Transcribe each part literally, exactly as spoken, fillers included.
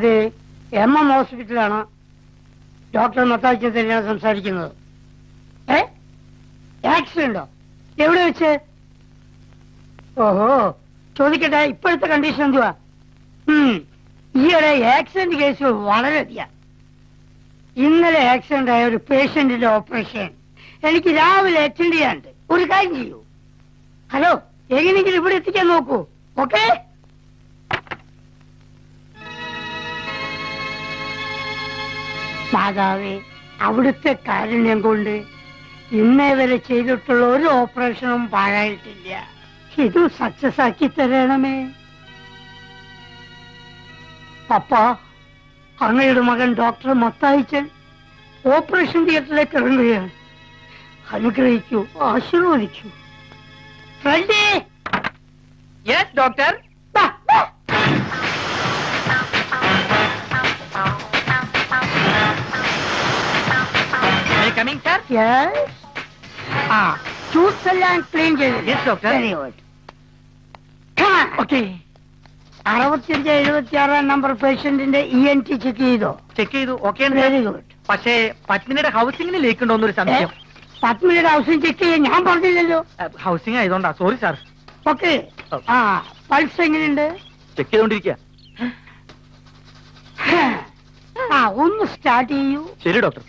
അത് M M ഹോസ്പിറ്റലാണ് doctor Mathaichan സംസാരിക്കുന്നത്. ഏ ആക്സിഡന്റോ? എവിടെ വെച്ച്? ഓഹോ, ചോദിക്കട്ടെ, ഇപ്പോഴത്തെ കണ്ടീഷൻ എന്തുവാ? ഈയിടെ ആക്സിഡന്റ് കേസ് വളരെയധികം. ഇന്നലെ ആക്സിഡന്റ് ആയ ഒരു പേഷ്യന്റിന്റെ ഓപ്പറേഷൻ എനിക്ക് രാവിലെ അറ്റൻഡ് ചെയ്യാനുണ്ട്. ഒരു കാര്യം ചെയ്യൂ, ഹലോ, എങ്ങനെയെങ്കിലും ഇവിടെ എത്തിക്കാൻ നോക്കൂ. ഓക്കെ, മാതാവേ, അവിടുത്തെ കാരുണ്യം കൊണ്ട് ഇന്നേ വരെ ചെയ്തിട്ടുള്ള ഒരു ഓപ്പറേഷനും പാഴായിട്ടില്ല. ഇത് സക്സസ് ആക്കി തരണമേ. പപ്പ, അങ്ങയുടെ മകൻ ഡോക്ടർ മത്തായിച്ചൻ ഓപ്പറേഷൻ തിയേറ്ററിലേക്ക് ഇറങ്ങുകയാണ്. അനുഗ്രഹിക്കൂ, ആശീർവദിക്കൂ. Friendly. Yes doctor. Coming, sir? Yes. Ah, choose the land plain jail. Yes, doctor. Very good. Come on. Okay. sixty-five seventy-six number patient in the E N T check idu. Check idu. Okay, sir. Very good. പക്ഷേ പത്മിനിയുടെ ഹൗസിംഗിന് ലീക്കുണ്ടോ എന്നൊരു സംശയം. പത്മിനിയുടെ housing check ചെയ്യാൻ ഞാൻ പറഞ്ഞില്ലല്ലോ. Housing ആയതുകൊണ്ടാ, sorry sir. Okay, ആ pulse എങ്ങനെയുണ്ട്? Check ചെയ്തോണ്ടിരിക്കുക. ആ ഒന്ന് സ്റ്റാർട്ട് ചെയ്യൂ. ശരി ഡോക്ടർ.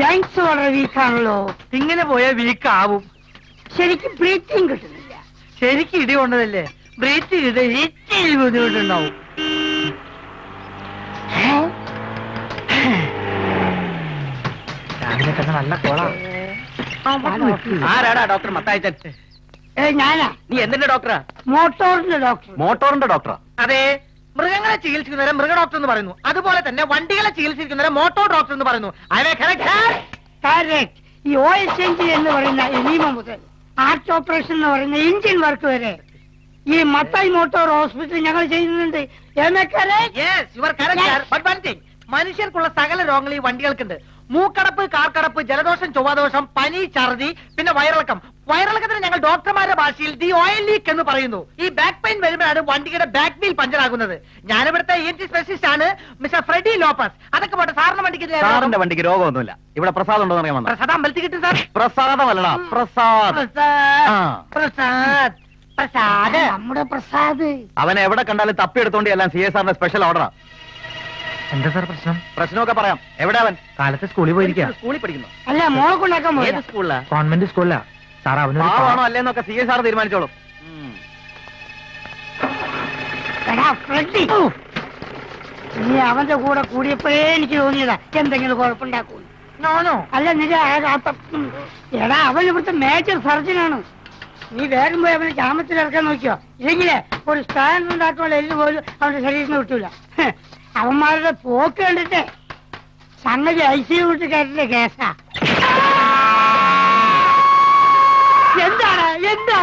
യങ്സ് വളരെ വീക്കാണല്ലോ. ഇങ്ങനെ പോയാൽ വീക്കാവും. ശരിക്കും ബ്രീത്തിങ് കിട്ടുന്നില്ല. ശരിക്കും ഇടി കൊണ്ടതല്ലേ, ബ്രീത്ത് ചെയ്ത് ഇച്ചിരി ബുദ്ധിമുട്ടുണ്ടാവും. രാവിലെ തന്നെ നല്ല കോളാ. ആരാടാ ഡോക്ടർ മത്തായിച്ചൻ? ഞാനാ. നീ എന്തിന്റെ ഡോക്ടറാ? മോട്ടോറിന്റെ ഡോക്ടർ. മോട്ടോറിന്റെ ഡോക്ടറാ? അതെ. മൃഗങ്ങളെ ചികിത്സിക്കുന്നവരെ മൃഗ ഡോക്ടർ എന്ന് പറയുന്നു, അതുപോലെ തന്നെ വണ്ടികളെ ചികിത്സിക്കുന്നവരെ മോട്ടോർ ഡോക്ടർ എന്ന് പറയുന്നു. ഈ ഓയിൽ ചേഞ്ച് എന്ന് പറയുന്ന എലീമ മുതൽ ആർട്ട് ഓപ്പറേഷൻ എന്ന് പറയുന്ന എഞ്ചിൻ വർക്ക് വരെ ഈ മത്തായി മോട്ടോർ ഹോസ്പിറ്റലിൽ ഞങ്ങൾ ചെയ്യുന്നുണ്ട്. മനുഷ്യർക്കുള്ള സകല രോഗങ്ങൾ ഈ വണ്ടികൾക്കുണ്ട്. മൂക്കടപ്പ്, കാർക്കടപ്പ്, ജലദോഷം, ചൊവ്വാദോഷം, പനി, ഛർദി, പിന്നെ വയറിളക്കം. വയറിളക്കത്തിന് ഞങ്ങൾ ഡോക്ടർമാരുടെ ഭാഷയിൽ ദി ഓയിൽ ലീക്ക് എന്ന് പറയുന്നു. ഈ ബാക്ക് പെയിൻ വരുമ്പോഴാണ് വണ്ടിയുടെ ബാക്ക് വീൽ പഞ്ചറാകുന്നത്. ഞാനിവിടുത്തെ ഇ എൻ ടി സ്പെഷ്യലിസ്റ്റ് ആണ് മിസ്റ്റർ ഫ്രെഡി ലോപ്പസ്. അതൊക്കെ പോട്ടെ, സാറിന്റെ വണ്ടിക്ക് സാറിന്റെ വണ്ടിക്ക് രോഗമൊന്നുമില്ല. ഇവിടെ പ്രസാദം ഉണ്ടോ എന്ന് അറിയാൻ? പ്രസാദം അമ്പലത്തിൽ കിട്ടും സാർ. പ്രസാദമല്ല, പ്രസാദ്. പ്രസാദ് പ്രസാദ് നമ്മുടെ പ്രസാദ്. അവനെ എവിടെ കണ്ടാലും തപ്പിയെടുത്തോണ്ട് എല്ലാം സി എ സാറിന്റെ സ്പെഷ്യൽ ഓർഡറാ. എന്താ സാർ പ്രശ്നം? പ്രശ്നമൊക്കെ പറയാം. എവിടെ അവൻ? കാലത്ത് സ്കൂളിൽ പോയിരിക്കുക. സ്കൂളിൽ പഠിക്കുന്നു? അല്ല, മോളെ കൊണ്ടാക്കാൻ സ്കൂളിലാ, കോൺവെന്റ് സ്കൂളിലാ. സാർ അവന് ആണോ അല്ലേന്നൊക്കെ സി എ സാർ തീരുമാനിച്ചോളൂ. നീ അവന്റെ കൂടെ കൂടിയപ്പോഴേ എനിക്ക് തോന്നിയതാ എന്തെങ്കിലും കുഴപ്പമുണ്ടാക്കൂ. അല്ല, നിന്റെ എടാ, അവൻ ഇവിടുത്തെ മേജർ സർജനാണ്. നീ വേഗം പോയി അവനെ ക്ഷാമത്തിലിറക്കാൻ നോക്കിയോ, ഇല്ലെങ്കിലേ ഒരു സ്കാൻ ഉണ്ടാക്കുമ്പോൾ എല്ല് പോലും അവന്റെ ശരീരത്തിന് കിട്ടൂല. അവന്മാരുടെ പോക്ക് കണ്ടിട്ട് സംഗതി ഐ സി വിട്ട് കയറ്റിന്റെ കേസാ. എന്താണ് എന്താ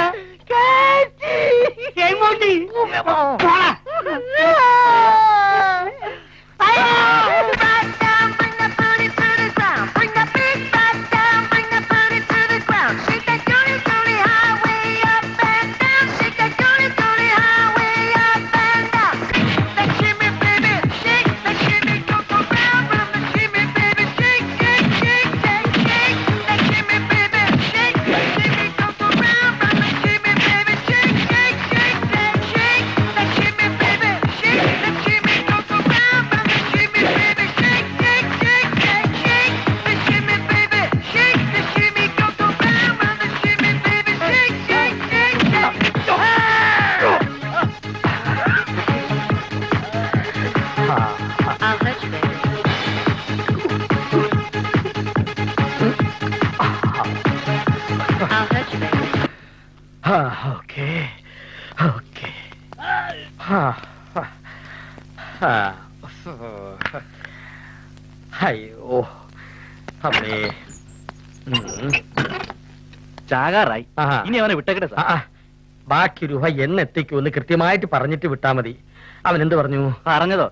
ചാകാറായി. ഇനി അവനെ വിട്ടേക്കട്ടെ. ബാക്കി രൂപ എന്നെത്തിക്കൂന്ന് കൃത്യമായിട്ട് പറഞ്ഞിട്ട് വിട്ടാ മതി. प्रसाद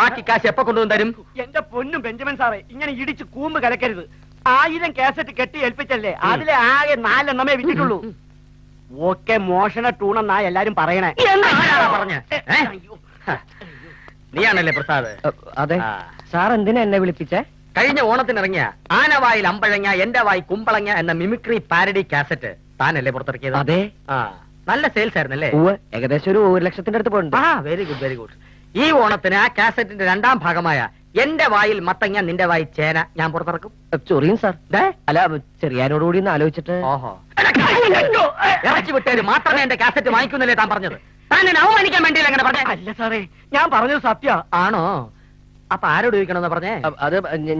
बाकी काश बेंजामिन सारे इങ്ങനെ ഇടിച്ചു കൂമ്പ് കലക്കരുത് ആയിരം കാസറ്റ് കെട്ടി ഏൽപ്പിച്ചല്ലേ അതിലെ ആകെ നാലെണ്ണമേ വിറ്റിട്ടുള്ളൂ ഓക്കേ മോഷണ ടൂണെന്നാ എല്ലാരും പറയണേ എന്താടാ പറഞ്ഞു നീയാണല്ലേ പ്രസാദ് അതെ സാർ എന്തിനാ എന്നെ വിളിപ്പിച്ചേ കഴിഞ്ഞ ഓണത്തിന് ഇറങ്ങിയ ആനവായിൽ അമ്പഴങ്ങ എൻ്റെ വായി കുമ്പളങ്ങ എന്ന മിമിക്രി പാരഡി കാസറ്റ് താനല്ലേ പുറത്തിറക്കിയത് അതെ ആ നല്ല സെയിൽസ് ആയിരുന്നല്ലേ ഏകദേശം ഒരു ഒരു ലക്ഷത്തിന്റെ അടുത്ത് പോയിട്ടുണ്ട് ആ വെരി ഗുഡ് വെരി ഗുഡ് ഈ ഓണത്തിന് ആ കാസറ്റിന്റെ രണ്ടാം ഭാഗമായ എന്റെ വായിൽ മത്തങ്ങ നിന്റെ വായിൽ ചേന ഞാൻ പുറത്തിറക്കും ചൊറിയും സാർ അല്ല ചെറിയാനോട് കൂടി ഒന്ന് ആലോചിച്ചിട്ട് ഓഹോ ഇറച്ചി വിട്ടേര് മാത്രമേ എന്റെ കാസറ്റ് വാങ്ങിക്കുന്നല്ലേ താൻ പറഞ്ഞത് താൻ എന്നെ അവമാനിക്കാൻ വേണ്ടിയില്ല അങ്ങനെ പറഞ്ഞേ അല്ല സാറേ ഞാൻ പറഞ്ഞത് സത്യ ആണോ അപ്പൊ ആരോട് ചോദിക്കണമെന്ന് പറഞ്ഞേ അത്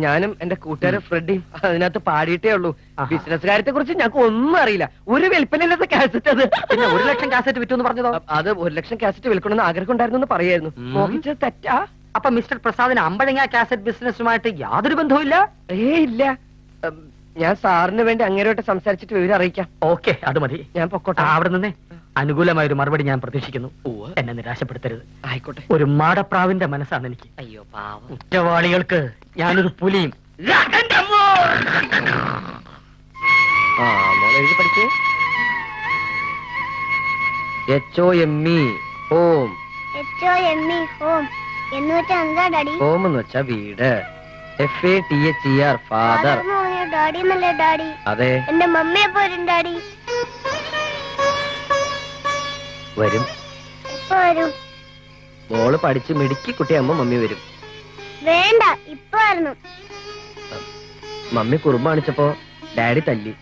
ഞാനും എന്റെ കൂട്ടുകാരൻ ഫ്രെഡിയും അതിനകത്ത് പാടിയിട്ടേ ഉള്ളൂ ബിസിനസ് കാര്യത്തെ കുറിച്ച് ഞങ്ങൾക്ക് ഒന്നും അറിയില്ല ഒരു വിൽപ്പനയില്ലാത്ത കാസറ്റ് അത് പിന്നെ ഒരു ലക്ഷം കാസറ്റ് വിറ്റു എന്ന് പറഞ്ഞതോ അത് ഒരു ലക്ഷം കാസറ്റ് വിൽക്കണമെന്ന് ആഗ്രഹം ഉണ്ടായിരുന്നു എന്ന് പറയായിരുന്നു മോഹിച്ചത് തെറ്റാ അപ്പൊ മിസ്റ്റർ പ്രസാദിന് അമ്പഴങ്ങ കാസറ്റ് ബിസിനസ്സുമായിട്ട് യാതൊരു ബന്ധവും ഇല്ല ഏ ഇല്ല ഞാൻ സാറിന് വേണ്ടി അങ്ങേരോട്ട് സംസാരിച്ചിട്ട് വിവരം അറിയിക്കാം ഓക്കെ അത് മതി ഞാൻ പൊക്കോട്ടെ അവിടെ നിന്നേ അനുകൂലമായൊരു മറുപടി ഞാൻ പ്രതീക്ഷിക്കുന്നു എന്നെ നിരാശപ്പെടുത്തരുത് ആയിക്കോട്ടെ ഒരു മാടപ്രാവിന്റെ മനസ്സാണ് എനിക്ക് അയ്യോ പാവം കുറ്റവാളികൾക്ക് ഞാനൊരു പുലിയും വീട് അതെ എന്റെ മമ്മിയെ പോരും ഡാഡി വരും മോള് പഠിച്ച് മിടുക്കി കുട്ടിയാകുമ്പോ മമ്മി വരും വേണ്ട ഇപ്പൊ മമ്മി കുറുമ്പ് കാണിച്ചപ്പോ ഡാഡി തല്ലി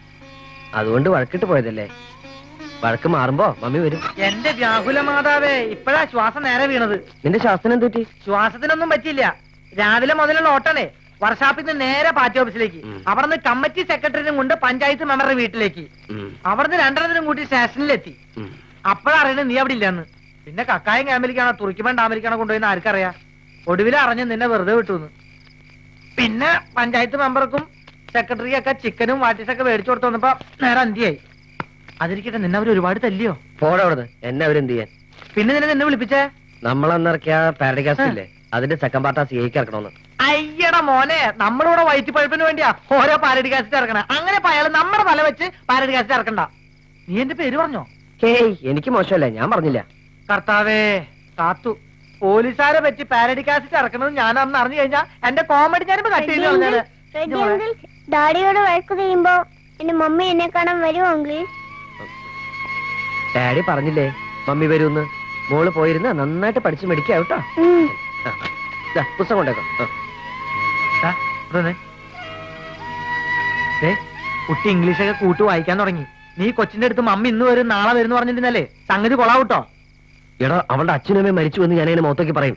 അതുകൊണ്ട് വഴക്കിട്ട് പോയതല്ലേ വഴക്ക് മാറുമ്പോ മമ്മി വരും എന്റെ വ്യാകുല മാതാവേ ഇപ്പഴാ ശ്വാസം നേരെ വീണത് നിന്റെ ശ്വാസത്തിന് എന്ത് പറ്റി ശ്വാസത്തിനൊന്നും പറ്റിയില്ല രാവിലെ മുതലുള്ള ഓട്ടണേ വർഷാപ്പിൽ നിന്ന് നേരെ പാർട്ടി ഓഫീസിലേക്ക് അവിടെ നിന്ന് കമ്മിറ്റി സെക്രട്ടറിയും കൊണ്ട് പഞ്ചായത്ത് മെമ്പറുടെ വീട്ടിലേക്ക് അവിടെ നിന്ന് രണ്ടെണ്ണത്തിനും കൂട്ടി സ്റ്റേഷനിലെത്തി അപ്പഴറിയണ നീ അവിടെ ഇല്ലെന്ന് പിന്നെ കക്കായം ക്യാമ്പിലേക്കാണോ തുറക്കുമ്പോൾ ഡാമിലേക്കാണോ കൊണ്ടുപോയെന്ന് ആർക്കറിയാം ഒടുവിൽ അറിഞ്ഞ് നിന്നെ വെറുതെ വിട്ടുന്നു പിന്നെ പഞ്ചായത്ത് മെമ്പർക്കും സെക്രട്ടറിക്കൊക്കെ ചിക്കനും വാട്ടീസൊക്കെ മേടിച്ചു കൊടുത്തു വന്നപ്പോ നേരെ അന്തിയായി അതിരിക്കട്ടെ നിന്നെ അവർ ഒരുപാട് തല്ലിയോ പോടവിടെ എന്നെ അവരെന്ത് ചെയ്യാൻ പിന്നെ നിന്നെ നിന്നെ വിളിപ്പിച്ചേ നമ്മളെന്നിറക്കിയ പാരഡികാസ്റ്റല്ലേ അതിന്റെ സെക്കൻഡ് പാർട്ടാ സിഐക്ക് ഇറക്കണമെന്ന് അയ്യട മോനെ നമ്മളിവിടെ വയറ്റിപ്പഴുപ്പിന് വേണ്ടിയാ ഓരോ പാരഡി കാസ്റ്റ് ഇറക്കണേ അങ്ങനെ അയാൾ നമ്മുടെ തല വെച്ച് പാരഡി കാസ്റ്റ് ഇറക്കണ്ട നീ എന്റെ പേര് പറഞ്ഞോ എനിക്ക് മോശമല്ല ഞാൻ പറഞ്ഞില്ല കർത്താവേ കാത്തു പോലീസുകാരെ പറ്റി പാരഡി കാസറ്റ് ഇറക്കുന്നത് ഞാൻ അന്ന് അറിഞ്ഞു കഴിഞ്ഞാൽ എന്റെ കോമഡി ഞാനിപ്പോ ഡാഡിയോട് വഴക്ക് ചെയ്യുമ്പോ എന്റെ മമ്മി എന്നെ കാണാൻ വരുമോ ഡാഡി പറഞ്ഞില്ലേ മമ്മി വരൂന്ന് മോള് പോയിരുന്ന നന്നായിട്ട് പഠിച്ചു മേടിക്കാവട്ടോ പുസ്തകം കൊണ്ടേക്കാം കുട്ടി ഇംഗ്ലീഷൊക്കെ കൂട്ടു വായിക്കാൻ തുടങ്ങി നീ കൊച്ചിന്റെ അടുത്ത് മമ്മി ഇന്ന് വരും നാളെ വരും പറഞ്ഞിരുന്നല്ലേ സംഗതി കൊള്ളാവൂട്ടോ എടാ അവളുടെ അച്ഛനമ്മ മരിച്ചു എന്ന് ഞാനതിന് മുഖത്തേക്ക് പറയും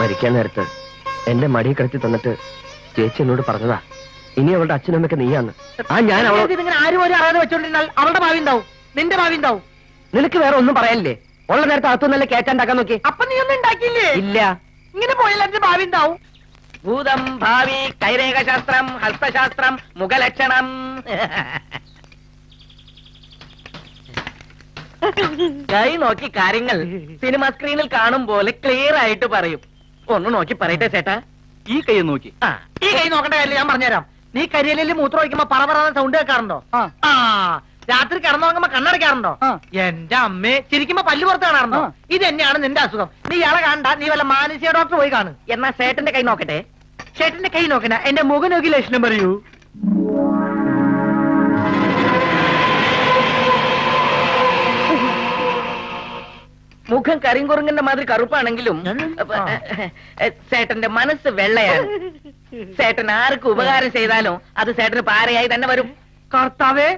മരിക്കാൻ നേരത്ത് എന്റെ മടിയെ കിടത്തി തന്നിട്ട് ചേച്ചി എന്നോട് പറഞ്ഞതാ ഇനി അവളുടെ അച്ഛനമ്മക്ക് നീയാന്ന് ആ ഞാൻ ആരും വെച്ചോണ്ടിരുന്നാൽ അവളുടെ ഭാവി ഉണ്ടാവും നിന്റെ ഭാവി ഉണ്ടാവും നിനക്ക് വേറെ ഒന്നും പറയാനില്ലേ ഉള്ള നേരത്തെ അകത്തുനിന്നല്ലേ കേറ്റാണ്ടാക്കാൻ നോക്കി അപ്പൊ നീ ഒന്നും ഉണ്ടാക്കിയില്ലേ ഇല്ല ഇങ്ങനെ പോയാൽ എന്റെ ഭാവി ഉണ്ടാവും ഭൂതം ഭാവി കൈരേഖശാസ്ത്രം ഹസ്തശാസ്ത്രം മുഖലക്ഷണം കൈ നോക്കി കാര്യങ്ങൾ സിനിമ സ്ക്രീനിൽ കാണും പോലെ ക്ലിയർ ആയിട്ട് പറയും ഒന്ന് നോക്കി പറയട്ടെ ചേട്ടാ ഈ കൈ നോക്കി ആ ഈ കൈ നോക്കണ്ട കാര്യമില്ല ഞാൻ പറഞ്ഞുതരാം നീ കരിയിലിൽ മൂത്രം ഒഴിക്കുമ്പോ പറപറ സൗണ്ട് കേൾക്കാറുണ്ടോ ആ രാത്രി കിടന്നു നോക്കുമ്പോ കണ്ണടക്കാറുണ്ടോ എന്റെ അമ്മേ ചിരിക്കുമ്പോ പല്ലു പുറത്ത് കാണാറുണ്ടോ ഇത് തന്നെയാണ് നിന്റെ അസുഖം നീ ഇയാളെ കാണണ്ട നീ വല്ല മാനസിക ഡോക്ടർ പോയി കാണും എന്നാ ചേട്ടന്റെ കൈ നോക്കട്ടെ ചേട്ടന്റെ കൈ നോക്കണ എന്റെ മുഖം നോക്കി ലക്ഷണം പറയൂ മുഖം കരിങ്കുറുങ്ങന്റെ മാതിരി കറുപ്പാണെങ്കിലും ചേട്ടന്റെ മനസ്സ് വെള്ളയാണ് ചേട്ടൻ ആർക്ക് ഉപകാരം ചെയ്താലും അത് ചേട്ടന് പാരയായി തന്നെ വരും കർത്താവേ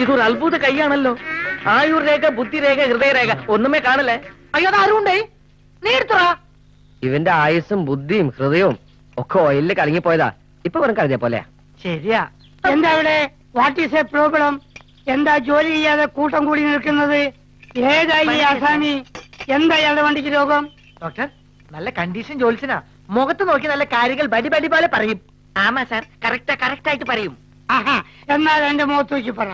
ഇതൊരു അത്ഭുത കൈയാണല്ലോ ആയുർ രേഖ ബുദ്ധിരേഖ ഹൃദയരേഖ ഒന്നുമേ കാണല്ലേ അയ്യോ അതാരുണ്ടേ ഇവന്റെ ആയുസ്സും ബുദ്ധിയും ഹൃദയവും ഒക്കെ ഓയിലിൽ കലങ്ങി പോയതാ ഇപ്പൊ വെറും കലഞ്ഞ പോലെ ശരിയാ എന്താ ഇവിടെ വാട്ട് ഈസ് എ പ്രോബ്ലം എന്താ ജോലി ചെയ്യാതെ കൂട്ടം കൂടി നിൽക്കുന്നത് ഏതായി ആസാമി എന്താ അയാളുടെ വണ്ടിക്ക് രോഗം ഡോക്ടർ നല്ല കണ്ടീഷൻ ജോലിച്ചനാ മുഖത്ത് നോക്കി നല്ല കാര്യങ്ങൾ ബലി ബലി പോലെ പറയും ആമാ സാർ കറക്റ്റാ കറക്റ്റ് ആയിട്ട് പറയും ആഹാ എന്നാൽ എന്റെ മുഖത്ത് വെച്ച് പറ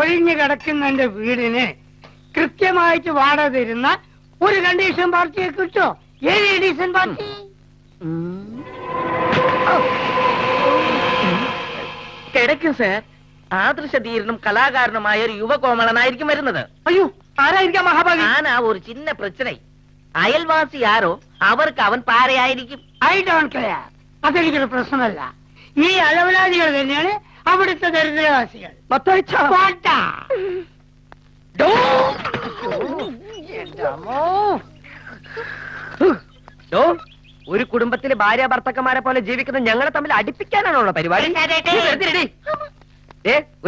ഒഴിഞ്ഞു കിടക്കുന്ന എന്റെ വീടിന് കൃത്യമായിട്ട് വാടക തരുന്ന ഒരു കണ്ടീഷൻ പാർട്ടിയെ കുറിച്ചോ ഏത് കണ്ടീഷൻ പാർട്ടി കിടക്കും സാർ ആദർശധീരനും കലാകാരനുമായ ഒരു യുവകോമളനായിരിക്കും വരുന്നത് അയ്യോ ആരായിരിക്കാം മഹാഭാഗി ഞാനാ ഒരു ചിന്ന പ്രശ്നം അയൽവാസി ആരോ അവർക്ക് അവൻ പാരയായിരിക്കും ഐ ഡോണ്ട് കെയർ അതെനിക്കൊരു പ്രശ്നമല്ല ഈ അലവലാദികൾ തന്നെയാണ് അവിടുത്തെ ദരിദ്രവാസികൾ ഒരു കുടുംബത്തിലെ ഭാര്യ ഭർത്താക്കന്മാരെ പോലെ ജീവിക്കുന്ന ഞങ്ങളെ തമ്മിൽ അടിപ്പിക്കാനാണോ പരിപാടി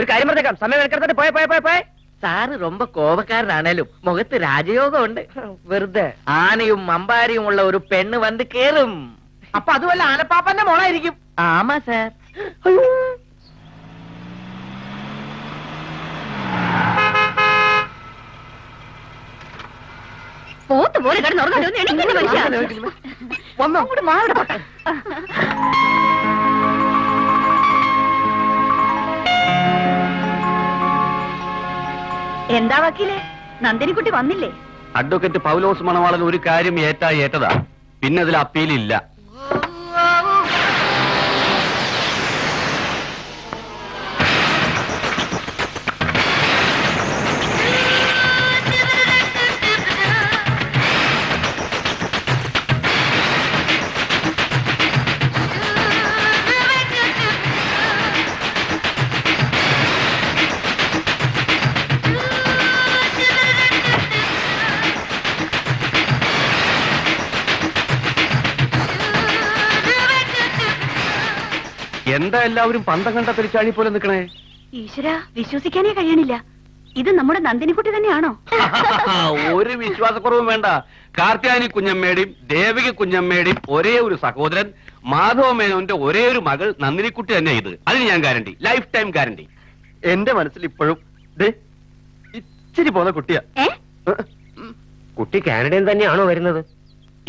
ഒരു കാര്യം പറഞ്ഞേക്കാം സമയം എടുക്കരുത് പോയ പോയ പോയ പോയ സാറ് ரொம்ப കോപക്കാരനാണേലും മുഖത്ത് രാജയോഗം ഉണ്ട് വെറുതെ ആനയും അമ്പാരിയും ഉള്ള ഒരു പെണ്ണ് വന്ന് കേറും അപ്പൊ അതുമല്ല ആനപ്പാപ്പന്റെ മോളായിരിക്കും ആമാ സാർ പോത്ത് പോലെ എന്താ വക്കീലെ നന്ദിനിക്കുട്ടി വന്നില്ലേ അഡ്വക്കേറ്റ് പൗലോസ് മണവാളൻ ഒരു കാര്യം ഏറ്റാ ഏറ്റതാ പിന്നെ അതിൽ അപ്പീലില്ല എന്താ എല്ലാവരും പന്തം കണ്ട തെളിച്ചാഴി പോലെ നിൽക്കണേ ഈശ്വര വിശ്വസിക്കാനേ കഴിയണില്ല ഇത് നമ്മുടെ നന്ദിനിക്കുട്ടി തന്നെയാണോ ഒരു വിശ്വാസക്കുറവും വേണ്ട കാർത്യാനി കുഞ്ഞമ്മയുടെയും ദേവിക കുഞ്ഞമ്മയുടെയും ഒരേ ഒരു സഹോദരൻ മാധവ മേനോന്റെ ഒരേ ഒരു മകൾ നന്ദിനിക്കുട്ടി തന്നെയാ ഇത് അതിന് ഞാൻ ഗ്യാരണ്ടി ലൈഫ് ടൈം ഗ്യാരണ്ടി എന്റെ മനസ്സിൽ ഇപ്പോഴും ഇച്ചിരി പോന്ന കുട്ടിയാ കുട്ടി കാനഡയിൽ തന്നെയാണോ വരുന്നത്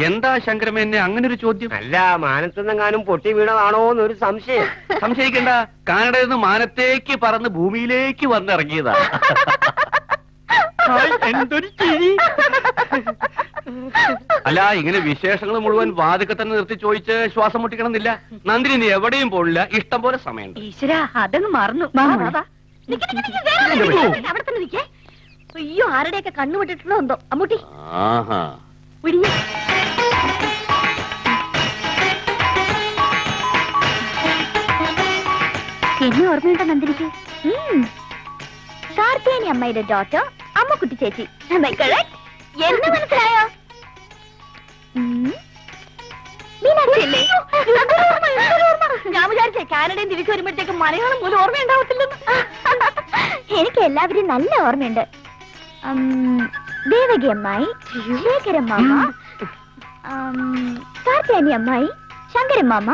എന്താ ശങ്കരമേനെ അങ്ങനെ ഒരു ചോദ്യം അല്ല മാനത്തെന്നെങ്ങാനും പൊട്ടി വീണതാണോ എന്നൊരു സംശയം സംശയിക്കണ്ട കാനഡയിൽ നിന്ന് മാനത്തേക്ക് പറന്ന് ഭൂമിയിലേക്ക് വന്നിറങ്ങിയതാ എന്തൊരു ചിരി അല്ല ഇങ്ങനെ വിശേഷങ്ങൾ മുഴുവൻ വാതിക്കെ തന്നെ നിർത്തി ചോദിച്ച് ശ്വാസം മുട്ടിക്കണമെന്നില്ല നന്ദിനി നീ എവിടെയും പോകില്ല ഇഷ്ടം പോലെ സമയം അതങ്ങ് മറന്നു അയ്യോ ആരുടെയൊക്കെ കണ്ണുപെട്ടിട്ടുണ്ടോ എന്തോ അമ്മൂട്ടി ആഹാ എന്നെ ഓർമ്മയുണ്ടോ നന്ദിനിക്ക് കാർത്തിയാനി അമ്മയുടെ ഡോട്ടർ അമ്മക്കുട്ടി ചേച്ചി എന്നെ മനസ്സിലായോ ഞാൻ വിചാരിച്ചേ കാനഡയിൽ തിരിച്ചു വരുമ്പോഴത്തേക്ക് മലയാളം പോലും ഓർമ്മയുണ്ടാവത്തില്ലെന്ന് എനിക്ക് എല്ലാവരും നല്ല ഓർമ്മയുണ്ട് ദേവകി അമ്മായി ശേഖരമാമ കാർത്തിയാനി അമ്മായി ശങ്കരമാമ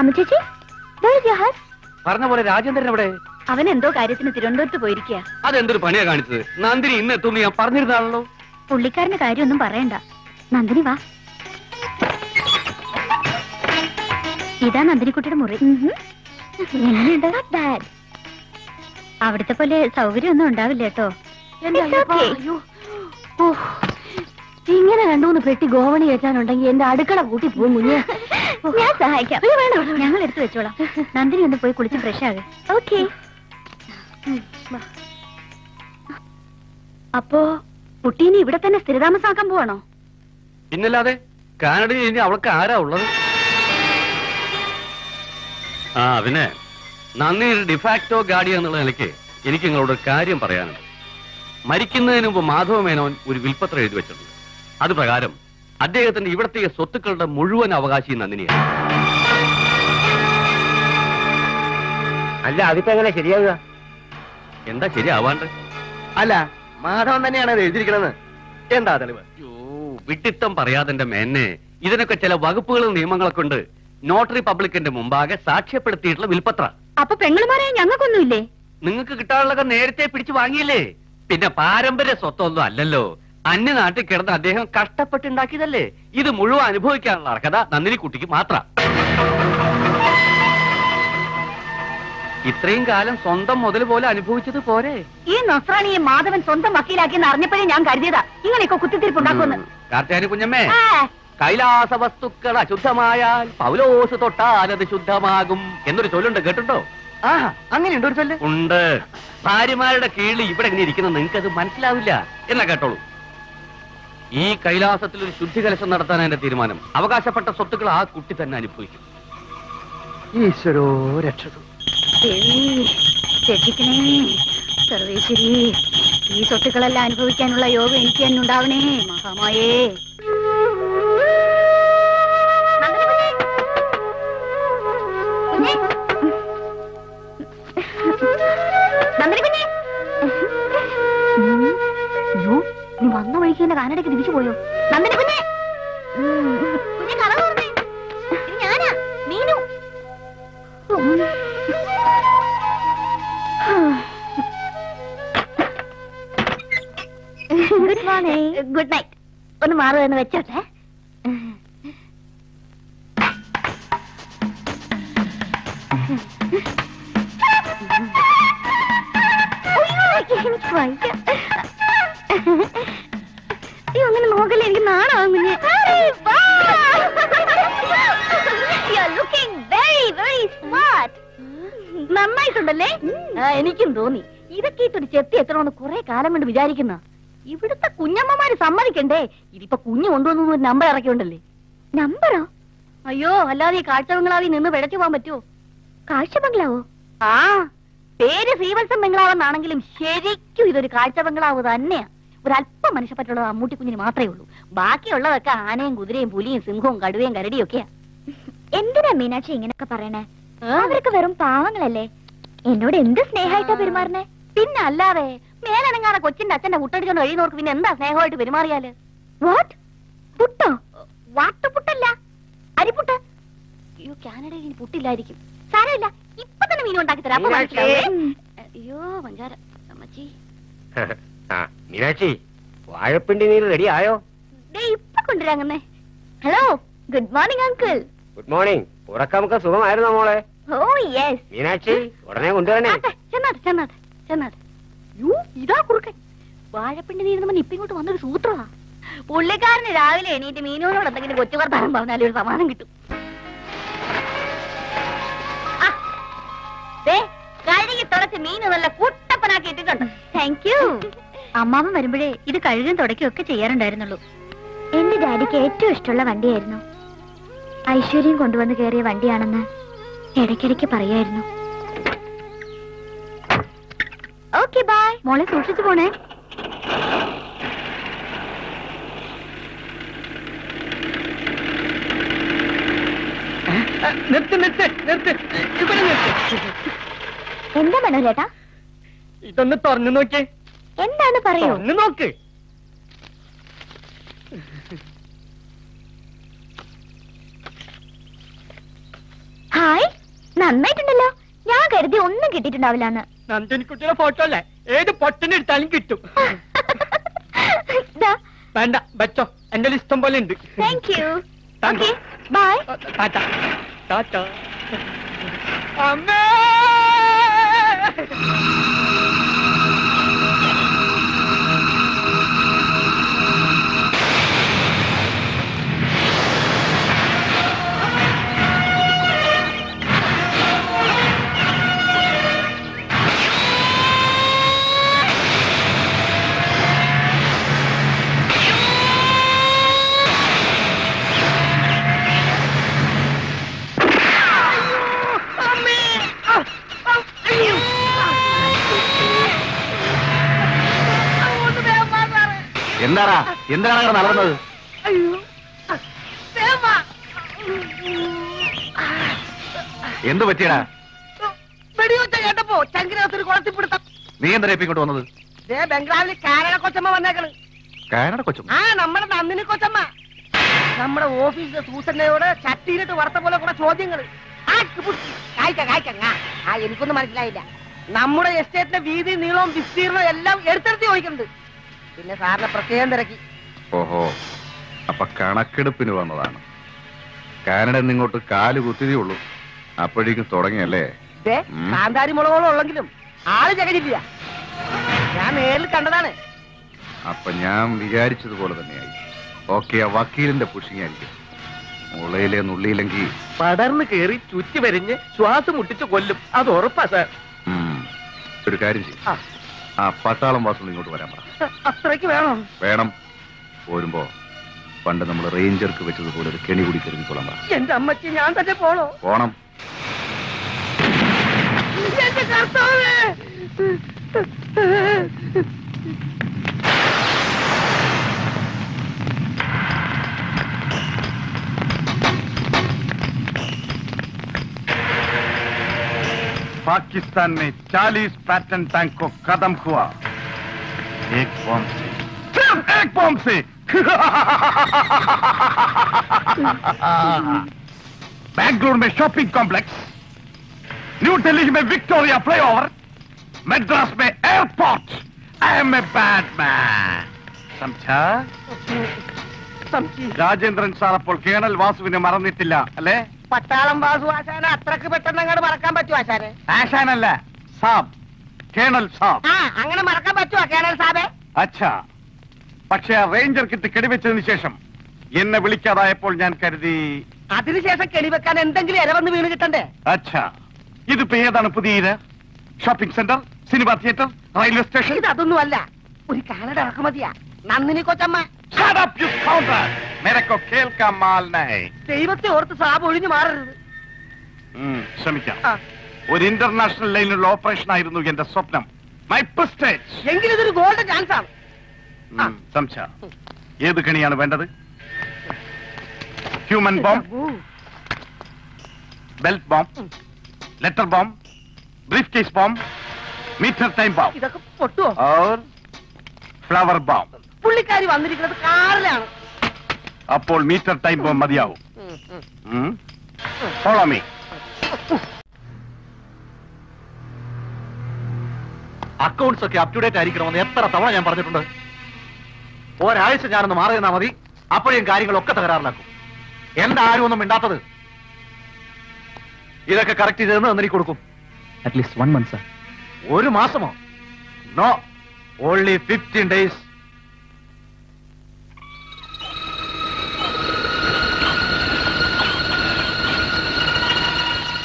അമ്മ ചേച്ചി പറഞ്ഞ പോലെ രാജേന്ദ്രൻ എവിടെ അവൻ എന്തോ കാര്യത്തിന് തിരുവനന്തപുരത്ത് പോയിരിക്കുക അതെന്തൊരു പണിയാ കാണിച്ചത് നന്ദിനി ഇന്ന് എത്തുന്നു ഞാൻ പറഞ്ഞിരുന്നാണല്ലോ പുള്ളിക്കാരന്റെ കാര്യമൊന്നും പറയണ്ട നന്ദിനി വാ ഇതാ നന്ദിനിക്കുട്ടിയുടെ മുറി അവിടുത്തെ പോലെ സൗകര്യമൊന്നും ഉണ്ടാവില്ല കേട്ടോ ഇങ്ങനെ രണ്ടുമൂന്ന് പെട്ടി ഗോവണി കേൾക്കാനുണ്ടെങ്കിൽ എന്റെ അടുക്കള കൂട്ടി പോകും മുന്നേ ഞാൻ സഹായിക്കാം ഞങ്ങൾ എടുത്തു വെച്ചോളാം നന്ദിനി ഒന്ന് പോയി കുളിച്ച് ഫ്രഷ് ആകെ ഓക്കെ ആ അപ്പോ കുട്ടീനെ ഇവിടെ തന്നെ സ്ഥിരതാമസാക്കാൻ പോവാണോ? പിന്നല്ലാതെ, കാനഡയിൽ ഇനി അവൾക്ക് ആരാ ഉള്ളത്? ആ പിന്നെ നന്ദി ഒരു ഡിഫാക്ടോ ഗാർഡിയൻ എന്നുള്ള നിലയ്ക്ക് എനിക്ക് നിങ്ങളോട് കാര്യം പറയാനുണ്ട്. മരിക്കുന്നതിന് മുമ്പ് മാധവ മേനോൻ ഒരു വിൽപ്പത്രം എഴുതി വെച്ചിട്ടുണ്ട്. അത് പ്രകാരം അദ്ദേഹത്തിന്റെ ഇവിടത്തെ സ്വത്തുക്കളുടെ മുഴുവൻ അവകാശി നന്ദിനിയാണ്. അല്ല അതിപ്പോ എങ്ങനെ ശരിയാവുക? എന്താ ശരിയാവാണ്ട്? അല്ല മാധവൻ തന്നെയാണ് അത് എഴുതിയിരിക്കണെന്ന് എന്താ തെളിവ്? വിട്ടിത്തം പറയാതെ മേനെ, ഇതിനൊക്കെ ചില വകുപ്പുകളും നിയമങ്ങളൊക്കെ ഉണ്ട്. നോട്ടറി പബ്ലിക്കിന്റെ മുമ്പാകെ സാക്ഷ്യപ്പെടുത്തിയിട്ടുള്ള വിൽപ്പത്ര. അപ്പൊ പെങ്ങളുമാരെ ഞങ്ങൾക്കൊന്നുമില്ലേ? നിങ്ങൾക്ക് കിട്ടാനുള്ളൊക്കെ നേരത്തെ പിടിച്ചു വാങ്ങിയില്ലേ? പിന്നെ പാരമ്പര്യ സ്വത്തൊന്നും അല്ലല്ലോ, അന്യനാട്ടിൽ കിടന്ന് അദ്ദേഹം കഷ്ടപ്പെട്ടുണ്ടാക്കിയതല്ലേ. ഇത് മുഴുവൻ അനുഭവിക്കാനുള്ള അർഹത നന്ദിനിക്കുട്ടിക്ക് മാത്രം. ഇത്രയും കാലം സ്വന്തം മുതൽ പോലെ അനുഭവിച്ചത് പോരെ? ഈ നസ്രാണിയെ മാധവൻ സ്വന്തം വക്കീലാക്കിയെന്ന് അറിഞ്ഞപ്പോഴേ ഞാൻ കരുതിയതാ ഇങ്ങനെയൊക്കെ കുത്തിത്തിരിപ്പുണ്ടാക്കുമെന്ന്. കാർത്തിയാനി കുഞ്ഞമ്മേ, കൈലാസ വസ്തുക്കൾ അശുദ്ധമായാൽ പൗലോസ് തൊട്ടാൽ അത് ശുദ്ധമാകും എന്നൊരു ചൊല്ലുണ്ട്, കേട്ടിട്ടോ? ആ അങ്ങനെയുണ്ട് ഒരു ചൊല്ല് ഉണ്ട്. ഭാര്യമാരുടെ കീഴിൽ ഇവിടെ എങ്ങനെ ഇരിക്കുന്നത് നിങ്ങൾക്കത് മനസ്സിലാവില്ല എന്നാ കേട്ടോളൂ. ഈ കൈലാസത്തിൽ ഒരു ശുദ്ധി കലശം നടത്താൻ എന്റെ തീരുമാനം. അവകാശപ്പെട്ട സ്വത്തുക്കൾ ആ കുട്ടി തന്നെ അനുഭവിക്കും. ഈശ്വരോ രക്ഷപ്പെടും. ഈ സ്വത്തുക്കളെല്ലാം അനുഭവിക്കാനുള്ള യോഗം എനിക്ക് തന്നെ ഉണ്ടാവണേ മഹാമായേ. നീ വന്ന വഴിക്ക് എന്റെ കാനടയ്ക്ക് തിരിച്ചു പോയോ? നന്ദന കുഞ്ഞേ, ഞാനാ Meenu. Good morning. Good night. ഒന്ന് മാറുമെന്ന് വെച്ചോട്ടെ. അയ്യോ അങ്ങനെ നോക്കല്ലേ, എനിക്ക് നാണാവും കുഞ്ഞെ. നന്നായിട്ടുണ്ടല്ലേ? എനിക്കും തോന്നി ഇതൊക്കെ ഇട്ടൊരു ചെത്തി എത്തണമെന്ന് കുറെ കാലം കൊണ്ട് വിചാരിക്കുന്ന ഇവിടുത്തെ കുഞ്ഞമ്മമാര് സമ്മതിക്കണ്ടേ? ഇതിപ്പോ കുഞ്ഞു കൊണ്ടുവന്നു ഒരു നമ്പർ ഇറക്കിയുണ്ടല്ലേ. നമ്പറോ? അയ്യോ അല്ലാതെ കാഴ്ച ബംഗ്ലാവിൽ നിന്ന് പിഴച്ചു പോകാൻ പറ്റുമോ? കാഴ്ച ബംഗ്ലാവോ? ആ പേര് ശ്രീവത്സം ബംഗ്ലാവെന്നാണെങ്കിലും ശരിക്കും ഇതൊരു കാഴ്ച ബംഗ്ലാവ് തന്നെയാ. ഒരല്പം മനുഷ്യപ്പറ്റുള്ളത് അമ്മൂട്ടി കുഞ്ഞിന് മാത്രമേ ഉള്ളൂ. ബാക്കിയുള്ളതൊക്കെ ആനയും കുതിരയും പുലിയും സിംഹവും കടുവയും കരടിയും ഒക്കെയാ. എന്തിനാ മീനാക്ഷി ഇങ്ങനെയൊക്കെ പറയണേ? അവരൊക്കെ വെറും പാവങ്ങളല്ലേ? എന്നോട് എന്ത് സ്നേഹമായിട്ടാ പെരുമാറണേ? പിന്നെ അല്ലാതെ മേലനങ്ങാതെ കൊച്ചിന്റെ അച്ഛന്റെ മുട്ടടിച്ചോണ്ട് കഴിയുന്നവർക്ക് പിന്നെ എന്താ സ്നേഹമായിട്ട് പെരുമാറിയാല്? വാട്ട് പുട്ടോ? വാട്ടുപുട്ടല്ല, അരിപ്പുട്ട്. അയ്യോ കാനഡയിൽ ഇനി പുട്ടില്ലായിരിക്കും. സാരമില്ല, ഇപ്പൊ തന്നെ മീനും ഉണ്ടാക്കി തരാം. അയ്യോ പഞ്ചാര അമ്മച്ചി. മീനാക്ഷി വാഴപ്പിണ്ടി നീര് റെഡി ആയോ? ഇപ്പൊ കൊണ്ടുവരാങ്ങന്നേ. Hello good morning uncle. Good morning. ഉറക്കമൊക്കെ സുഖമായിരുന്നോ മോളെ? ഓ യെസ്. മീനാക്ഷി ഉടനെ കൊണ്ടുവരണേ. ചെന്നാട്ടെ ചെന്നാട്ടെ ചെന്നാട്ടെ. യൂ ഇതാ കുറുക്കൻ. വാഴപ്പിണ്ടി നീര് നമ്മ ഇപ്പൊ ഇങ്ങോട്ട് വന്നൊരു സൂത്രമാ. പുള്ളിക്കാരന് രാവിലെ എണീറ്റ് മീനോനോട് എന്തെങ്കിലും കൊച്ചു വർത്താനം പറഞ്ഞാലും ഒരു സമാധാനം കിട്ടും. കഴുകി തുടച്ച് മീന് നല്ല കൂട്ടപ്പനാക്കി ഇട്ടിട്ടുണ്ട്. Thank you. അമ്മാവൻ വരുമ്പോഴേ ഇത് കഴുകും തുടക്കുകയും ഒക്കെ ചെയ്യാറുണ്ടായിരുന്നുള്ളൂ. എന്റെ ഡാഡിക്ക് ഏറ്റവും ഇഷ്ടമുള്ള വണ്ടിയായിരുന്നു. ഐശ്വര്യം കൊണ്ടുവന്ന് കയറിയ വണ്ടിയാണെന്ന് ഇടയ്ക്കിടയ്ക്ക് പറയായിരുന്നു. Okay bye. മോളെ സൂക്ഷിച്ചു പോണേ. എന്താ മനോലേട്ടാ ഇതൊന്ന് തുറന്നു നോക്കേ? എന്താണ് പറയൂ? ഒന്ന് നോക്ക്. ഹായ്, നന്നായിട്ടുണ്ടല്ലോ. ഞാൻ കരുതി ഒന്നും കിട്ടിയിട്ടുണ്ടാവില്ലാന്ന്. നന്ദനിക്കുട്ടിയുടെ ഫോട്ടോ അല്ലേ? ഏത് പൊട്ടനെടുത്താലും കിട്ടും. വേണ്ട വെച്ചോ, എന്റെ ഇഷ്ടം പോലെ ഉണ്ട്. Thank you. Okay bye. Tata Tata. അമ്മേ നീ എന്താ ഇങ്ങോട്ട് വന്നത്? ബംഗ്ലാവിൽ കാനഡ കൊച്ചമ്മ വന്നേക്കണ്. കാനഡ കൊച്ചമ്മ? ആ, നമ്മുടെ നന്ദിനി കൊച്ചമ്മ. നമ്മുടെ ഓഫീസിലെ സൂസന്നയോട് ചട്ടിയിലിട്ട് വറുത്ത പോലെ കുറെ ചോദ്യങ്ങൾ. ആ, എനിക്കൊന്നും മനസ്സിലായില്ല. നമ്മുടെ എസ്റ്റേറ്റിന്റെ വീതി, നീളവും വിസ്തീർണവും എല്ലാം എടുത്തെടുത്ത് ചോദിക്കുന്നുണ്ട്. പിന്നെ സാറിനെ പ്രത്യേകം തിരക്കി. ഓഹോ, അപ്പൊ കണക്കെടുപ്പിന് വന്നതാണ്. കാനഡ ഇങ്ങോട്ട് കാല് കുത്തിരിയുള്ളൂ, അപ്പോഴേക്കും തുടങ്ങിയല്ലേ? കാന്താരി മുളകോളം ഉള്ളെങ്കിലും ആള് ചകഞ്ഞില്ല. ഞാൻ നേരിൽ കണ്ടതാണ്. അപ്പൊ ഞാൻ വിചാരിച്ചതുപോലെ തന്നെയായി. ഓക്കെ, വക്കീലിന്റെ പുഷിങ് ആയിരിക്കും. മുളയിലെ നുള്ളിയില്ലെങ്കിൽ പടർന്നു കയറി ചുറ്റി വരിഞ്ഞ് ശ്വാസം മുട്ടിച്ച് കൊല്ലും, അത് ഉറപ്പാ സാർ. ഒരു കാര്യം ചെയ്യും, ആ പട്ടാളം വാസം ഇങ്ങോട്ട് വരാൻ പറ. അത്രയ്ക്ക് വേണം? വേണം. പോരുമ്പോ പണ്ട് നമ്മൾ റേഞ്ചർക്ക് വെച്ചതുപോലെ ഒരു കെണി കൂടി കരുതിക്കൊള്ളാൻ പറ. എന്റെ അമ്മക്ക് ഞാൻ തന്നെ പോണോ? പോണം. पाकिस्तान में चालीस पैटर्न टैंक को कदम हुआ, एक बॉम्ब से, सिर्फ एक बॉम्ब से। बेंगलुरु में शॉपिंग कॉम्प्लेक्स, न्यू दिल्ली में विक्टोरिया फ्लाईओवर, मद्रास में airport. I am a Batman, समझा? समझी. राजेंद्रन सारപ്പോൾ കേണൽ വാസുവിനെ മറന്നിട്ടില്ല അല്ലേ? പട്ടാളം വാസു ആശാന അത്രക്ക് പെട്ടെന്ന് അങ്ങോട്ട് മറക്കാൻ പറ്റുമോ ആശാന്? ആശാനല്ല, സാബ്, കേണൽ സാബ്. ആ, അങ്ങനെ മറക്കാൻ പറ്റുമോ കേണൽ സാബേ? അച്ഛാ, പക്ഷെ ആ റേഞ്ചർ കിറ്റ് കെടിവെച്ചതിന് ശേഷം എന്നെ വിളിക്കാതായപ്പോൾ ഞാൻ കരുതി. അതിനുശേഷം കെടിവെക്കാൻ എന്തെങ്കിലും ഇരവന്ന് വീണ് കിട്ടണ്ടേ? അച്ഛാ, ഇതിപ്പോ ഏതാണ് പുതിയ ഇര? Shopping centre, cinema theatre, railway station? ഇതൊന്നും അല്ല, ഒരു കാനഡ ഇറക്കുമതിയാ. നന്ദിനി കൊച്ചമ്മ. Shut up, you counter! मेरे को खेल का माल नहीं. ദൈവത്തെ ഓർത്ത് സാബ് ഒഴിഞ്ഞു മാറരുത്. ശ്രമിക്കാം. ഒരു ഇന്റർനാഷണൽ ലൈനിലുള്ള ഓപ്പറേഷൻ ആയിരുന്നു എന്റെ സ്വപ്നം, മൈ പ്രിസ്റ്റേജ്. എങ്കിലും ഇതൊരു ഗോൾഡൻ ചാൻസ് ആണ്. സംശയ ഏത് കണിയാണ് വേണ്ടത്? Human bomb, belt bomb, letter bomb, briefcase bomb, meter time bomb. ഇതൊക്കെ പൊട്ടുവോ? Or flower bomb. പുള്ളിക്കാരി വന്നിരിക്കുന്നത് കാറിലാണ്. അപ്പോൾ മീറ്റർ ടൈം ബോംബ് മതിയാവും. Follow me. അക്കൗണ്ട്സ് ഒക്കെ അപ് ടു ഡേറ്റ് ആയിരിക്കണമെന്ന് എത്ര തവണ ഞാൻ പറഞ്ഞിട്ടുണ്ട്. ഒരാഴ്ച ഞാനൊന്ന് മാറി നിന്നാ മതി, അപ്പോഴേയും കാര്യങ്ങളൊക്കെ തകരാറിലാക്കും. എന്താ ആരും ഒന്നും മിണ്ടാത്തത്? ഇതൊക്കെ കറക്റ്റ് ചെയ്തെന്ന് നന്ദി കൊടുക്കും. At least one month. ഒരു മാസമോ? No, only fifteen days.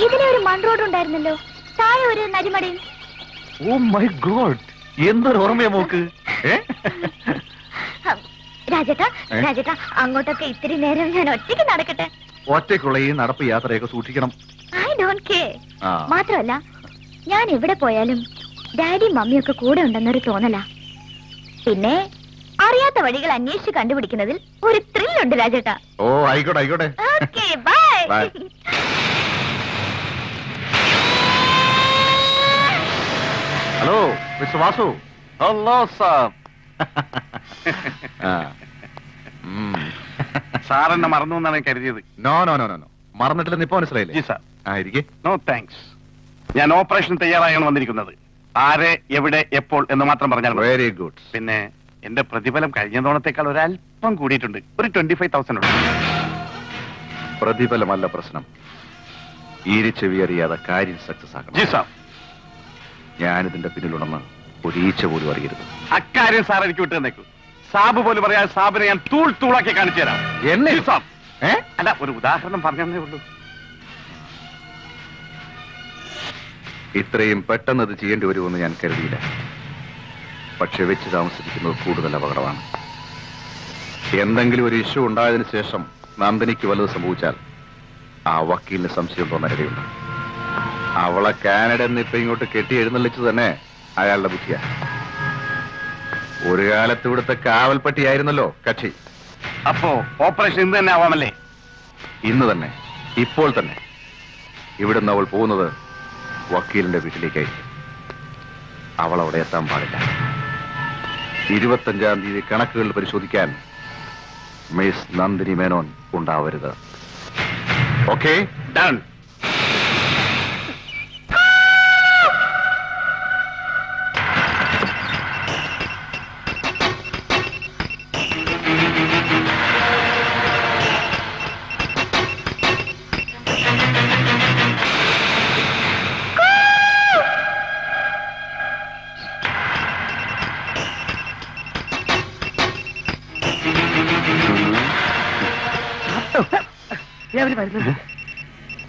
ഇതിലൊരു മൺറോഡ് ഉണ്ടായിരുന്നല്ലോ, താഴെ ഒരു നരിമടയും. ഓ മൈ ഗോഡ്, എന്തൊരു ഓർമ്മയാ മോക്ക്. രാജേട്ടാ, രാജേട്ടാ, അങ്ങോട്ടൊക്കെ ഇത്തിരി നേരം ഞാൻ ഒറ്റയ്ക്ക് നടക്കട്ടെ. ഒറ്റയ്ക്കുള്ള ഈ നടപ്പ് യാത്രയൊക്കെ സൂക്ഷിക്കണം. I don't care. മാത്രമല്ല, ഞാൻ എവിടെ പോയാലും ഡാഡി മമ്മിയൊക്കെ കൂടെ ഉണ്ടെന്നൊരു തോന്നലാ. പിന്നെ അറിയാത്ത വഴികൾ അന്വേഷിച്ച് കണ്ടുപിടിക്കുന്നതിൽ ഒരു ത്രില്ലുണ്ട് രാജേട്ടാ. ഓ ആയിക്കോട്ടെ, ആയിക്കോട്ടെ. Okay, bye. Hello mister Vasu. Hello sir. സാറെന്നെ മറന്നു എന്നാണ് കരുതിയത്. നോ നോ നോ നോ, മറന്നിട്ടില്ലെന്ന് ഇപ്പൊ മനസ്സിലായില്ലേ? No thanks. ഞാൻ ഓപ്പറേഷൻ തയ്യാറായാണ് വന്നിരിക്കുന്നത്. ആരെ, എവിടെ, എപ്പോൾ എന്ന് മാത്രം പറഞ്ഞാൽ. Very good. പിന്നെ എന്റെ പ്രതിഫലം കഴിഞ്ഞ തവണത്തേക്കാൾ ഒരല്പം കൂടിയിട്ടുണ്ട്, ഒരു ട്വന്റി ഫൈവ് തൗസൻഡ്. പ്രതിഫലമല്ല പ്രശ്നം, ഈരിച്ചെവി അറിയാതെ കാര്യം സക്സസ് ആക്കണം. ജി സാർ, ഞാനിതിന്റെ പിന്നിലുണ്ടെന്ന് ഒരീച്ച പോലും അറിയരുത്. അക്കാര്യം സാർ എനിക്ക് വിട്ടു തന്നേക്കൂ. സാബ് പോലും പറയാ. സാബിനെ ഞാൻ തൂൾ തൂളാക്കി കാണിച്ചു തരാം. എന്നെ സാബ്? അല്ല, ഒരു ഉദാഹരണം പറഞ്ഞേ ഉള്ളൂ. ഇത്രയും പെട്ടെന്ന് അത് ചെയ്യേണ്ടി വരുമെന്ന് ഞാൻ കരുതിയില്ല. പക്ഷെ വെച്ച് താമസിക്കുന്നത് കൂടുതൽ അപകടമാണ്. എന്തെങ്കിലും ഒരു ഇഷ്യൂ ഉണ്ടായതിനു ശേഷം നന്ദിനിക്ക് വല്ലത് സംഭവിച്ചാൽ ആ വക്കീലിന് സംശയം തോന്നരുതേയുള്ളൂ. അവളെ കാനഡ ഇപ്പൊ ഇങ്ങോട്ട് കെട്ടി എഴുന്നള്ളിച്ചു തന്നെ അയാളുടെ ബുദ്ധിയാണ്. ഒരു കാലത്ത് ഇവിടുത്തെ കാവൽപ്പട്ടിയായിരുന്നല്ലോ കക്ഷി. അപ്പോ ഓപ്പറേഷൻ ഇന്ന് തന്നെ ആവാമല്ലേ? ഇന്ന് തന്നെ, ഇപ്പോൾ തന്നെ. ഇവിടുന്ന് അവൾ പോകുന്നത് വക്കീലിന്റെ വീട്ടിലേക്കായിരിക്കും. അവൾ അവിടെ എത്താൻ പാടില്ല. ഇരുപത്തഞ്ചാം തീയതി കണക്കുകൾ പരിശോധിക്കാൻ മിസ് നന്ദിനി മേനോൻ ഉണ്ടാവരുത്. Okay, done.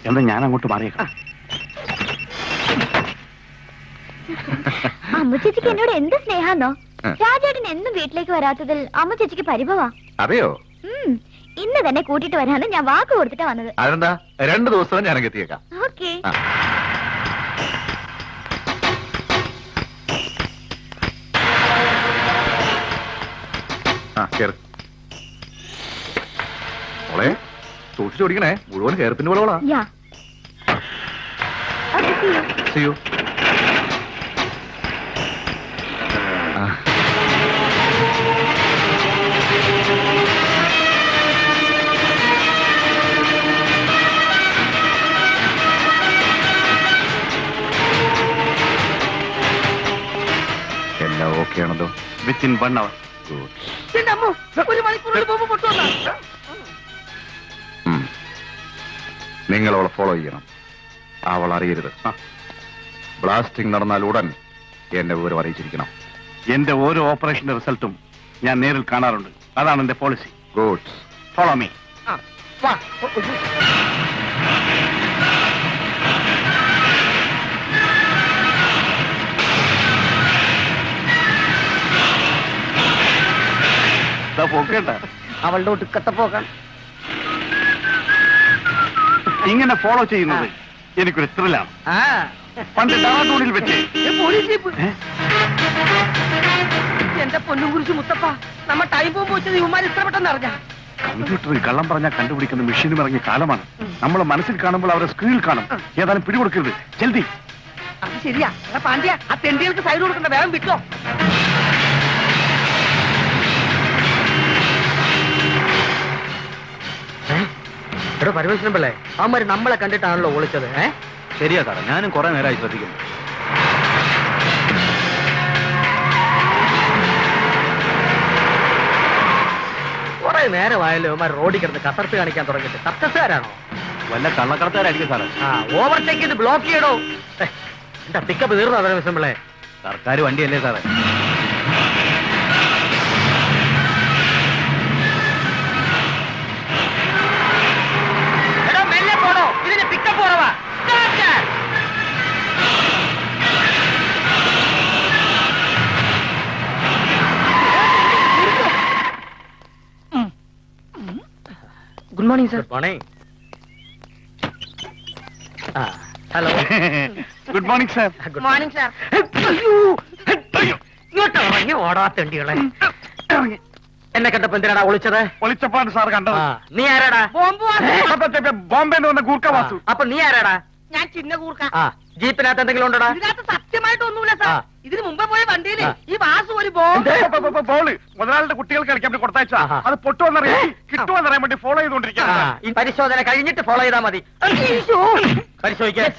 എന്താ ഞാൻ അങ്ങോട്ട് മാറിയേക്കാം. അമ്മ ചേച്ചിക്ക് എന്നോട് എന്ത് സ്നേഹാന്നോ. രാജേട്ടൻ എന്നും വീട്ടിലേക്ക് വരാത്തതിൽ അമ്മ ചേച്ചിക്ക് പരിഭവാ. അതെയോ? ഇന്ന് തന്നെ കൂട്ടിട്ട് വരാന്ന് ഞാൻ വാക്ക് കൊടുത്തിട്ടാ വന്നത്. അതെന്താ, രണ്ടു ദിവസം ഞാൻ എത്തിയേക്കാം. ഓക്കെ. സൂക്ഷിച്ചു ഓടിക്കണേ, മുഴുവൻ ഹെയർപിൻ വളവളാ. എല്ലാം ഓക്കെ ആണല്ലോ? Within one hour. നിങ്ങൾ അവളെ ഫോളോ ചെയ്യണം, അവൾ അറിയരുത്. ബ്ലാസ്റ്റിംഗ് നടന്നാൽ ഉടൻ എന്നെ വിവരം അറിയിച്ചിരിക്കണം. എന്റെ ഓരോ ഓപ്പറേഷന്റെ റിസൾട്ടും ഞാൻ നേരിൽ കാണാറുണ്ട്, അതാണ് എന്റെ പോളിസി. Good, follow me. പോക്കേണ്ട അവളുടെ ഒടുക്കത്തെ പോകാൻ. ഇങ്ങനെ ഫോളോ ചെയ്യുന്നത് എനിക്കൊരു ത്രില്ലാണ്. പണ്ട് ഡാറൂണിൽ വെച്ച് എന്റെ പൊന്നും കുറിച്ച് മുത്തപ്പ നമ്മ ടൈം ബോംബ് വെച്ചത് ഇവന്മാർ ഇത്ര പെട്ടെന്ന് അറിഞ്ഞ. കമ്പ്യൂട്ടറിൽ കള്ളം പറഞ്ഞാൽ കണ്ടുപിടിക്കുന്ന മെഷീനും ഇറങ്ങിയ കാലമാണ്. നമ്മൾ മനസ്സിൽ കാണുമ്പോൾ അവരെ സ്ക്രീനിൽ കാണും. ഏതായാലും പിടികൊടുക്കരുത്, ജൽദി. അത് ശരിയാ പാണ്ഡ്യ, ആ തെണ്ടികൾക്ക് സൈഡ് കൊടുക്കണ്ട, വേഗം വിട്ടോ. എടോ പരമേശ്വരൻ പിള്ളേ, അവന്മാർ നമ്മളെ കണ്ടിട്ടാണല്ലോ ഒളിച്ചത്. ഏ ശരിയാ സാറേ, ഞാനും കുറെ നേരമായി ശ്രദ്ധിക്കുന്നു. കുറെ നേരമായല്ലോ അവന്മാർ റോഡിൽ കിടന്ന് കസർത്ത് കാണിക്കാൻ തുടങ്ങിയിട്ട്. കർക്കസുകാരാണോ? വല്ല കള്ളക്കടത്തുകാരായിരിക്കും സാറേ. ആ ഓവർടേക്ക് ചെയ്ത് ബ്ലോക്ക് ചെയ്യടോ. എന്താ പിക്കപ്പ് തീർന്നോ പരമേശ്വരൻ പിള്ളേ? സർക്കാർ വണ്ടിയല്ലേ സാറേ. Good morning, sir. Good morning. Ah, hello. Good morning, sir. Good morning, sir. ഇങ്ങോട്ട് ഇറങ്ങി ഓടാത്ത വണ്ടികളെ. എന്നെ കണ്ടപ്പോ എന്തിനാടാ ഒളിച്ചത്? ഒളിച്ചപ്പാണ് സാർ കണ്ടത്. നീ ആരാടാ? ബോംബെ എന്ന് പറഞ്ഞ ഗൂർക്ക വാസു. അപ്പൊ നീ ആരാടാ? ഞാൻ ചിന്ന ഗൂർക്ക. ജീപ്പിനകത്ത് എന്തെങ്കിലും ഉണ്ടോടാ? ഇതിനകത്ത് സത്യമായിട്ട് ഒന്നുമില്ല സാർ. ഇതിന് മുമ്പേ പോയ വണ്ടിയിൽ ഈ വാസു ഒരു ബോള് മുതലാളിയുടെ കുട്ടികൾക്ക് കളിക്കാൻ വേണ്ടി കൊടുത്തയച്ചാ. അത് പൊട്ടുവെന്നറിയാം, കിട്ടുമെന്നറിയാൻ വേണ്ടി ഫോളോ ചെയ്തോണ്ടിരിക്കുക. പരിശോധന കഴിഞ്ഞിട്ട് ഫോളോ ചെയ്താൽ മതി. പരിശോധിക്കാം.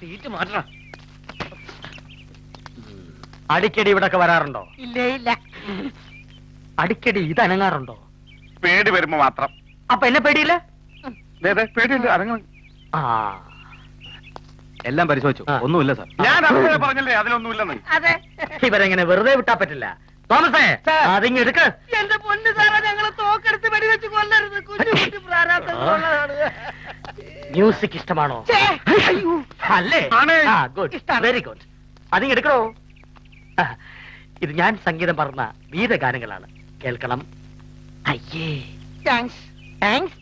സീറ്റ് മാറ്റണം. അടിക്കടി ഇവിടൊക്കെ വരാറുണ്ടോ? ഇല്ല ഇല്ല. അടിക്കടി ഇത് അനങ്ങാറുണ്ടോ? പേടി വരുമ്പോ മാത്രം. അപ്പൊ എന്നെ പേടിയില്ല? പേടിയില്ല, അനങ്ങ. ആ എല്ലാം പരിശോധിച്ചു, ഒന്നുമില്ല സാർ. ഞാൻ പറഞ്ഞല്ലേ അതിലൊന്നുമില്ലെന്ന്. അതെ, ഇവരെങ്ങനെ വെറുതെ വിട്ടാ പറ്റില്ല. തോമസേ അതിങ്ങ് എടുക്ക. എന്റെ പൊന്നു സാറേ, ഞങ്ങളെ തോക്കെടുത്ത് വെടിവെച്ച് കൊല്ലരുത്. കുഞ്ഞു കുട്ടി പ്രാരാബ്ധമാണ്. മ്യൂസിക് ഇഷ്ടമാണോ? അല്ലേ? Very good. അതിങ്ങ് എടുക്കണോ? ഇത് ഞാൻ സംഗീതം പറഞ്ഞ ഗീതഗാനങ്ങളാണ്, കേൾക്കണം. അയ്യേ താങ്ക്സ്. कष्ट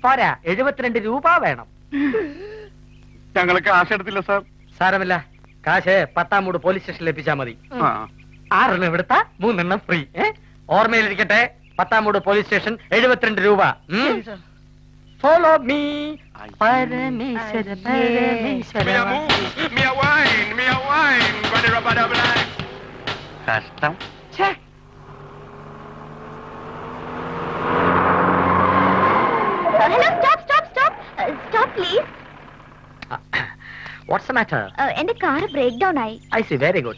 What's the matter? Uh, and the car breakdown I. I see, very good.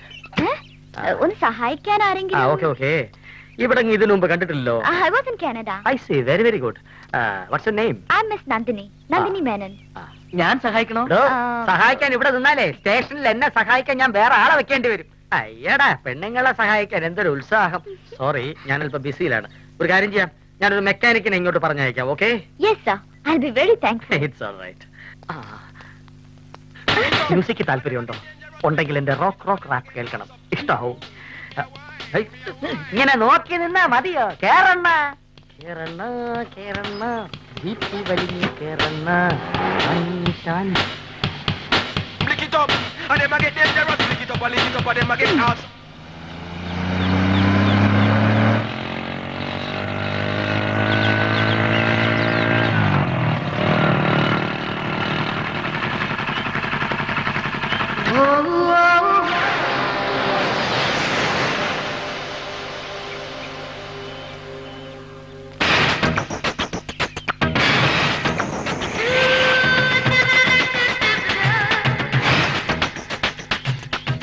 Un sahaikkan arengil. Ah, okay, okay. Ivadangu idinu mumba kanditillo. I was in Canada. I see, very very good. Uh, what's your name? I'm Miss Nandini. Nandini Menon. Njan sahaikano? Sahaikkan ivada ninnale station il enna sahaikkan njan vera aala vekkendi varum. Ayyada pennengala sahaikkan endoru ulsaham. Sorry, njan ilpa busy ilana. Oru karyam cheyam. Njan oru mechanic ne ingotte paranjayikam, okay? Yes sir. I'll be very thankful. It's all right. Ah. Music तापरयो rock rock rap इष्टो इन नोकी मत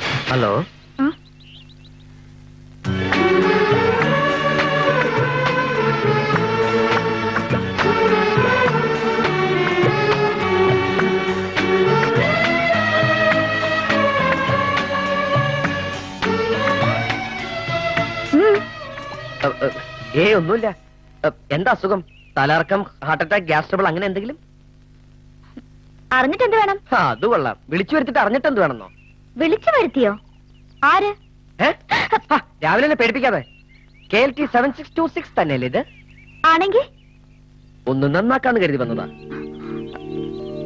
hello ऐसा എന്താ അസുഖം തലകറക്കം heart attack gas trouble അങ്ങനെ എന്തെങ്കിലും അറിഞ്ഞിട്ട് എന്ത് വേണം ആ അത് കൊള്ളാം വിളിച്ചു വരുത്തിട്ട് അറിഞ്ഞിട്ട് എന്ത് വേണന്നോ വിളിച്ചു വരുത്തിയോ ആരെ ഹേ രാവിലെനെ പേടിപ്പിക്കാതെ കെഎൽടി seven six two six തന്നെയല്ലേ ഇത് ആണെങ്കിൽ ഒന്ന് നന്നാക്കാന്ന് കരുതി വന്നതാ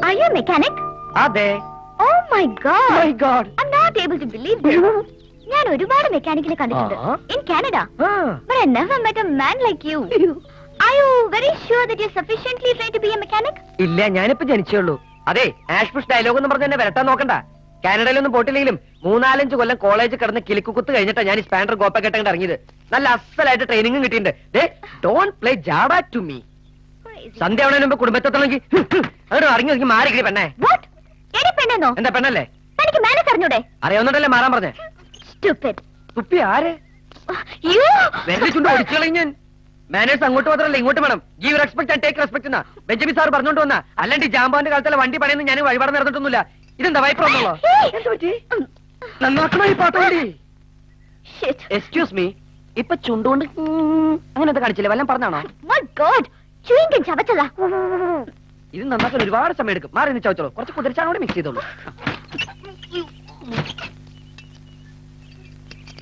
ആർ യു മെക്കാനിക് അതെ oh my god my god I am not able to believe this ഞാൻ ഒരുപാട് മെക്കാനിക്കിനെ കണ്ടിട്ടുണ്ട് in Canada but I never met a man like you are you very sure that you sufficiently try to be a mechanic ഇല്ല ഞാനിപ്പോ ജനിച്ചേയുള്ളൂ അതെ ആഷ്ബുഷ് dialogue എന്ന് പറഞ്ഞെന്നെ വരട്ടാൻ നോക്കണ്ട കാനഡയിലൊന്നും പോട്ടില്ലെങ്കിലും മൂന്നാലഞ്ച് കൊല്ലം കോളേജ് കടന്ന് കിളിക്കുകുത്ത് കഴിഞ്ഞിട്ടാ ഞാൻ ഈ സ്പാൻഡർ ഗോപകേട്ടൻ കണ്ട് ഇറങ്ങിയത് നല്ല അസലായിട്ട് ട്രെയിനിങ്ങും കിട്ടിയിട്ടുണ്ട് ദേ don't play java to me സന്ധ്യ ആവുന്നതിന് മുമ്പ് കുടുംബത്തോളെങ്കിൽ അങ്ങോട്ട് ഇറങ്ങി ഇറങ്ങി മാറി കിളി പെണ്ണേ വാട്ട് എടി പെണ്ണെന്നോ എന്താ പെണ്ണല്ലേ എനിക്ക് മാനേജ് അറിഞ്ഞൂടെ അറിയാവുന്നതല്ലേ മാറാൻ പറഞ്ഞേ സ്റ്റുപ്പിഡ് തുപ്പി ആരെ യൂ വെറുതെ ചുണ്ട് ഒടിച്ചളയും ഞാൻ മാനേജ് അങ്ങോട്ട് മാത്രമല്ല ഇങ്ങോട്ട് വേണം give respect and take respect എന്നാ ബെഞ്ചമിൻ സാർ പറഞ്ഞുകൊണ്ട് വന്നാ അല്ലാണ്ട് ജാമ്പാന്റെ കാലത്തല്ല വണ്ടി പണിയെന്ന് ഞാൻ വഴിപാട് നടന്നിട്ടൊന്നുമില്ല ഇതെന്താ വൈപ്രോന്നോ നന്നാക്കണോ ഈ പാട്ടോടി എക്സ്ക്യൂസ് മീ ഇപ്പൊ ചുണ്ടുകൊണ്ട് അങ്ങനെന്താ കാണിച്ചില്ലേ വല്ലതും പറഞ്ഞാണോ ഇത് നന്നാക്കാൻ ഒരുപാട് സമയം എടുക്കും മാറി നിന്ന് ചവച്ചോളൂ കുറച്ച് കുതിരച്ചാണോടെ മിക്സ് ചെയ്തോളൂ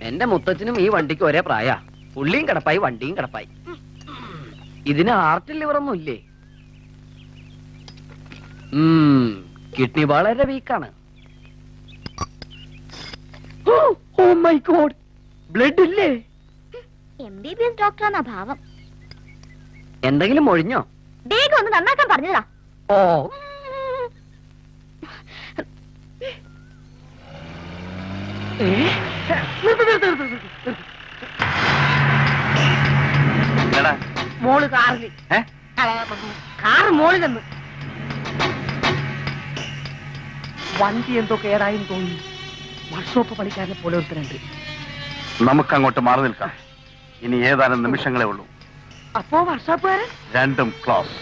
എന്റെ മുത്തച്ഛനും ഈ വണ്ടിക്ക് ഒരേ പ്രായ പുള്ളിയും കിടപ്പായി വണ്ടിയും കിടപ്പായി ഇതിന് ഹാർട്ടിൽ ലിവറൊന്നും ഇല്ലേ किडनी वाले weak oh my god blood इल्ले एमबीबीएस डॉक्टर ആണ് ഭാവം എന്തെങ്കിലും ഒഴിഞ്ഞോ വേഗം ഒന്ന് നന്നാക്കാൻ പറഞ്ഞതാ ഓ ഏ നിർത്ത് നിർത്ത് നിർത്ത് എടാ മോള് കാറിൽ ഹേ കാർ മോള് നിന്ന് വണ്ടി എന്തോ കേടായി തോന്നി വർക്ക്ഷോപ്പ് പണിക്കാരനെ പോലെ ഒരുത്തനുണ്ട് നമുക്ക് അങ്ങോട്ട് മാറി നിൽക്കാം ഇനി ഏതാനും നിമിഷങ്ങളേ ഉള്ളൂ അപ്പോ വർക്ക്ഷോപ്പ് രണ്ടും ക്ലോസ്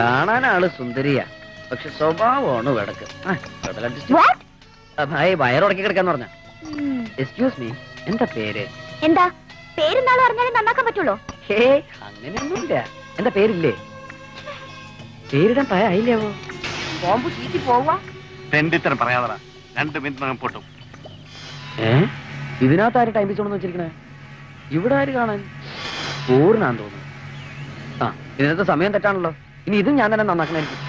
കാണാൻ ആള് സുന്ദരിയാ പക്ഷെ സ്വഭാവമാണ് കിടക്ക് വയറുടക്കി കിടക്കാന്ന് പറഞ്ഞ Excuse me, എന്താ പേര് എന്താ പേര് നാളെ അറിഞ്ഞാലേ നന്നാക്കാൻ പറ്റുള്ളൂ ഹേ അങ്ങനെയൊന്നുമില്ല എന്താ പേരില്ലേ പേരിടാൻ പ്രായമായില്ലേ பாம்பு சீக்கி போவா ரெண்டித்தர പറയാதடா രണ്ട് മിനിറ്റ് നമുക്ക് പോട്ടു ഏ ഇതിനാതാര് ടൈം സോൺ എന്ന് വെച്ചിരിക്കണേ ഇവിടെ ആര് കാണാൻ ഓർണാൻ തോന്നുന്നു ആ ഇതിനത്തെ സമയം തെറ്റാണല്ലോ ഇനി ഇതും ഞാൻ തന്നെ നന്നാക്കണായിരിക്കും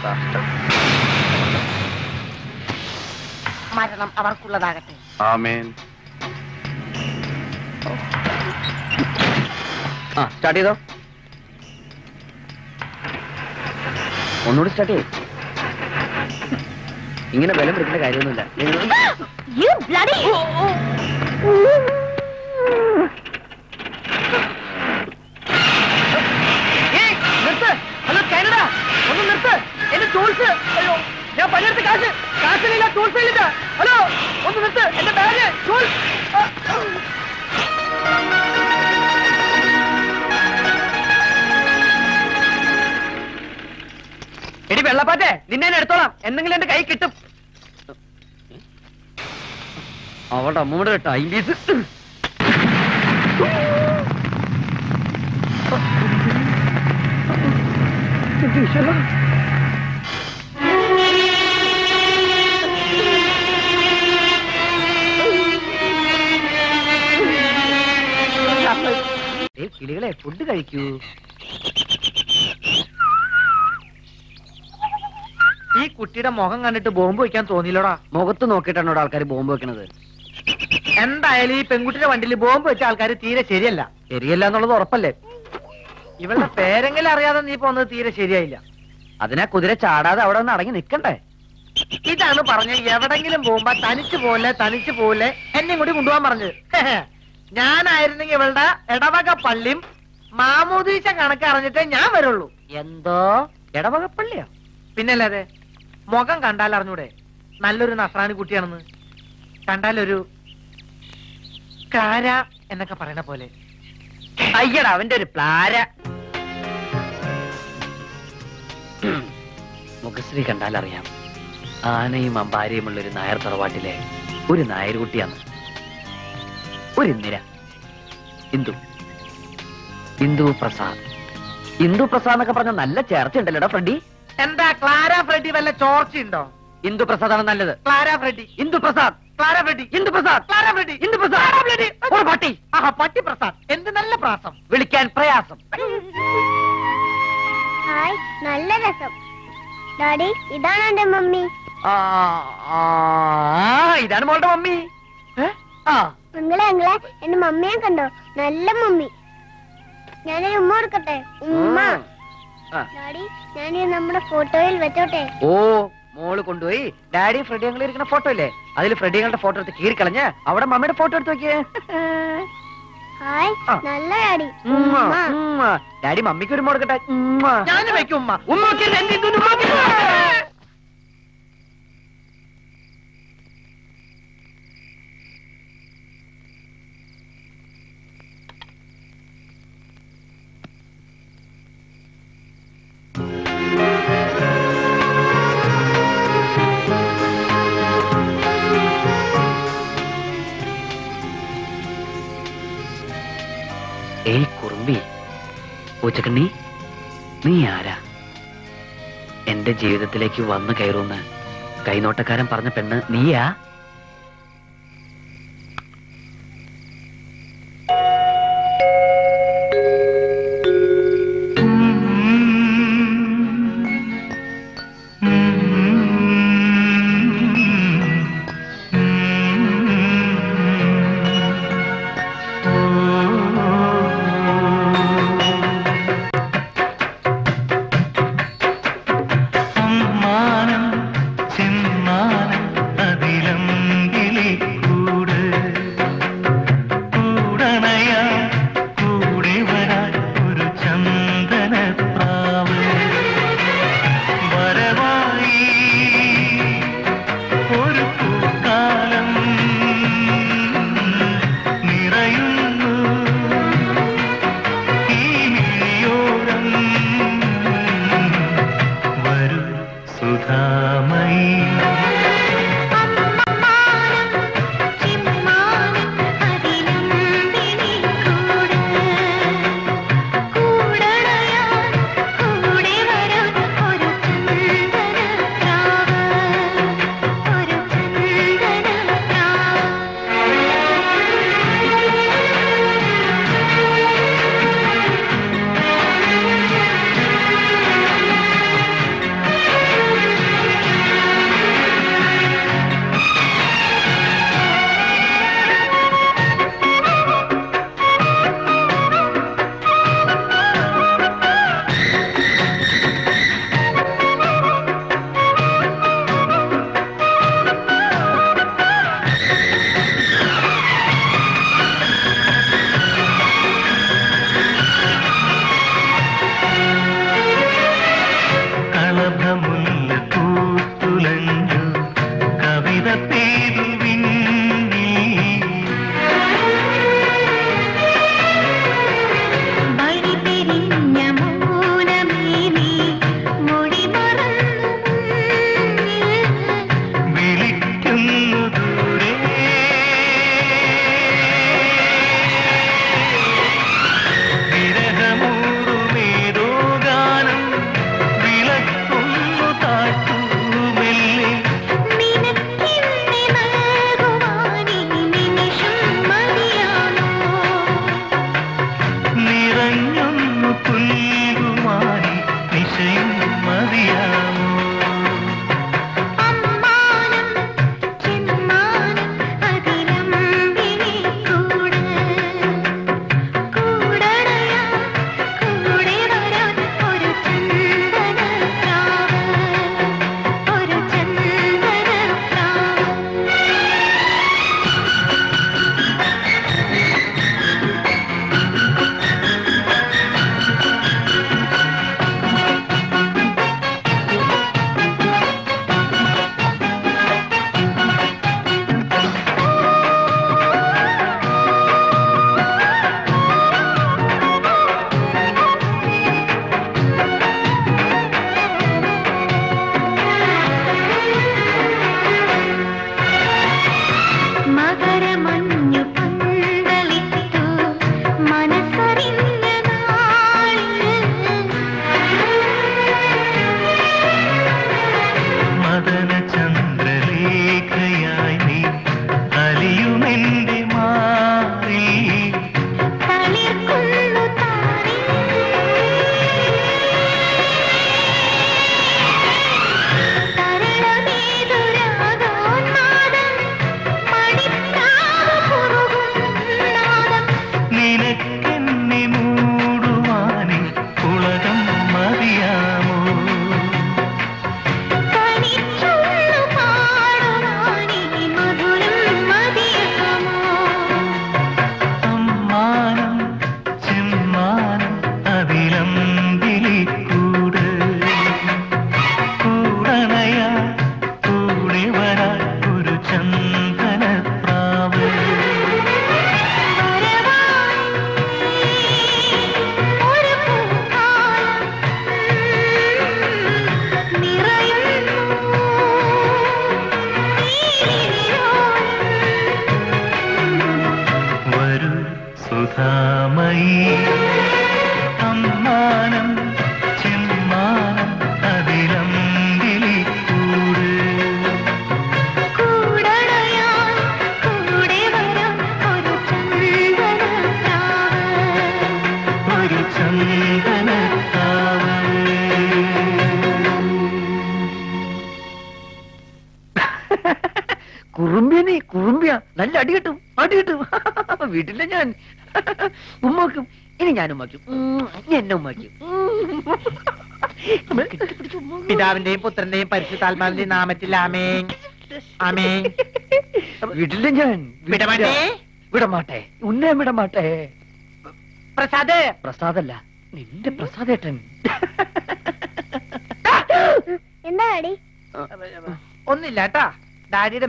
മരണം അവർക്കുള്ളതാകട്ടെ ആമേൻ ആ സ്റ്റാർട്ട് ചെയ്തോ ഒന്നുകൂടി സ്റ്റാർട്ട് ചെയ്യ് ഇങ്ങനെ ബലം പിടിക്കുന്ന കാര്യമൊന്നുമില്ല യു ബ്ലഡി ഏയ് നിർത്ത് ഹലോ കാനഡ ഒന്ന് നിർത്ത് എന്നെ ടൂൾസ് അയ്യോ ഞാൻ പലയിടത്ത് കാശ് കാശില്ല ടൂൾസ് ഇല്ല ഹലോ ഒന്ന് നിർത്ത് എന്റെ ബാഗ് ടൂൾസ് എടി വെള്ളപ്പാറ്റേ നിന്നെ ഞാൻ എടുത്തോളാം എന്തെങ്കിലും എന്റെ കൈ കിട്ടും അവളുടെ അമ്മൂടെ ടൈം പീസ് കിളികളെ ഫുഡ് കഴിക്കൂ ഈ കുട്ടിയുടെ മുഖം കണ്ടിട്ട് ബോംബ് വെക്കാൻ തോന്നിയില്ലോടാ മുഖത്ത് നോക്കിയിട്ടാണോ ആൾക്കാർ ബോംബ് വെക്കണത് എന്തായാലും ഈ പെൺകുട്ടിയുടെ വണ്ടിയിൽ ബോംബ് വെച്ച ആൾക്കാർ തീരെ ശരിയല്ല ശരിയല്ല എന്നുള്ളത് ഉറപ്പല്ലേ ഇവളുടെ പേരെങ്കിലും അറിയാതെ നീ പോകുന്നത് തീരെ ശരിയായില്ല അതിനാ കുതിര ചാടാതെ അവിടെ ഒന്ന് അടങ്ങി നിക്കണ്ടേ ഇതാണ് പറഞ്ഞത് എവിടെങ്കിലും പോകുമ്പോ തനിച്ചു പോലെ തനിച്ചു പോലെ എന്നെ കൂടി കൊണ്ടുപോകാൻ പറഞ്ഞത് ഞാനായിരുന്നെങ്കിൽ ഇവളുടെ ഇടവക പള്ളിയും മാമോദീശ കണക്ക് അറിഞ്ഞിട്ടേ ഞാൻ വരുള്ളൂ എന്തോ ഇടവക പള്ളിയോ പിന്നല്ലാതെ മുഖം കണ്ടാൽ അറിഞ്ഞൂടെ നല്ലൊരു നസ്രാണി കുട്ടിയാണെന്ന് കണ്ടാലൊരു കാര എന്നൊക്കെ പറയണ പോലെ അയ്യടാ അവന്റെ ഒരു പ്ലാര മുഖശ്രീ കണ്ടാൽ അറിയാം ആനയും അമ്പാരിയുമുള്ള ഒരു നായർ തറവാട്ടിലെ ഒരു നായർകുട്ടിയാണ് ഒരു ഇന്ദിര ഇന്ദു ഇന്ദു പ്രസാദ് ഇന്ദു പ്രസാദ് എന്നൊക്കെ പറഞ്ഞ നല്ല ചേർച്ച ഉണ്ടല്ലോടാ ഫ്രെഡി എന്താ ക്ലാര ഫ്രെഡി വല്ല ചോർച്ചയുണ്ടോ ഇന്ദു പ്രസാദ് ആണ് നല്ലത് Clara Freddy Indu Prasad Clara Freddy Indu Prasad Clara Freddy Indu Prasad ഒരു പട്ടി ആഹാ പട്ടി പ്രസാദ് എന്ത് നല്ല പ്രാസം വിളിക്കാൻ പ്രയാസം ഹായ് നല്ല രസം ഡാഡി ഇതാണ് എന്റെ മമ്മി ആ ഇതാണ് മോളുടെ മമ്മി ആ നിങ്ങളെ നിങ്ങളെ എന്റെ മമ്മിയെ കണ്ടോ നല്ല മമ്മി ഞാനൊരു ഉമ്മ കൊടുക്കട്ടെ ഉമ്മ ഡാഡി ഞാൻ നമ്മുടെ ഫോട്ടോയിൽ വെച്ചോട്ടെ ഓ മോള് കൊണ്ടുപോയി ഡാഡി ഫ്രെഡി ഞങ്ങൾ ഇരിക്കുന്ന ഫോട്ടോ അല്ലേ അതിൽ ഫ്രെഡിങ്ങളുടെ ഫോട്ടോ എടുത്ത് കീറി കളഞ്ഞ് അവിടെ മമ്മിയുടെ ഫോട്ടോ എടുത്ത് നോക്കിയേ ഹായ് നല്ല ഡാഡി ഡാഡി മമ്മിക്ക് ഒരു മോടുക്കട്ടെ ഞാനും വെക്കും ഉമ്മ ഉമ്മ ഏയ് കുറുമ്പി പൂച്ചക്കണ്ണി നീ ആരാ എന്റെ ജീവിതത്തിലേക്ക് വന്നു കയറുമെന്ന് കൈനോട്ടക്കാരൻ പറഞ്ഞ പെണ്ണ് നീയാ I'm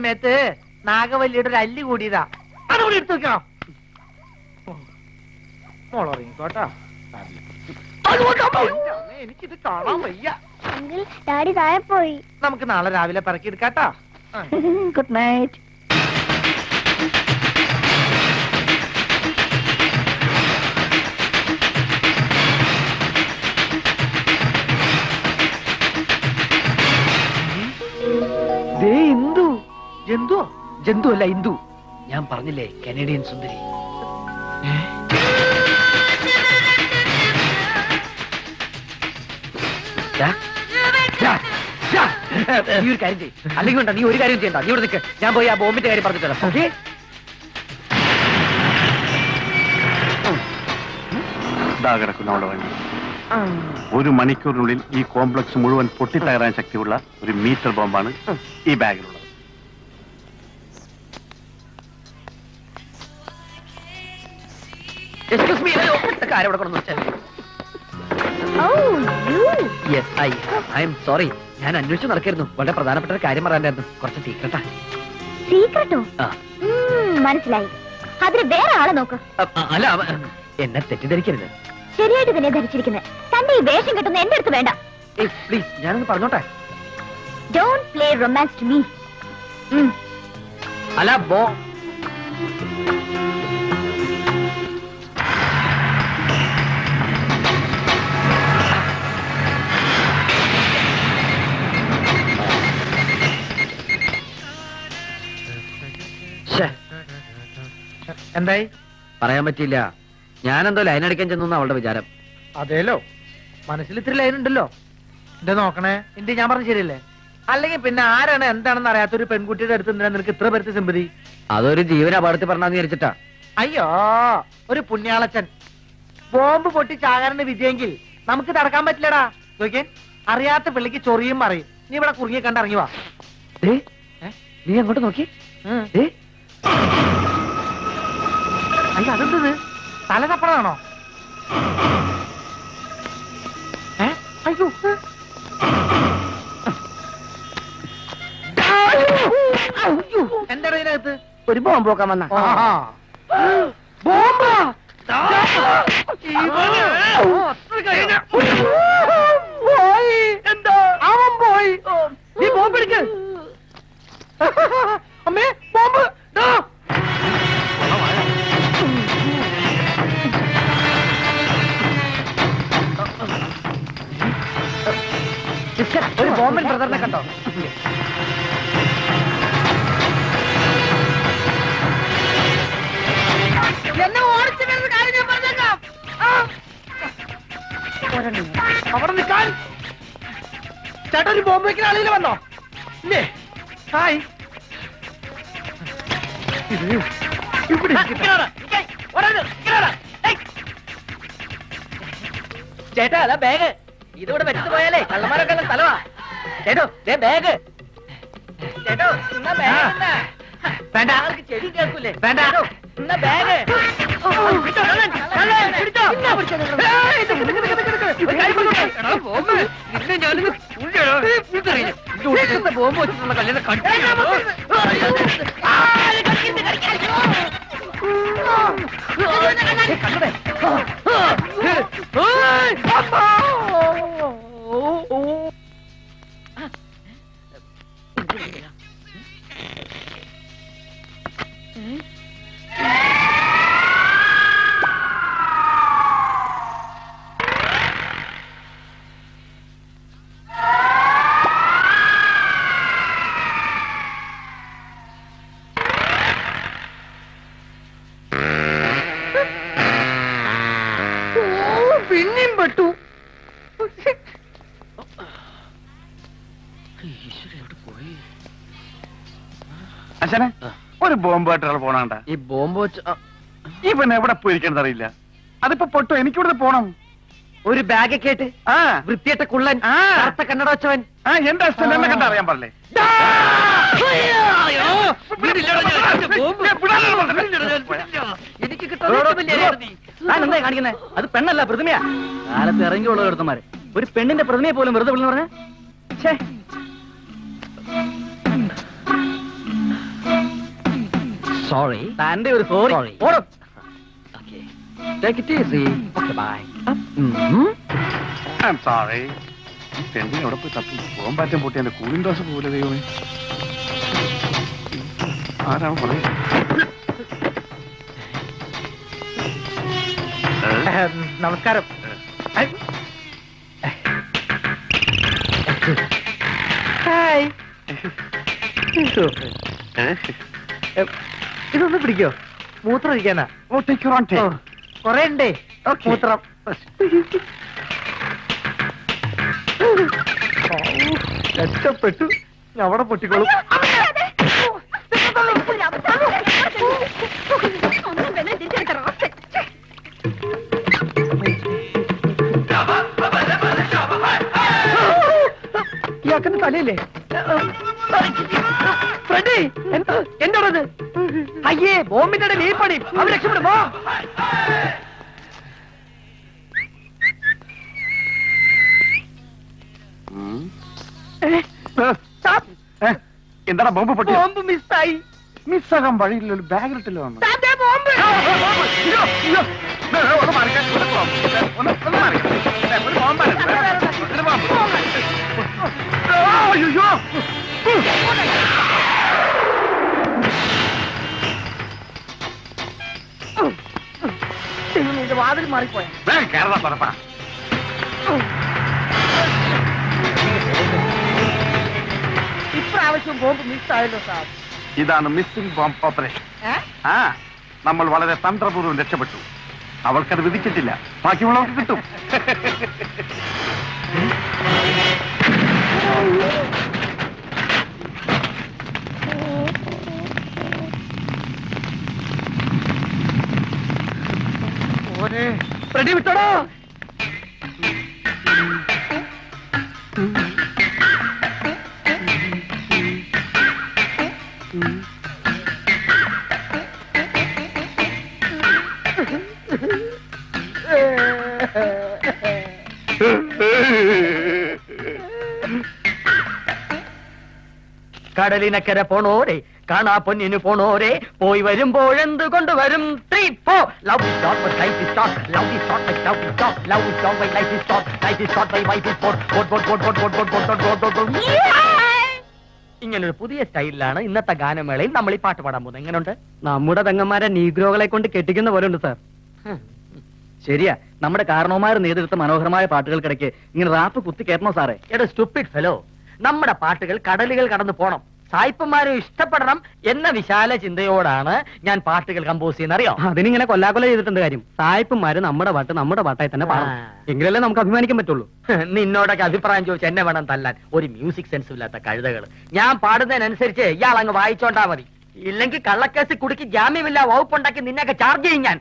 മേത്ത് നാഗവല്ലിയുടെ ഒരു അല്ലി കൂടിയതാ. അതുകൂടി എടുത്തു വെക്കണോ മോളോട്ടാ? എനിക്കിത് കാണാൻ വയ്യ. നമുക്ക് നാളെ രാവിലെ പറക്കി എടുക്കാട്ടാ. Good night. ഹിന്ദു ജന്തു ജന്തു അല്ല ഹിന്ദു. ഞാൻ പറഞ്ഞില്ലേ കനേഡിയൻ സുന്ദരി. നീ ഒരു കാര്യം ചെയ്യ്, അല്ലെങ്കിൽ വേണ്ട, നീ ഒരു കാര്യം ചെയ്യണ്ട. നീ ഇവിടെ നിൽക്ക്, ഞാൻ പോയി ആ ബോംബിന്റെ കാര്യം പറഞ്ഞിട്ടാ. ഓക്കെ, ഒരു മണിക്കൂറിനുള്ളിൽ ഈ കോംപ്ലക്സ് മുഴുവൻ പൊട്ടിത്തകരാൻ ശക്തിയുള്ള ഒരു മീറ്റർ ബോംബാണ് ഈ ബാഗിലുള്ളത്. ഞാൻ അന്വേഷിച്ചു നടക്കായിരുന്നു. വളരെ പ്രധാനപ്പെട്ട ഒരു കാര്യം പറയാനായിരുന്നു. കുറച്ച് സീക്രട്ടാ. സീക്രട്ടോ? മനസ്സിലായി. അതിന് വേറെ ആളെ നോക്ക്. അല്ല, എന്നെ തെറ്റിദ്ധരിക്കരുത്. ശരിയായിട്ട് തന്നെ ധരിച്ചിരിക്കുന്നത്. തന്റെ ഈ വേഷം കിട്ടുന്ന എന്റെ അടുത്ത് വേണ്ട. പ്ലീസ്, ഞാനൊന്ന് പറഞ്ഞോട്ടെ. Don't play romance to me. അല്ല ബോ. എന്തായി പറയാൻ പറ്റിയില്ല. ഞാനെന്തോ ലൈൻ അടിക്കാൻ ചെന്നു അവളുടെ വിചാരം. അതേലോ, മനസ്സിൽ ഇത്തിരി ലൈൻ ഉണ്ടല്ലോ. എന്റെ നോക്കണേ, എന്റെ ഞാൻ പറഞ്ഞ ശരിയല്ലേ? അല്ലെങ്കിൽ പിന്നെ ആരാണ് എന്താണെന്ന് അറിയാത്തൊരു പെൺകുട്ടിയുടെ അടുത്ത് നിനക്ക് ഇത്ര പേരത്തെ സിമ്പതി? അതൊരു ജീവന അപകടത്തിൽ പറഞ്ഞാന്ന് വിചാരിച്ചിട്ടാ. അയ്യോ, ഒരു പുണ്യാളച്ചൻ ബോംബ് പൊട്ടി ചാകാരന്റെ വിജയെങ്കിൽ നമുക്ക് നടക്കാൻ പറ്റില്ലടാ. നോക്കിയാൻ അറിയാത്ത പിള്ളിക്ക് ചൊറിയും പറയും. നീ ഇവിടെ കുറുങ്ങിയെ കണ്ട് ഇറങ്ങി വാ. നീ അങ്ങോട്ട് നോക്കി. അയ്യ, അതെന്തത്? തല തപ്പണതാണോ? അയ്യോ, എന്താ ഇതിനകത്ത്? ഒരു ബോംബ് നോക്കാൻ വന്ന ബോംബ്. എന്താ അവൻ പോയി? നീ ബോംബ് എടുക്ക. അമ്മേ, ബോംബ്. ഒരു ബോംബിൽ ബ്രദറിനെ കണ്ടോ? എന്നെ ഓടിച്ചു വരുന്ന കാര്യം ഞാൻ പറഞ്ഞേക്കാം. അവിടെ നിൽക്കാൻ ചേട്ടാ, ഒരു ബോംബ് വയ്ക്കുന്ന ആളിൽ വന്നോ? ഇല്ലേ? ഹായ്, ചേട്ടാ അതാ ബാഗ്. ഇതോടെ വെച്ചു പോയാലേ കള്ളന്മാരൊക്കെ ഉള്ള സ്ഥലമാ. ചേട്ടോ ദേ ബാഗ്. ചേട്ടോ എന്നാ ബാഗ് ചെടി കേൾക്കൂലേ? വേണ്ടോ എന്നാ ബാഗ്. ബോംബ് വെച്ചിട്ടുള്ള കല്യാണം ഒരു ബോംബായിട്ട് പോണാണ്ട. ഈ ബോംബ് ഇവൻ എവിടെ പോയിരിക്കണെന്ന് അറിയില്ല. അതിപ്പോ പൊട്ടോ, എനിക്കിവിടെ പോണം. ഒരു ബാഗ് കേട്ട് വൃത്തിയായിട്ട് കുള്ളൻ കന്നട വെച്ചവൻ. എന്റെ അച്ഛൻ എന്നെ കണ്ട അറിയാൻ പറഞ്ഞേ. എനിക്ക് കാണിക്കുന്നേ അത് പെണ്ണല്ല, പ്രതിമയാ. കാലത്ത് ഇറങ്ങിയുള്ള ഒരുത്തന്മാര് ഒരു പെണ്ണിന്റെ പ്രതിമയെ പോലും വെറുതെ വിളിന്ന് പറഞ്ഞ. Sorry. തന്റെ ഒരു sorry. Okay. Take it easy. Okay, bye. Mhm. I'm sorry. പെണ്ണിനെ അവിടെ പോയി തപ്പി പോകാൻ പറ്റാൻ പൊട്ടി എന്റെ കൂളിംഗ് ദോശ പോലെ ദൈവമേ. ആരാണ് പറയും? നമസ്കാരം. ഹായ്. ഇതൊന്ന് പിടിക്കോ? മൂത്രം ഒഴിക്കാനാ? കൊറേ ഉണ്ടേ മൂത്രം. രക്ഷപ്പെട്ടു. അവിടെ പൊട്ടിക്കോളൂ. ഇയാക്കന്ന് തലയില്ലേ? ഫ്രണ്ട് എന്റെ ഉള്ളത്. അയ്യേ, ബോംബിന്റെ ഇടയിൽ ഈ പണി. അവർ രക്ഷപ്പെടുമോ? എന്താണ് ബോംബ് പൊട്ടി? ബോംബ് മിസ്സായി. நீ சகம் வழியில் பேக் எடுத்துட்டு வரணும். தாத்தே பாம்பு. ஐயோ ஐயோ. நான் ஒரு மார்க்க எடுத்து போறேன். ஒரு ஒரு மார்க்க. ஒரு பாம்பு. ஒரு பாம்பு. ஐயோ. நீ இந்த வாதில மாறி போய். பேக் கேரடா பரப்பா. இப்ராவசம் பாம்பு மிஸ் ஆயிடுச்சு சார். ഇതാണ് മിസ്സിംഗ് ബോംബ് ഓപ്പറേഷൻ. ആ നമ്മൾ വളരെ തന്ത്രപൂർവ്വം രക്ഷപ്പെട്ടു. അവൾക്കത് വിധിച്ചിട്ടില്ല, ബാക്കിയുള്ളവർക്ക് കിട്ടും. ഓരേ പ്രതി വിട്ടോടോ. കടലിനക്കര പോണോരെ കാണാ പൊന്നിനു പോണോരെ പോയി വരുമ്പോഴെന്ത് കൊണ്ടുവരും three four love is short but life is short love is short but love is short love is short but life is short life is short but life is short. ഇങ്ങനൊരു പുതിയ സ്റ്റൈലിലാണ് ഇന്നത്തെ ഗാനമേളയിൽ നമ്മൾ ഈ പാട്ട് പാടാൻ പോകുന്നത്. എങ്ങനെയുണ്ട്? നമ്മുടെ തങ്ങന്മാരെ നീഗ്രോകളെ കൊണ്ട് കെട്ടിക്കുന്ന പോലെ ഉണ്ട് സാർ. ശരിയാ, നമ്മുടെ കാരണവന്മാർ നേതൃത്വ മനോഹരമായ പാട്ടുകൾക്കിടയ്ക്ക് ഇങ്ങനെ റാപ്പ് കുത്തി കയറ്റണോ സാറേ? എടാ സ്റ്റുപ്പിഡ് ഫെലോ, നമ്മുടെ പാട്ടുകൾ കടലുകൾ കടന്നു പോണം, സായിപ്പന്മാരും ഇഷ്ടപ്പെടണം എന്ന വിശാല ചിന്തയോടാണ് ഞാൻ പാട്ടുകൾ കമ്പോസ് ചെയ്യുന്ന. അറിയോ, അതിനിങ്ങനെ കൊല്ലാക്കൊല ചെയ്തിട്ടുണ്ട് കാര്യം. സായിപ്പന്മാര് നമ്മുടെ പാട്ട് നമ്മുടെ പാട്ടായി തന്നെ പാടണം, എങ്കിലല്ലേ നമുക്ക് അഭിമാനിക്കാൻ പറ്റുള്ളൂ. നിന്നോടൊക്കെ അഭിപ്രായം ചോദിച്ചു എന്നെ വേണം തല്ലാൻ, ഒരു മ്യൂസിക് സെൻസും ഇല്ലാത്ത കഴുതകൾ. ഞാൻ പാടുന്നതിനനുസരിച്ച് ഇയാൾ അങ്ങ് വായിച്ചോണ്ടാ മതി, ഇല്ലെങ്കിൽ കള്ളക്കേസ് കുടുക്കി ജാമ്യമില്ല വകുപ്പുണ്ടാക്കി നിന്നെയൊക്കെ ചാർജ് ചെയ്യും ഞാൻ.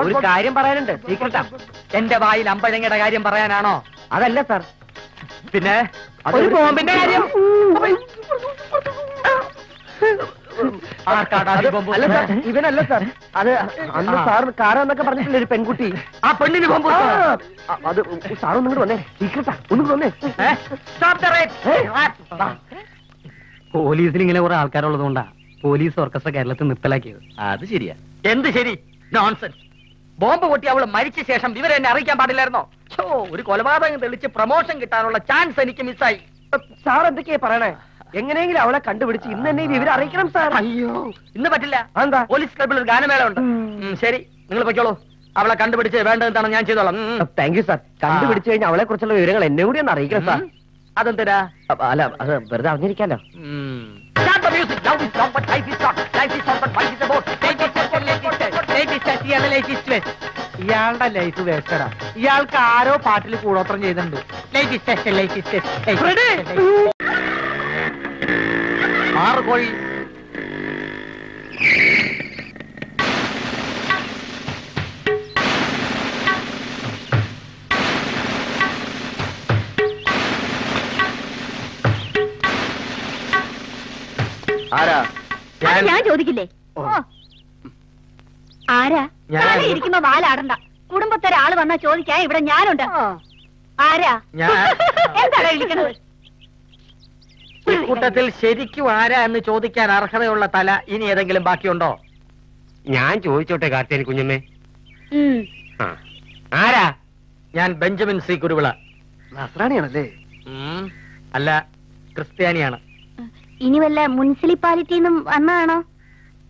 ഒരു കാര്യം പറയാനുണ്ട്, സീക്രട്ടാ. എന്റെ വായിൽ അമ്പഴങ്ങയുടെ കാര്യം പറയാനാണോ? അതല്ല സാർ, പിന്നെ ഒരു ബോംബിന്റെ കാര്യം. ഇവനല്ല സാർ, അത് അന്ന് സാർ കാരാന്നൊക്കെ പറഞ്ഞിട്ടില്ല ഒരു പെൺകുട്ടി, ആ പെണ്ണിന് ബോംബ്. അത് സാർ ഒന്നുകൂടി വന്നേ, സീക്രട്ടാ, ഒന്നുകൂടി വന്നേ. പോലീസിൽ ഇങ്ങനെ കുറെ ആൾക്കാരുള്ളത് കൊണ്ടാ പോലീസ് ഓർക്കസ്ട്ര കേരളത്തിൽ നിർത്തലാക്കിയത്. അത് ശരിയാ. എന്ത് ശരി? നോൺസെൻസ്. ബോംബ് പൊട്ടി അവൾ മരിച്ച ശേഷം ഇവരെ എന്നെ അറിയിക്കാൻ പാടില്ലായിരുന്നോ? ഒരു കൊലപാതകം തെളിച്ച് പ്രമോഷൻ കിട്ടാനുള്ള ചാൻസ് എനിക്ക് മിസ്സായി. സാർ എന്തൊക്കെയാ പറയണേ? എങ്ങനെയെങ്കിലും അവളെ കണ്ടുപിടിച്ച് ഇന്ന് തന്നെ ഇവരെ അറിയിക്കണം സാർ. അയ്യോ, ഇന്ന് പറ്റില്ല. എന്താ? പോലീസ് ക്ലബിൽ ഒരു ഗാനമേള ഉണ്ട്. ശരി, നിങ്ങൾ പൊയ്ക്കോളൂ. അവളെ കണ്ടുപിടിച്ച് വേണ്ടതാണ് ഞാൻ ചെയ്തോളാം. Thank you sir. കണ്ടുപിടിച്ചു കഴിഞ്ഞാൽ അവളെ കുറിച്ചുള്ള വിവരങ്ങൾ എന്നെ കൂടി ഒന്ന് അറിയിക്കണം സാർ. അതെന്തരാ? അല്ല, അത് വെറുതെ അറിഞ്ഞിരിക്കാലോ. ഇയാളുടെ ലൈഫ് വേസ്റ്റഡാ. ഇയാൾക്ക് ആരോ പാട്ടിൽ കൂടോത്രം ചെയ്തിട്ടുണ്ട്. ആറ് കോഴി ഞാൻ ചോദിക്കില്ലേ? ആരാ? ഞാൻ ഇരിക്കുമ്പോ വാലാടണ്ട, കുടുംബത്തൊരാള് വന്നാ ചോദിക്കാൻ ഇവിടെ ഞാനുണ്ട്. ആരാ? എന്താ വിളിക്കണത്? ഈ കൂട്ടത്തിൽ ശരിക്കും ആരാ എന്ന് ചോദിക്കാൻ അർഹതയുള്ള തല ഇനി ഏതെങ്കിലും ബാക്കിയുണ്ടോ? ഞാൻ ചോദിച്ചോട്ടെ കാർത്തേനി കുഞ്ഞമ്മേ. ആരാ? ഞാൻ ബെഞ്ചമിൻ സി കുരുവിള. നസ്രാണിയാണല്ലേ? അല്ല, ക്രിസ്ത്യാനിയാണ്. ഇനി വല്ല മുനിസിപ്പാലിറ്റിന്നും വന്നാണോ?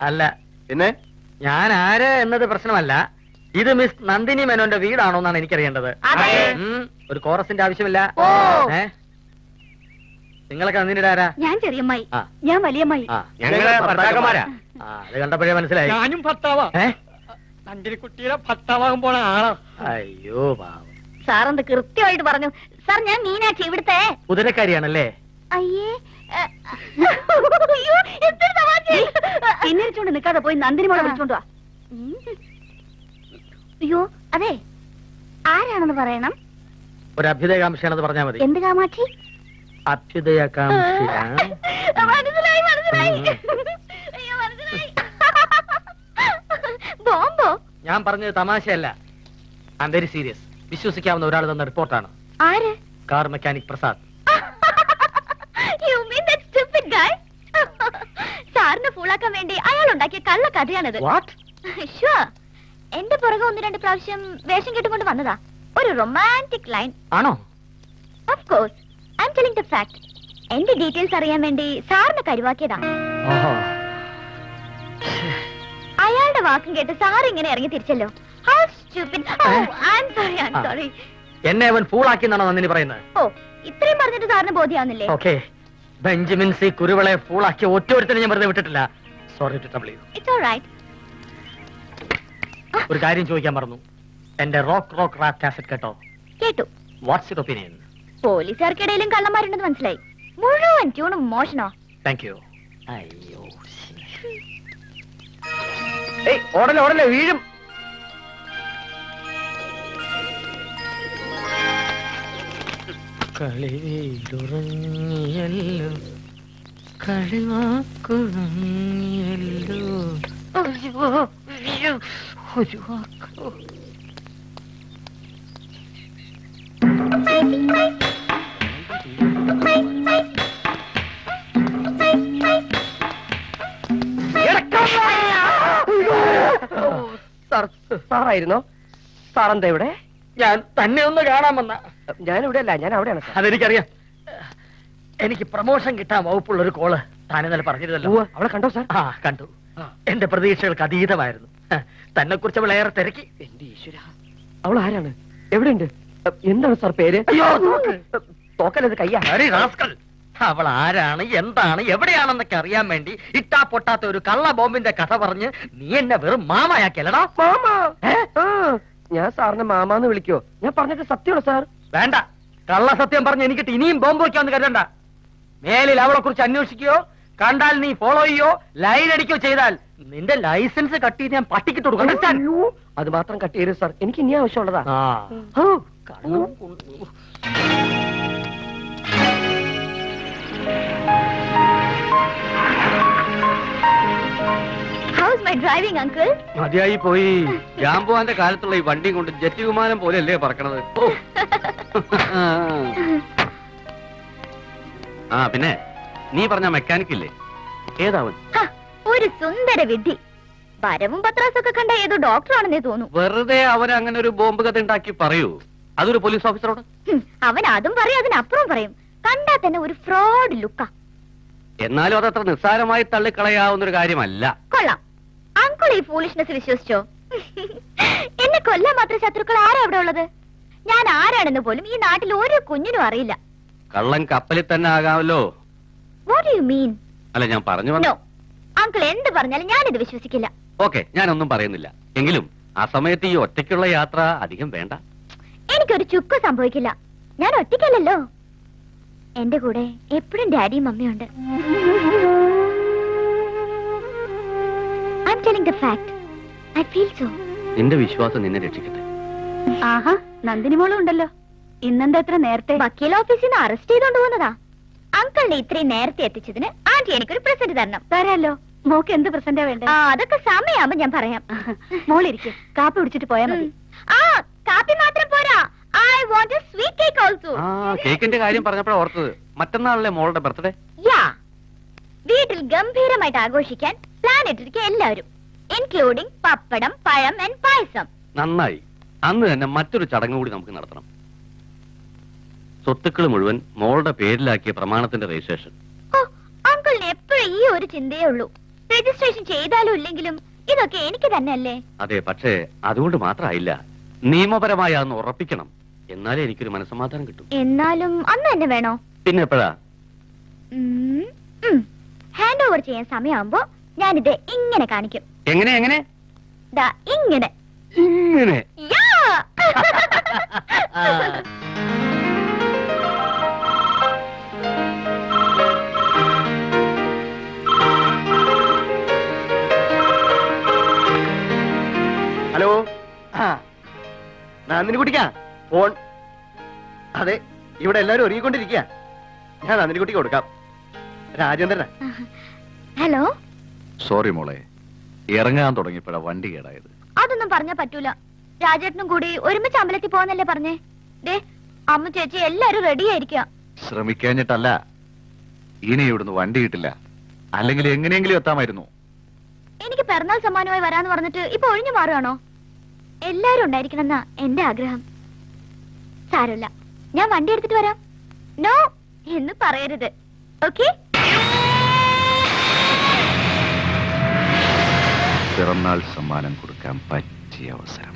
അല്ല. പിന്നെ ഞാൻ ആര് എന്നത് പ്രശ്നമല്ല, ഇത് മിസ് നന്ദിനി മേനോന്റെ വീടാണോ എന്നാണ് എനിക്കറിയേണ്ടത്. ഒരു കോറസിന്റെ ആവശ്യമില്ല. നിങ്ങളൊക്കെ നന്ദിനിയുടെ ആരാ? ഞാൻ ചെറിയമ്മായി. ഞാൻ വലിയമ്മായി. ഞങ്ങളെ ഭർത്താക്കന്മാരാ. അത് കണ്ടപ്പോഴേ മനസ്സിലായി. ഞാനും ഭർത്താവാ. നന്ദിനി കുട്ടിയുടെ ഭർത്താവാകും പോണ ആളാ. അയ്യോ പാവം. സാർ എന്ത് കൃത്യമായിട്ട് പറഞ്ഞു. സാർ, ഞാൻ മീനാക്ഷി, ഇവിടുത്തെ കുതിരക്കാരിയാണല്ലേ? അയ്യേ, എന്നിരിച്ചോണ്ട് നിക്കാതെ പോയി നന്ദിനി മോളെ വിളിച്ചോണ്ട് വാ. അയ്യോ, അതെ, ആരാണെന്ന് പറയണം. ഒരു അഭ്യുദയകാംക്ഷിയാണെന്ന് പറഞ്ഞാൽ മതി. എന്ത് കാമാക്ഷി? അഭ്യുദയകാംക്ഷി. മനസ്സിലായി മനസ്സിലായി. ബോംബോ? या तमाशल I am very serious. വിശ്വസിക്കാവുന്ന ഒരാൾ തന്ന റിപ്പോർട്ടാണ്. ആര്? Car mechanic Prasad. You mean that stupid guy? സാറിനെ ഫൂളാക്കാൻ വേണ്ടി അയാൾ ഉണ്ടാക്കിയ കള്ള കഥയാണത്. What? Sure. എന്റെ പുറകെ ഒന്ന് രണ്ട് പ്രാവശ്യം വേഷം കെട്ടുകൊണ്ട് വന്നതാ. ഒരു റൊമാന്റിക് ലൈൻ. ആണോ? Of course. I am telling the fact. എന്റെ ഡീറ്റെയിൽസ് അറിയാൻ വേണ്ടി സാറിനെ കരിവാക്കിയതാ. ഓഹോ. അയാളുടെ വാക്കും കേട്ട് സാർ ഇങ്ങനെ ഇറങ്ങി തിരിച്ചല്ലോ. How stupid! Oh, I'm sorry, I'm sorry. എന്നെ അവൻ ഫൂളാക്കി എന്നാണോ നന്ദിനി പറയുന്നത്? ഓ, ഇത്രയും പറഞ്ഞിട്ട് സാറിന് ബോധ്യാവുന്നില്ലേ? ഓക്കേ. ബെഞ്ചമിൻ സി കുരുവളെ ഫൂളാക്കി ഒറ്റൊരുത്തനെ ഞാൻ വെറുതെ വിട്ടിട്ടില്ല. Sorry to trouble you. It's all right. ഒരു കാര്യം ചോദിക്കാൻ മറന്നു. എൻ്റെ റോക്ക് റോക്ക് റാപ്പ് കാസറ്റ് കേട്ടോ? കേട്ടു. What's your opinion? പോലീസുകാർക്കിടയിലും കള്ളന്മാരുണ്ടെന്ന് മനസ്സിലായി. മുഴുവൻ ട്യൂണും മോശനോ. Thank you. അയ്യോ. ഏയ്, ഓടല്ലേ ഓടല്ലേ വീഴും. കളിവേലുറങ്ങിയല്ലോ കളിവാക്കുറങ്ങിയല്ലോ ഒരു വാക്കോ സാർ സാറായിരുന്നോ? സാറെന്താ ഇവിടെ? ഞാൻ തന്നെ ഒന്ന് കാണാൻ വന്ന. ഞാനിവിടെ അല്ല, ഞാൻ അവിടെയാണ്. അതെനിക്കറിയാം. എനിക്ക് പ്രമോഷൻ കിട്ടാൻ വകുപ്പുള്ള ഒരു കോള് താനെന്നല്ല പറഞ്ഞിരുന്നല്ലോ. അവളെ കണ്ടോ സാർ? ആ കണ്ടു. എന്റെ പ്രതീക്ഷകൾക്ക് അതീതമായിരുന്നു. തന്നെ കുറിച്ച് അവൾ ഏറെ തിരക്കി. എന്റെ ഈശ്വര, അവൾ ആരാണ്? എവിടെയുണ്ട്? എന്താണ് സാർ പേര്? തോക്കലത് കയ്യാ. അവൾ ആരാണ്, എന്താണ്, എവിടെയാണെന്നൊക്കെ അറിയാൻ വേണ്ടി ഇട്ടാ പൊട്ടാത്ത ഒരു കള്ള ബോംബിന്റെ കഥ പറഞ്ഞ് നീ എന്നെ വെറും മാമയാക്കിയല്ലടാ. മാമ? ഞാൻ സാറിനെ മാമാന്ന് വിളിക്കോ? ഞാൻ പറഞ്ഞത് സത്യമാണ് സാർ. വേണ്ട, കള്ള സത്യം പറഞ്ഞ് എനിക്കിട്ട് ഇനിയും ബോംബ് വയ്ക്കാന്ന് കരുതണ്ട. മേലിൽ അവളെ കുറിച്ച് അന്വേഷിക്കുകയോ കണ്ടാൽ നീ ഫോളോ ചെയ്യോ ലൈൻ അടിക്കുകയോ ചെയ്താൽ നിന്റെ ലൈസൻസ് കട്ട് ചെയ്ത് ഞാൻ പട്ടിക്കിട്ട് കൊടുക്കണം. അത് മാത്രം കട്ട് ചെയ്യരുത് സാർ, എനിക്ക് ഇനി ആവശ്യമുള്ളതാ. മതിയായി പോയി. ജാംബുവാന്റെ കാലത്തുള്ള ഈ വണ്ടിയും കൊണ്ട് ജെറ്റ് വിമാനം പോലെയല്ലേ പറക്കണത്. ആ പിന്നെ നീ പറഞ്ഞ മെക്കാനിക് ഇല്ലേ, ഏതാവൻ? ഒരു സുന്ദര വിധി. വരവും പത്രാസൊക്കെ കണ്ട ഏതോ ഡോക്ടർ ആണെന്നേ തോന്നുന്നു. വെറുതെ അവൻ അങ്ങനെ ഒരു ബോംബ് കഥ ഉണ്ടാക്കി പറയൂ അതൊരു പോലീസ് ഓഫീസറോട്. അവൻ അതും പറയും അതിനപ്പുറം പറയും. കണ്ടാ തന്നെ ഒരു ഫ്രോഡ് ലുക്കാ. എന്നാലും അതത്ര നിസ്സാരമായി തള്ളിക്കളയാവുന്ന ഒരു കാര്യമല്ല. കൊള്ളാം. അങ്കിൾ ഈ ഫൂളിഷ്നെസ് വിശ്വസിച്ചോ? എന്നെ കൊല്ലാൻ മാത്രം ശത്രുക്കൾ ആരാ അവിടെ ഉള്ളത്? ഞാൻ ആരാണെന്ന് പോലും ഈ നാട്ടിൽ ഒരു കുഞ്ഞിനും അറിയില്ല. കള്ളൻ കപ്പലിൽ തന്നെ ആകാമല്ലോ. What do you mean? അല്ല ഞാൻ പറഞ്ഞു വന്നോ. അങ്കിൾ എന്ത് പറഞ്ഞാലും ഞാനിത് വിശ്വസിക്കില്ല. ഓക്കെ, ഞാനൊന്നും പറയുന്നില്ല. എങ്കിലും ആ സമയത്ത് ഈ ഒറ്റയ്ക്കുള്ള യാത്ര അധികം വേണ്ട. എനിക്കൊരു ചുക്ക് സംഭവിക്കില്ല. ഞാൻ ഒറ്റയ്ക്കല്ലല്ലോ, എന്റെ കൂടെ എപ്പോഴും ഡാഡിയും അമ്മയുണ്ട്. I'm telling the fact. I feel so. നിന്റെ വിശ്വാസം നിന്നെ രക്ഷിക്കട്ടെ. ആഹാ, നന്ദിനി മോളും ഉണ്ടല്ലോ. ഇന്നെന്താ ഇത്ര നേരത്തെ? വക്കീൽ ഓഫീസിൽ നിന്ന് അറസ്റ്റ് ചെയ്തോണ്ട് പോകുന്നതാ. അങ്കിളിനെ ഇത്രയും നേരത്തെ എത്തിച്ചതിന് ആന്റി എനിക്കൊരു പ്രസന്റ് തരണം. തരാല്ലോ. മോക്ക് എന്ത് പ്രസന്റാ വേണ്ടത്? ആ അതൊക്കെ സമയമാകുമ്പോ ഞാൻ പറയാം. മോളിരിക്കും, കാപ്പി കുടിച്ചിട്ട് പോയാ മതി. ആ കാപ്പി മാത്രം പോരാ, I want a sweet cake also. ആ കേക്കിന്റെ കാര്യം പറഞ്ഞപ്പോഴാ ഓർത്തത്, മറ്റന്നാളല്ലേ മോളുടെ ബർത്ത്ഡേ. യാ, വീട്ടിൽ ഗംഭീരമായിട്ട് ആഘോഷിക്കാൻ പ്ലാൻ ഇട്ടിരിക്കുക എല്ലാവരും, ഇൻക്ലൂഡിംഗ് പപ്പടം പഴം ആൻഡ് പായസം. നന്നായി. അന്ന് തന്നെ മറ്റൊരു ചടങ്ങ് കൂടി നമുക്ക് നടത്തണം. സ്വത്തുക്കൾ മുഴുവൻ മോളുടെ പേരിലാക്കിയ പ്രമാണത്തിന്റെ രജിസ്ട്രേഷൻ. ഓ, അങ്കിളിന് എപ്പോഴും ഈ ഒരു ചിന്തയേ ഉള്ളൂ. രജിസ്ട്രേഷൻ ചെയ്താലും ഇല്ലെങ്കിലും ഇതൊക്കെ എനിക്ക് തന്നെ അല്ലേ? അതെ, പക്ഷേ അതുകൊണ്ട് മാത്രമായില്ല, നിയമപരമായി അന്ന് ഉറപ്പിക്കണം. എന്നാലേ എനിക്കൊരു മനസ്സമാധാനം കിട്ടും. എന്നാലും അന്ന് തന്നെ വേണോ? പിന്നെ എപ്പോഴാ? ഹാൻഡ് ഓവർ ചെയ്യാൻ സമയമാകുമ്പോ ഞാനിത് ഇങ്ങനെ കാണിക്കും. എങ്ങനെ എങ്ങനെ? ദാ ഇങ്ങനെ ഇങ്ങനെ. യാ, ഹലോ. ആ നന്ദിനി കുട്ടിക്കാ ഫോൺ? അതെ, ഇവിടെ എല്ലാരും ഒരുങ്ങിക്കൊണ്ടിരിക്കുക. ഞാൻ നന്ദിനി കുട്ടിക്ക് കൊടുക്കാം. രാജേന്ദ്രനാ. ഹലോ. സോറി മോളെ, ഇറങ്ങാൻ തുടങ്ങിയപ്പോഴാണ് വണ്ടി കേടായത്. അതൊന്നും പറഞ്ഞാ പറ്റൂല. രാജേട്ടനും കൂടി ഒരുമിച്ച് അമ്പലത്തിൽ പോവാന്നല്ലേ പറഞ്ഞേ? ദേ അമ്മ ചേച്ചി എല്ലാരും റെഡി ആയിരിക്കുക. ശ്രമിക്കാഞ്ഞിട്ടല്ല, ഇനി ഇവിടുന്ന് വണ്ടി കിട്ടില്ല, അല്ലെങ്കിൽ എങ്ങനെയെങ്കിലും എത്താമായിരുന്നു. എനിക്ക് പിറന്നാൾ സമ്മാനമായി വരാന്ന് പറഞ്ഞിട്ട് ഇപ്പൊ ഒഴിഞ്ഞു മാറുകയാണോ? എല്ലാരും ഉണ്ടായിരിക്കണമെന്നാ എന്റെ ആഗ്രഹം. സാരമില്ല, ഞാൻ വണ്ടി എടുത്തിട്ട് വരാം. നോ എന്ന് പറയരുത്, ഓക്കെ? പിറന്നാൾ സമ്മാനം കൊടുക്കാൻ പറ്റിയ അവസരം.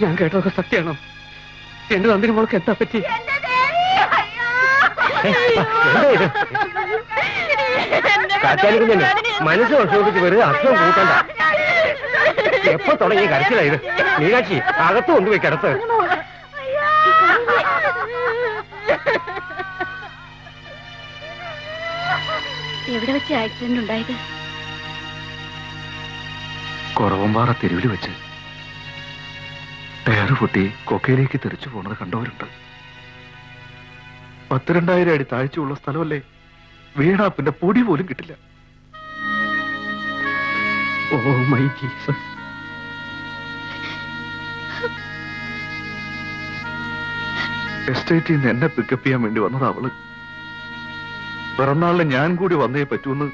ഞാൻ കേട്ടതൊക്കെ സത്യമാണോ? എന്റെ നന്ദിനി മോൾക്ക് എന്താ പറ്റി? മനസ്സ് വിഷമിപ്പിച്ച് വെറുതെ അസുഖം കൂട്ടണ്ട. എപ്പോ തുടങ്ങി കരച്ചിലായത്? മീനാക്ഷി അകത്ത് കൊണ്ടുപോയി കിടത്ത്. എവിടെ വെച്ച് ആക്സിഡന്റ് ഉണ്ടായത്? കുറവമ്പാറ തെരുവിൽ വെച്ച് ടയർ പൊട്ടി കൊക്കയിലേക്ക് തെറിച്ചു പോണത് കണ്ടവരുണ്ട്. പത്ത് രണ്ടായിരം അടി താഴ്ചയുള്ള സ്ഥലമല്ലേ, വീണാ പിന്നെ പൊടി പോലും കിട്ടില്ല. Oh my Jesus. എസ്റ്റേറ്റിൽ നിന്ന് എന്നെ പിക്കപ്പ് ചെയ്യാൻ വേണ്ടി വന്നത് അവള്. പിറന്നാളിന് ഞാൻ കൂടി വന്നേ പറ്റൂന്ന്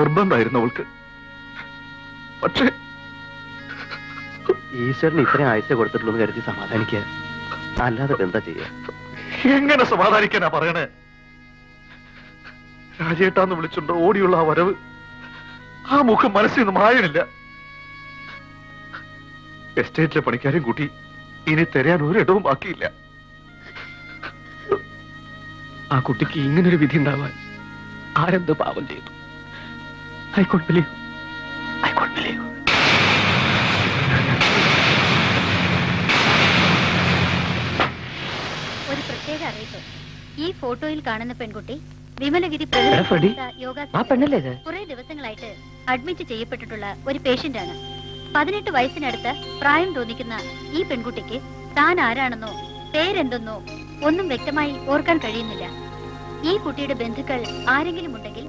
നിർബന്ധമായിരുന്നു അവൾക്ക്. പക്ഷേ ഈശ്വരന് ഇത്രയും ആഴ്ച കൊടുത്തിട്ടുള്ളൂ എന്ന് കരുതി സമാധാനിക്കുക, അല്ലാതെ എന്താ ചെയ്യാ? എങ്ങനെ സമാധാനിക്കാനാ പറയണേ? രാജേട്ടാന്ന് വിളിച്ചുണ്ടോ ഓടിയുള്ള ആ വരവ്, ആ മുഖം മനസ്സിൽ നിന്ന് മായണില്ല. എസ്റ്റേറ്റിലെ പണിക്കാരും കൂട്ടി ഇനി തെരയാൻ ഒരിടവും ബാക്കിയില്ല. ആ കുട്ടിക്ക് ഇങ്ങനൊരു വിധി ഉണ്ടാവാൻ ആരെന്ത് പാപം ചെയ്തു? I can't believe, I can't believe. ഈ ഫോട്ടോയിൽ കാണുന്ന പെൺകുട്ടി വിമലഗിരി കുറെ ദിവസങ്ങളായിട്ട് അഡ്മിറ്റ് ചെയ്യപ്പെട്ടിട്ടുള്ള ഒരു പേഷ്യന്റ് ആണ്. പതിനെട്ട് വയസ്സിനടുത്ത് പ്രായം തോന്നിക്കുന്ന ഈ പെൺകുട്ടിക്ക് താൻ ആരാണെന്നോ പേരെന്തെന്നോ ഒന്നും വ്യക്തമായി ഓർക്കാൻ കഴിയുന്നില്ല. ഈ കുട്ടിയുടെ ബന്ധുക്കൾ ആരെങ്കിലും ഉണ്ടെങ്കിൽ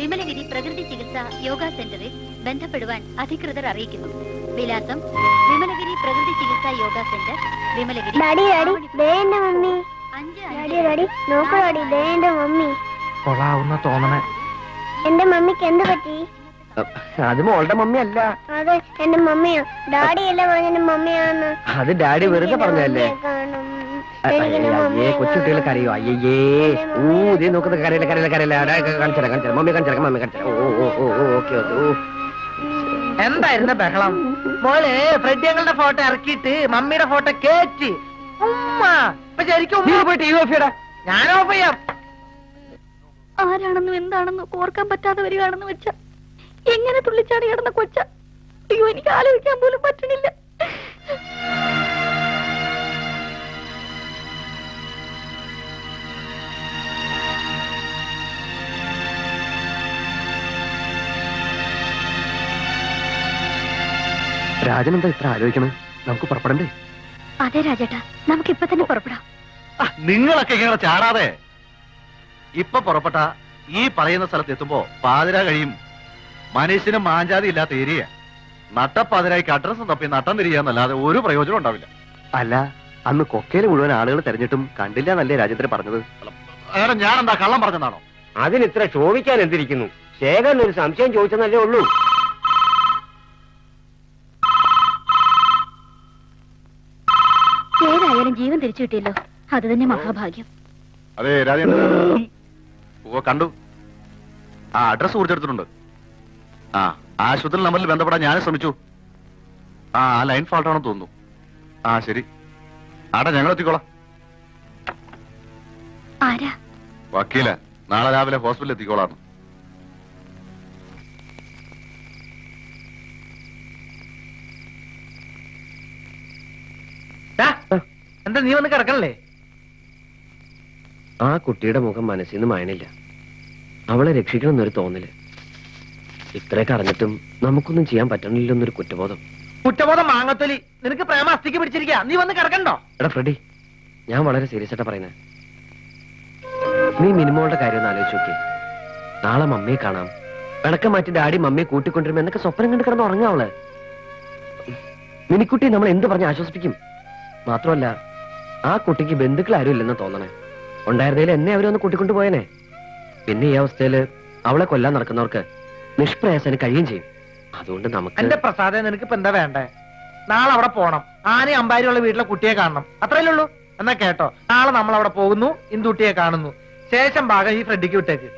വിമലഗിരി പ്രകൃതി ചികിത്സ യോഗ സെന്ററിൽ ബന്ധപ്പെടുവാൻ അധികൃതർ അറിയിക്കുന്നു. വിലാസം വിമലഗിരി പ്രകൃതി ചികിത്സ യോഗ സെന്റർ, വിമലഗിരി. എന്റെ മമ്മിക്ക് എന്ത് പറ്റി? അത് മോളുടെ മമ്മി അല്ല, അത് എന്റെ മമ്മിയാ. ഡാഡി അല്ല പറഞ്ഞ മമ്മിയാന്ന്, അത് ഡാഡി വെറുതെ പറഞ്ഞല്ലേ. കൊച്ചുകുട്ടികൾക്ക് അറിയോ? അയ്യേ ഊതി നോക്കുന്ന കരയില്ല കരയില്ല കരയില്ല കാണിച്ചാ കാണിച്ചാ മമ്മി കാണിച്ചാൽ മമ്മി കാണിച്ചാൽ. ഓ ഓ ഓ ഓക്കെ ഓക്കെ. ഓ എന്തായിരുന്നു ബഹളം? മോള് ഫ്രെഡിയങ്ങളുടെ ഫോട്ടോ ഇറക്കിയിട്ട് മമ്മിയുടെ ഫോട്ടോ കേറ്റി ഉമ്മ. ശരിക്കും ഞാനോ പയ്യാം. ആരാണെന്നും എന്താണെന്നും ഓർക്കാൻ പറ്റാതെ വരികയാണെന്ന് വെച്ചാൽ എങ്ങനെ തുള്ളിച്ചാടി കിടന്ന കൊച്ച. അയ്യോ, എനിക്ക് ആലോചിക്കാൻ പോലും പറ്റണില്ല. രാജനെന്താ ഇത്ര ആലോചിക്കണം? നമുക്ക് പുറപ്പെടണ്ടേ? അതെ രാജേട്ടാ, നമുക്ക് ഇപ്പൊ തന്നെ പുറപ്പെടാം. നിങ്ങളൊക്കെ ഇങ്ങനെ ചാടാതെ ഇപ്പൊ പുറപ്പെട്ട ഈ പറയുന്ന സ്ഥലത്ത് എത്തുമ്പോ പാതിര കഴിയും. മനുഷ്യന് മാഞ്ചാതി ഇല്ലാത്ത ഏരിയ. നട്ടപ്പാതിരായിക്ക് അഡ്രസ്സും തപ്പി നട്ടം തിരിയാന്നല്ലാതെ ഒരു പ്രയോജനം ഉണ്ടാവില്ല. അല്ല, അന്ന് കൊക്കയില് മുഴുവൻ ആളുകൾ തെരഞ്ഞിട്ടും കണ്ടില്ല എന്നല്ലേ രാജേന്ദ്രൻ പറഞ്ഞത്? വേറെ ഞാൻ എന്താ കള്ളം പറഞ്ഞതാണോ? അതിനിത്ര ചോദിക്കാൻ എന്തിരിക്കുന്നു? ശേഖരൻ ഒരു സംശയം ചോദിച്ചെന്നല്ലേ ഉള്ളൂ. ഏതായാലും ജീവൻ തിരിച്ചു കിട്ടിയല്ലോ, അത് തന്നെ മഹാഭാഗ്യം. അതെ രാജേന്ദ്രൻ കണ്ടു, ആ അഡ്രസ് കുറിച്ചെടുത്തിട്ടുണ്ട്. ആ ആശുപത്രി നമ്പറിൽ ബന്ധപ്പെടാൻ ഞാൻ ശ്രമിച്ചു. ആ ലൈൻ ഫോൾട്ടാണെന്ന് തോന്നുന്നു. ആ ശരി, ആടാ ഞങ്ങൾ എത്തിക്കോളാം. വക്കീല നാളെ രാവിലെ ഹോസ്പിറ്റലിൽ എത്തിക്കോളാണ്. എന്താ നീ വന്ന് കിടക്കണല്ലേ? ആ കുട്ടിയുടെ മുഖം മനസ്സിൽ നിന്ന് മായണില്ല. അവളെ രക്ഷിക്കണമെന്നൊരു തോന്നല്. ഇത്രയൊക്കെ അറിഞ്ഞിട്ടും നമുക്കൊന്നും ചെയ്യാൻ പറ്റണില്ലെന്നൊരു കുറ്റബോധം. കുറ്റബോധം മാങ്ങത്തൊലി, നിനക്ക് പ്രേമ അസ്ഥിക്ക് പിടിച്ചിരിക്കാ. നീ വന്ന് കിടക്കണ്ടോ? എടാ ഫ്രെഡി, ഞാൻ വളരെ സീരിയസ് ആയിട്ടാ പറയുന്നത്. നീ മിനിമോളുടെ കാര്യം ഒന്ന് ആലോചിച്ച് നോക്കി. നാളെ മമ്മിയെ കാണാം, വിളക്കം മാറ്റി ഡാഡി മമ്മിയെ കൂട്ടിക്കൊണ്ടിരുമ്പോ എന്നൊക്കെ സ്വപ്നം കണ്ട് കിടന്ന് ഉറങ്ങാ അവള്. മിനിക്കുട്ടി നമ്മൾ എന്ത് പറഞ്ഞ് ആശ്വസിപ്പിക്കും? മാത്രമല്ല, ആ കുട്ടിക്ക് ബന്ധുക്കൾ ആരും ഇല്ലെന്ന് തോന്നണേ. ഉണ്ടായിരുന്നതിൽ എന്നെ അവരൊന്ന് കൂട്ടിക്കൊണ്ടു പോയനെ. പിന്നെ ഈ അവസ്ഥയില് അവളെ കൊല്ലാൻ നടക്കുന്നവർക്ക് നിഷ്പ്രയാസന് കഴിയും ചെയ്യും. അതുകൊണ്ട് നമുക്ക് എന്റെ പ്രസാദം, നിനക്ക് ഇപ്പൊ എന്താ വേണ്ടേ? നാളെ അവിടെ പോണം, ആനയും അമ്പാരിയുള്ള വീട്ടിലെ കുട്ടിയെ കാണണം, അത്രയല്ലേ ഉള്ളൂ. എന്നാ കേട്ടോ, നാളെ നമ്മൾ അവിടെ പോകുന്നു, ഇന്ദുട്ടിയെ കാണുന്നു, ശേഷം ഭാഗം ഈ ഫ്രെഡിക്ക് വിട്ടേക്ക്.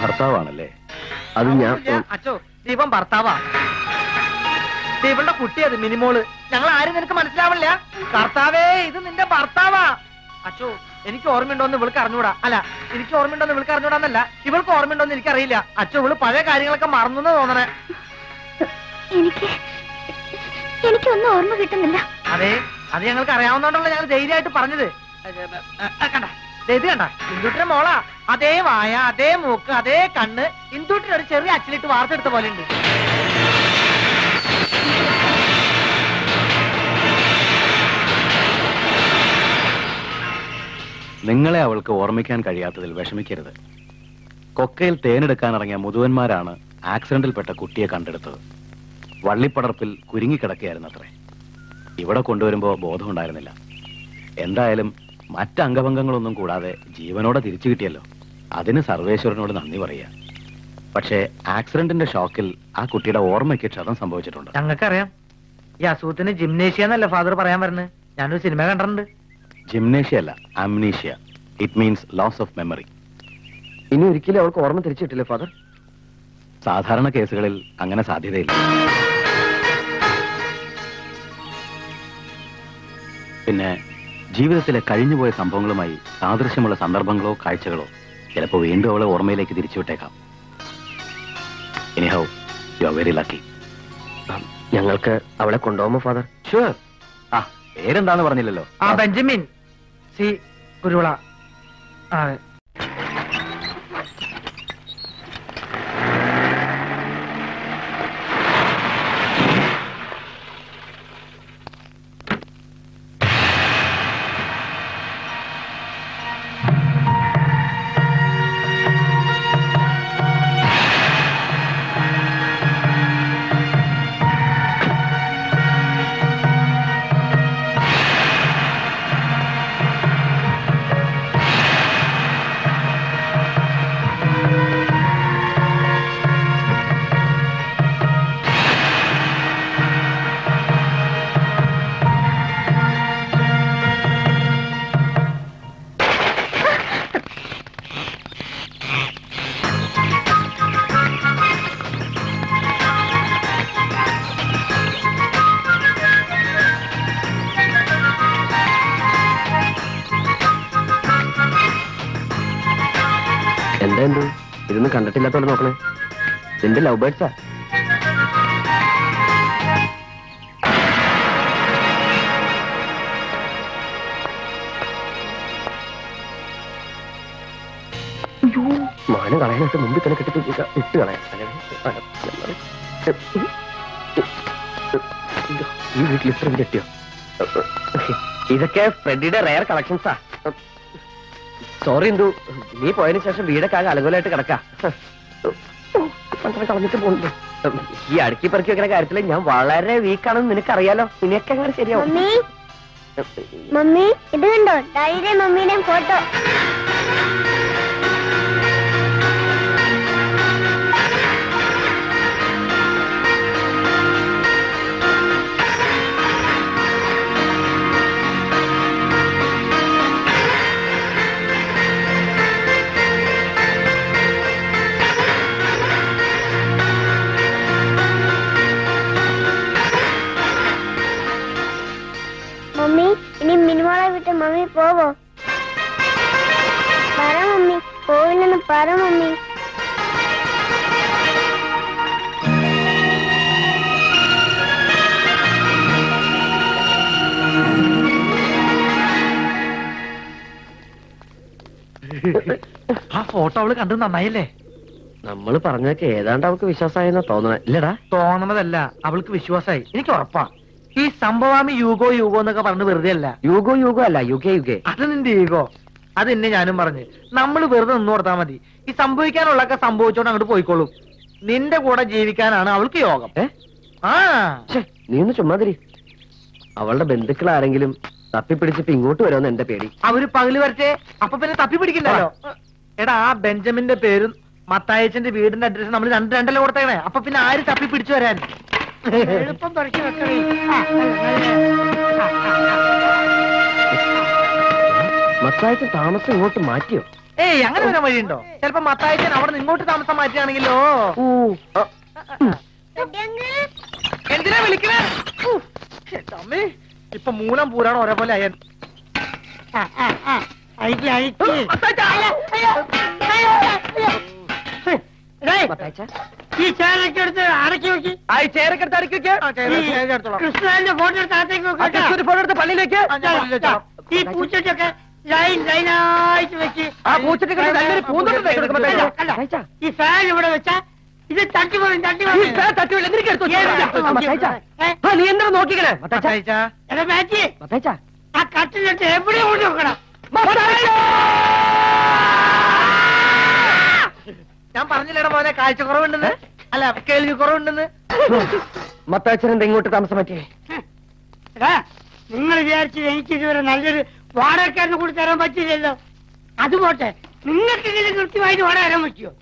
ഭർത്താവാണല്ലേ അത്? ഞാൻ അച്ചോ, ദീപം ഭർത്താവാ. ദീപന്റെ കുട്ടി അത് മിനിമോള്. ഞങ്ങൾ ആരും നിനക്ക് മനസ്സിലാവില്ല. കർത്താവേ, ഇത് നിന്റെ ഭർത്താവാ. അച്ചോ, എനിക്ക് ഓർമ്മയുണ്ടോന്ന് ഇവൾക്ക് അറിഞ്ഞൂടാ. അല്ല, എനിക്ക് ഓർമ്മയുണ്ടോന്ന് ഇവൾക്ക് അറിഞ്ഞൂടാന്നല്ല, ഇവൾക്ക് ഓർമ്മയുണ്ടോന്ന് എനിക്കറിയില്ല. അച്ചോ, ഇവള് പഴയ കാര്യങ്ങളൊക്കെ മറന്നു തോന്നണേ. എനിക്ക് എനിക്കൊന്നും ഓർമ്മ കിട്ടുന്നില്ല. അതെ, അത് ഞങ്ങൾക്ക് അറിയാവുന്നതുകൊണ്ടല്ല ഞങ്ങൾ ധൈര്യമായിട്ട് പറഞ്ഞത്. കണ്ട ഇത് കണ്ട, ഇന്ദുട്ടിന്റെ മോളാ. അതേ വായ, അതേ മൂക്ക്, അതേ കണ്ണ്. ഇന്ദുട്ടിന് ഒരു ചെറിയ അച്ചിലിട്ട് വാർത്തെടുത്ത പോലെ ഉണ്ട്. നിങ്ങളെ അവൾക്ക് ഓർമ്മിക്കാൻ കഴിയാത്തതിൽ വിഷമിക്കരുത്. കൊക്കയിൽ തേനെടുക്കാനിറങ്ങിയ മുതുവന്മാരാണ് ആക്സിഡന്റിൽപ്പെട്ട കുട്ടിയെ കണ്ടെടുത്തത്. വള്ളിപ്പടർപ്പിൽ കുരുങ്ങിക്കിടക്കുകയായിരുന്നത്രേ. ഇവിടെ കൊണ്ടുവരുമ്പോൾ ബോധമുണ്ടായിരുന്നില്ല. എന്തായാലും മറ്റ് അംഗഭംഗങ്ങളൊന്നും കൂടാതെ ജീവനോടെ തിരിച്ചു കിട്ടിയല്ലോ. അതിന് സർവേശ്വരനോട് നന്ദി പറയുക. പക്ഷേ ആക്സിഡന്റിന്റെ ഷോക്കിൽ ആ കുട്ടിയുടെ ഓർമ്മയ്ക്ക് ക്ഷതം സംഭവിച്ചിട്ടുണ്ട്. ഞങ്ങൾക്കറിയാം. ഈ അസുഖത്തിന് ജിംനേഷ്യ എന്നല്ലേ ഫാദർ പറയാൻ വരുന്നത്? ഞാനൊരു സിനിമ കണ്ടിട്ടുണ്ട്. ജിംനേഷ്യ അല്ല, amnesia. It means loss of memory. इन ओर्म ति फादर साधारण केस अगर साध्य ജീവിതത്തിലെ കഴിഞ്ഞുപോയ സംഭവങ്ങളുമായി സാദൃശ്യമുള്ള സന്ദർഭങ്ങളോ കാഴ്ചകളോ ചിലപ്പോൾ വീണ്ടും അവളെ ഓർമ്മയിലേക്ക് തിരിച്ചുവിട്ടേക്കാം. Anyhow you are very lucky. ഞങ്ങൾക്ക് അവളെ കൊണ്ടുപോകാമോ ഫാദർ? ഷുവർ. ആ പേരെന്താണെന്ന് പറഞ്ഞില്ലല്ലോ. ആ ബെഞ്ചമിൻ സി കുരുള. ആ നിന്റെ ലവ് ബേർഡ്സാ? മാനം കളയാനായിട്ട് മുമ്പിൽ തന്നെ കെട്ടി ഇട്ട് കളയാം. ഈ വീട്ടിൽ ഇത്രയും കെട്ടിയോ? ഇതൊക്കെ ഫ്രെഡിയുടെ റെയർ കളക്ഷൻസാ. സോറി ഇന്ദു, നീ പോയതിനു ശേഷം വീടൊക്കെ ആകെ അലങ്കോലമായിട്ട് കിടക്കാം. കളഞ്ഞിട്ട് പോകുന്നു. ഈ അടുക്കി പറക്കി വെക്കുന്ന കാര്യത്തില് ഞാൻ വളരെ വീക്കാണെന്ന് നിനക്കറിയാലോ. നിനക്ക് അങ്ങനെ ശരിയാവും. മമ്മി ഇത് കണ്ടോ, ഡൈരി മമ്മീനെ ഫോട്ടോ. മമ്മി പോവോ? പറ മമ്മി, പോവില്ലെന്ന് പറ മമ്മി. ആ ഫോട്ടോ അവള് കണ്ടു നന്നായില്ലേ? നമ്മള് പറഞ്ഞൊക്കെ ഏതാണ്ട് അവൾക്ക് വിശ്വാസമായെന്നാ തോന്നണേ. ഇല്ലടാ, തോന്നണതല്ല, അവൾക്ക് വിശ്വാസമായി. എനിക്ക് ഉറപ്പാ. ഈ സംഭവാമി യൂഗോ യൂഗോ എന്നൊക്കെ പറഞ്ഞ് വെറുതെ അല്ല. യൂഗോ യൂഗോ അല്ല, യുഗേ യുഗേ. അത് നിന്റെ യുഗോ. അത് എന്നെ ഞാനും പറഞ്ഞ് നമ്മൾ വെറുതെ നിന്ന് കൊടുത്താൽ മതി. ഈ സംഭവിക്കാനുള്ളൊക്കെ സംഭവിച്ചോണ്ട് അങ്ങോട്ട് പോയിക്കോളും. നിന്റെ കൂടെ ജീവിക്കാനാണ് അവൾക്ക് യോഗം. ആ നീന്ന് ചുമ്മാതിരി. അവളുടെ ബന്ധുക്കൾ ആരെങ്കിലും തപ്പിപ്പിടിച്ചിട്ട് ഇങ്ങോട്ട് വരുമെന്ന് എന്റെ പേടി. അവര് പകല് വരട്ടെ, അപ്പൊ പിന്നെ തപ്പിപ്പിടിക്കില്ലല്ലോ. എടാ, ആ ബെഞ്ചമിന്റെ പേരും മത്തായച്ചന്റെ വീടിന്റെ അഡ്രസ്സും നമ്മൾ രണ്ട് രണ്ടല്ലേ കൊടുത്തേക്കണേ. അപ്പൊ പിന്നെ ആര് തപ്പിപ്പിടിച്ചു വരാൻ? എളുപ്പം പറക്കി വെക്കണേ. മത്തായച്ചൻ താമസം ഇങ്ങോട്ട് മാറ്റിയോ? ഏയ് അങ്ങനെ വരാൻ വഴിയുണ്ടോ? ചിലപ്പോ മത്തായച്ചൻ അവിടെ നിന്ന് ഇങ്ങോട്ട് താമസം മാറ്റിയാണെങ്കിലോ. എന്തിനാ വിളിക്കണേ? തമ്മി ഇപ്പൊ മൂലം പൂരാണ് ഒരേപോലെ അയൻ. ഈ ചേരൊക്കെ എടുത്ത് അടക്കി വെക്കി. ആ ചേരൊക്കെ എടുത്ത് അടക്കി വെക്കാം. കൃഷ്ണന്റെ ഫോട്ടോ എടുത്ത് അടക്കി വെക്കാം. ഫോട്ടോ എടുത്ത് പള്ളിയിലേക്ക്. ഈ പൂച്ചൊക്കെ ലൈൻ ലൈനായിട്ട് വെച്ച് ആ പൂച്ചൊക്കെ നല്ലൊരു പൂന്തോട്ടം. ഈ ഫാൻ ഇവിടെ വെച്ചാ ഇത് തട്ടിപ്പോഴും തട്ടിപ്പോഴും എന്തിനൊക്കെ നീ എന്താ നോക്കിക്കണേ? ആ കട്ടിലിട്ട് എവിടെ കൊണ്ട് നോക്കണം? ഞാൻ പറഞ്ഞില്ലേടാ മോനെ കാഴ്ച കുറവുണ്ടെന്ന്. അല്ല, കേൾവി കുറവുണ്ടെന്ന്. മത്താച്ചനെന്താ ഇങ്ങോട്ട് താമസം പറ്റിയേ? നിങ്ങൾ വിചാരിച്ചത് എനിക്ക് ഇതുവരെ നല്ലൊരു വാടകക്കാരന് കൂടി തരാൻ പറ്റില്ലല്ലോ. അതുപോട്ടെ, നിങ്ങൾക്കെങ്കിലും കൃത്യമായിട്ട് വാടക തരാൻ പറ്റുമോ?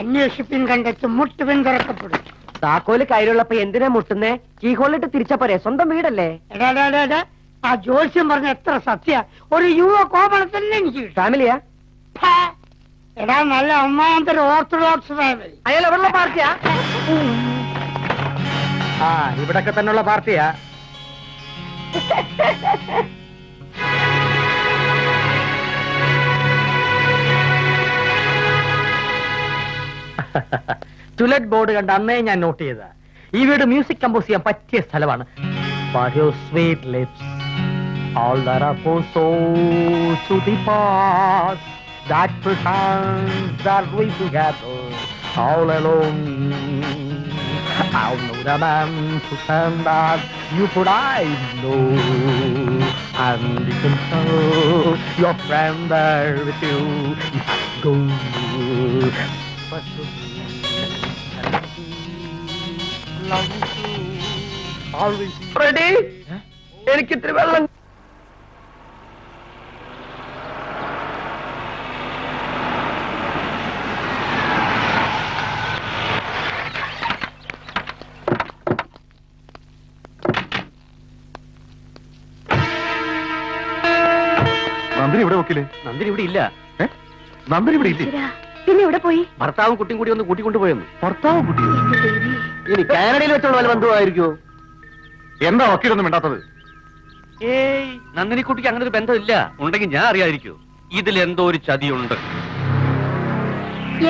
അന്വേഷിപ്പിൻ കണ്ടെത്തും, മുട്ടുപിൻ തുറക്കപ്പെടും. താക്കോല് കയ്യിലുള്ളപ്പോ എന്തിനാ മുട്ടുന്നേ? കീഹോളിട്ട് തിരിച്ചാ പോരെ, സ്വന്തം വീടല്ലേ. എടാ, ആ ജോത്സ്യം പറഞ്ഞ എത്ര സത്യ. ഒരു യുവ കോമളത്തന്നെ എനിക്ക് ഫാമിലിയാ. ഓർത്തഡോക്സ് ഫാമിലി അയാൾ എവിടെ പാർട്ടിയാ? ആ ഇവിടൊക്കെ തന്നെയുള്ള പാർട്ടിയാ. ചുലറ്റ് ബോർഡ് കണ്ട് അന്നേ ഞാൻ നോട്ട് ചെയ്ത ഈ വീട് മ്യൂസിക് കമ്പോസ് ചെയ്യാൻ പറ്റിയ സ്ഥലമാണ്. I'll know the man to stand that you could I know, and you can tell your friend there with you you must go. Precious love you always. Ready? എനിക്ക് ഇത്തിരി വെള്ളം. ഭർത്താവും കുട്ടിയും കൂടി ഒന്ന് കൂട്ടിക്കൊണ്ടുപോയെന്ന്. ഭർത്താവും കുട്ടിയും ഇനി കാനഡയിൽ വെച്ചുള്ള വല്ല ബന്ധമായിരിക്കുമോ? എന്താ വക്കീലൊന്നും മിണ്ടാത്തത്? ഏയ് നന്ദിനി കുട്ടിക്ക് അങ്ങനെ ഒരു ബന്ധമില്ല. ഉണ്ടെങ്കിൽ ഞാൻ അറിയാതിരിക്കൂ. ഇതിലെന്തോ ഒരു ചതിയുണ്ട്.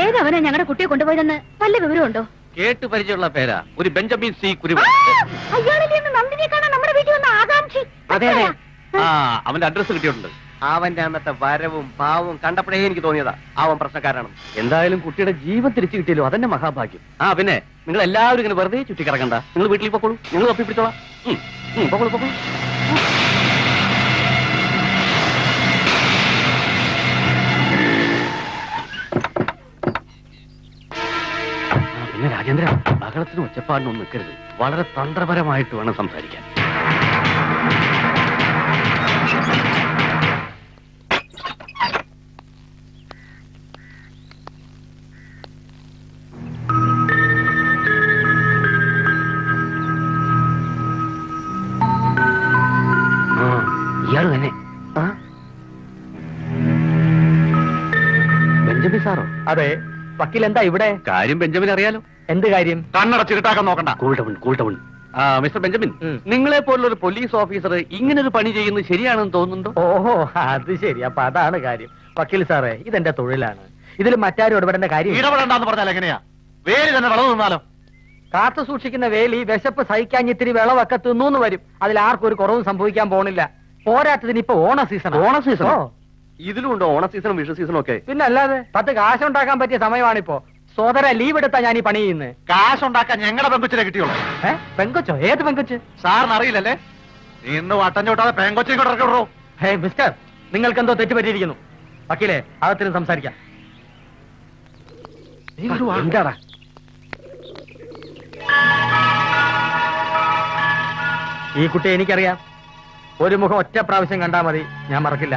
ഏതവനാ ഞങ്ങളുടെ കുട്ടിയെ കൊണ്ടുപോയതെന്ന് വല്ല വിവരമുണ്ടോ? കേട്ട് പരിചയമുള്ള പേരാ, ഒരു ബെഞ്ചമിൻ സി കുരുവ. അതെ ആ, അവന്റെ അഡ്രസ് കിട്ടിയിട്ടുണ്ട്. അവന്റെ അന്നത്തെ വരവും ഭാവവും കണ്ടപ്പോഴേ എനിക്ക് തോന്നിയതാ അവൻ പ്രശ്നക്കാരാണ്. എന്തായാലും കുട്ടിയുടെ ജീവൻ തിരിച്ചു കിട്ടിയല്ലോ, അതെന്നെ മഹാഭാഗ്യം. ആ പിന്നെ നിങ്ങൾ എല്ലാവരും ഇങ്ങനെ വെറുതെ ചുറ്റിക്കിറങ്ങണ്ട. നിങ്ങൾ വീട്ടിൽ പോക്കോളൂ, നിങ്ങൾ ഒപ്പി പിടിച്ചോളാം. പോക്കോളൂ പോക്കോളൂ. പിന്നെ രാജേന്ദ്ര, ബഹളത്തിനും ഒച്ചപ്പാടിനൊന്നും നിൽക്കരുത്. വളരെ തന്ത്രപരമായിട്ട് വേണം സംസാരിക്കാൻ. അതെ വക്കീൽ, എന്താ ഇവിടെ കാര്യം? ബെഞ്ചമിൻ അറിയാലോ. എന്ത് കാര്യം? കണ്ണടച്ചിട്ടാക്കാൻ നോക്കണ്ട. കൂൾടൗൺ കൂൾടൗൺ. ആ മിസ്റ്റർ ബെഞ്ചമിൻ, നിങ്ങളെ പോലുള്ളൊരു പോലീസ് ഓഫീസർ ഇങ്ങനെ ഒരു പണി ചെയ്യുന്നത് ശരിയാണെന്ന് തോന്നുന്നുണ്ടോ? ഓഹോ അത് ശരി. അപ്പൊ അതാണ് കാര്യം. വക്കീൽ സാറേ, ഇതെന്റെ തൊഴിലാണ്. ഇതിൽ മറ്റാരും ഇടപെടേണ്ട കാര്യം. ഇടപെടണ്ടെന്ന് പറഞ്ഞാൽ എങ്ങനെയാ? വേലി തന്നെ വിളവ് നിന്നാലോ? കാത്തു സൂക്ഷിക്കുന്ന വേലി വിശപ്പ് സഹിക്കാഞ്ഞിത്തിരി വിളവൊക്കെ തിന്നൂന്ന് വരും. അതിൽ ആർക്കും ഒരു കുറവും സംഭവിക്കാൻ പോണില്ല. പോരാത്തതിന് ഇപ്പൊ ഓണ സീസൺ. ഓണ സീസണോ? ഇതിലുണ്ടോ ഓണ സീസണും വിഷു സീസണും ഒക്കെ? പിന്നെ അല്ലാതെ. പത്ത് കാശുണ്ടാക്കാൻ പറ്റിയ സമയമാണിപ്പോ. സോദര, ലീവ് എടുത്താ ഞാൻ ഈ പണി ചെയ്യുന്നത്. കാശുണ്ടാക്കാൻ ഞങ്ങളുടെ പെങ്കൊച്ചിനെ കിട്ടിയോളൂ. ഏഹ് പെങ്കൊച്ചോ? ഏത് പെങ്കൊച്ച്? സാറിന് അറിയില്ലല്ലേ? ഇന്ന് വട്ടഞ്ഞോട്ടാതെ പെങ്കൊച്ചി കൊണ്ടിറക്കോ. ഹേ മിസ്റ്റർ, നിങ്ങൾക്ക് എന്തോ തെറ്റ് പറ്റിയിരിക്കുന്നു. വക്കീലെ, അകത്തിന് സംസാരിക്കാം. ഈ കുട്ടിയെ എനിക്കറിയാം. ഒരു മുഖം ഒറ്റ പ്രാവശ്യം കണ്ടാൽ മതി, ഞാൻ മറക്കില്ല.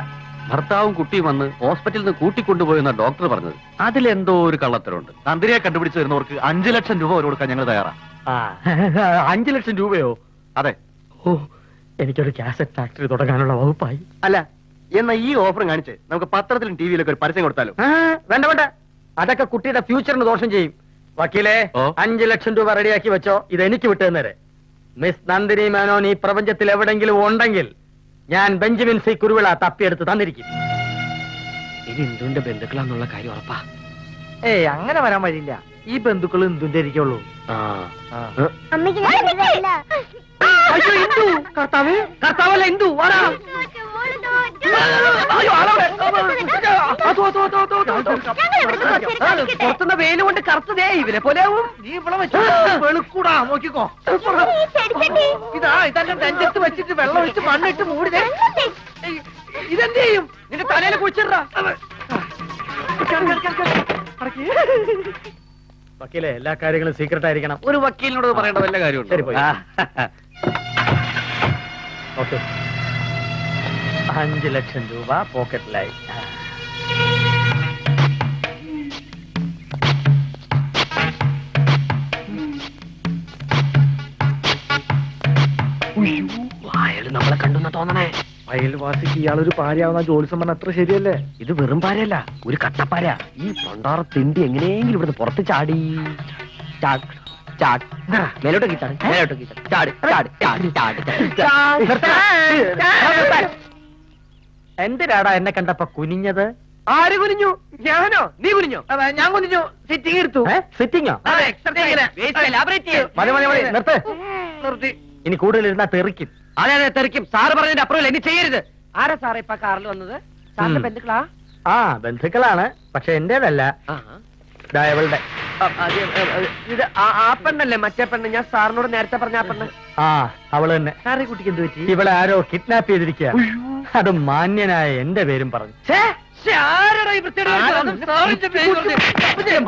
ഭർത്താവും കുട്ടിയും വന്ന് ഹോസ്പിറ്റലിൽ നിന്ന് കൂട്ടിക്കൊണ്ടുപോയെന്ന ഡോക്ടർ പറഞ്ഞത്. അതിലെന്തോ ഒരു കള്ളത്തരമുണ്ട്. നന്ദിനിയെ കണ്ടുപിടിച്ച് വരുന്നവർക്ക് അഞ്ചു ലക്ഷം രൂപ ഒരു കൊടുക്കാൻ ഞങ്ങൾ തയ്യാറാണ്. അഞ്ചു ലക്ഷം രൂപയോ? അതെ. ഓ, എനിക്കൊരു കാസറ്റ് ഫാക്ടറി തുടങ്ങാനുള്ള വകുപ്പായി. അല്ല, എന്നാ ഈ ഓഫറും കാണിച്ച് നമുക്ക് പത്രത്തിലും ടി വിയിലൊക്കെ ഒരു പരസ്യം കൊടുത്താലോ? വേണ്ട വേണ്ട, അതൊക്കെ കുട്ടിയുടെ ഫ്യൂച്ചറിന് ദോഷം ചെയ്യും. വക്കീലെ, അഞ്ചു ലക്ഷം രൂപ റെഡിയാക്കി വെച്ചോ. ഇത് എനിക്ക് വിട്ടുതന്നേരെ. മിസ് നന്ദിനി മേനോൻ ഈ പ്രപഞ്ചത്തിൽ എവിടെങ്കിലും ഉണ്ടെങ്കിൽ ഞാൻ ബെഞ്ചമിൻ സി കുരുവിള തപ്പിയെടുത്ത് തന്നിരിക്കും. ഇത് ഇന്ദുവിന്റെ ബന്ധുക്കളാന്നുള്ള കാര്യം ഉറപ്പാ? ഏയ് അങ്ങനെ വരാൻ വഴിയില്ല. ഈ ബന്ധുക്കൾ ഇന്ദുന്റെ ഇരിക്കുള്ളൂ. പുറത്തുനിന്ന് വെയിൽ കൊണ്ട് കറുത്തതേ ഇവരെ പോലെയാവും. നീ ഇവിടെ വെളുക്കൂടാ, നോക്കിക്കോ. ഇതാ ഇതെല്ലാം രഞ്ജത്ത് വെച്ചിട്ട് വെള്ളം ഒഴിച്ച് മണ്ണിട്ട് മൂടിതേ. ഇതെന്ത് ചെയ്യും? നിന്റെ തലയിൽ കുഴിച്ചിട. വക്കീലെ, എല്ലാ കാര്യങ്ങളും സീക്രട്ട് ആയിരിക്കണം. ഒരു വക്കീലിനോട് പറയേണ്ട വല്ല കാര്യമുണ്ട്? ശരി, പോയി. ഓക്കെ, അഞ്ച് ലക്ഷം രൂപ പോക്കറ്റിലായി. അയാൾ നമ്മളെ കണ്ടെന്ന് തോന്നണേ. അയൽവാസിക്ക് ഇയാളൊരു പാരയാവുന്ന ജോത്സ്യം പറഞ്ഞ അത്ര ശരിയല്ലേ? ഇത് വെറും പാരയല്ല, ഒരു കട്ടപ്പാര. ഈ പണ്ടാറ തെണ്ടി എങ്ങനെയെങ്കിലും ഇവിടുന്ന് പുറത്ത് ചാടി മേലോട്ട് കിട്ടാണ് മേലോട്ട് കിട്ടാണ്. എന്തിനാടാ എന്നെ കണ്ടപ്പോ കുനിഞ്ഞത്? ആര് കുനിഞ്ഞു? ഞാനോ? നീ കുനിഞ്ഞോ? ഞാൻ കുനിഞ്ഞു. സിറ്റിംഗ് എടുത്തു. സിറ്റിംഗോ? നിർത്ത്. നിർത്തി. ഇനി കൂടുതൽ ഇരുന്നാ തെറിക്കും. അതെ അതെ തെറിക്കും. സാറ് പറഞ്ഞതിന്റെ അപ്പുറം എന്നെ ചെയ്യരുത്. ആരാ സാറേ ഇപ്പൊ കാറിൽ വന്നത്? സാറിന്റെ ബന്ധുക്കളാ? ആ ബന്ധുക്കളാണ്, പക്ഷെ എന്റേതല്ല. ഇവളുടെ ഇത് ആ പെണ്ണല്ലേ? മറ്റേ പെണ്ണ്. ഞാൻ സാറിനോട് നേരത്തെ പറഞ്ഞ ആ പെണ്ണ്. ആ അവള് തന്നെ. സാറേ കുട്ടിക്ക് എന്ത് പറ്റി? ഇവളെ ആരോ കിഡ്നാപ്പ് ചെയ്തിരിക്കുക. അത് മാന്യനായ എന്റെ പേരും പറഞ്ഞു.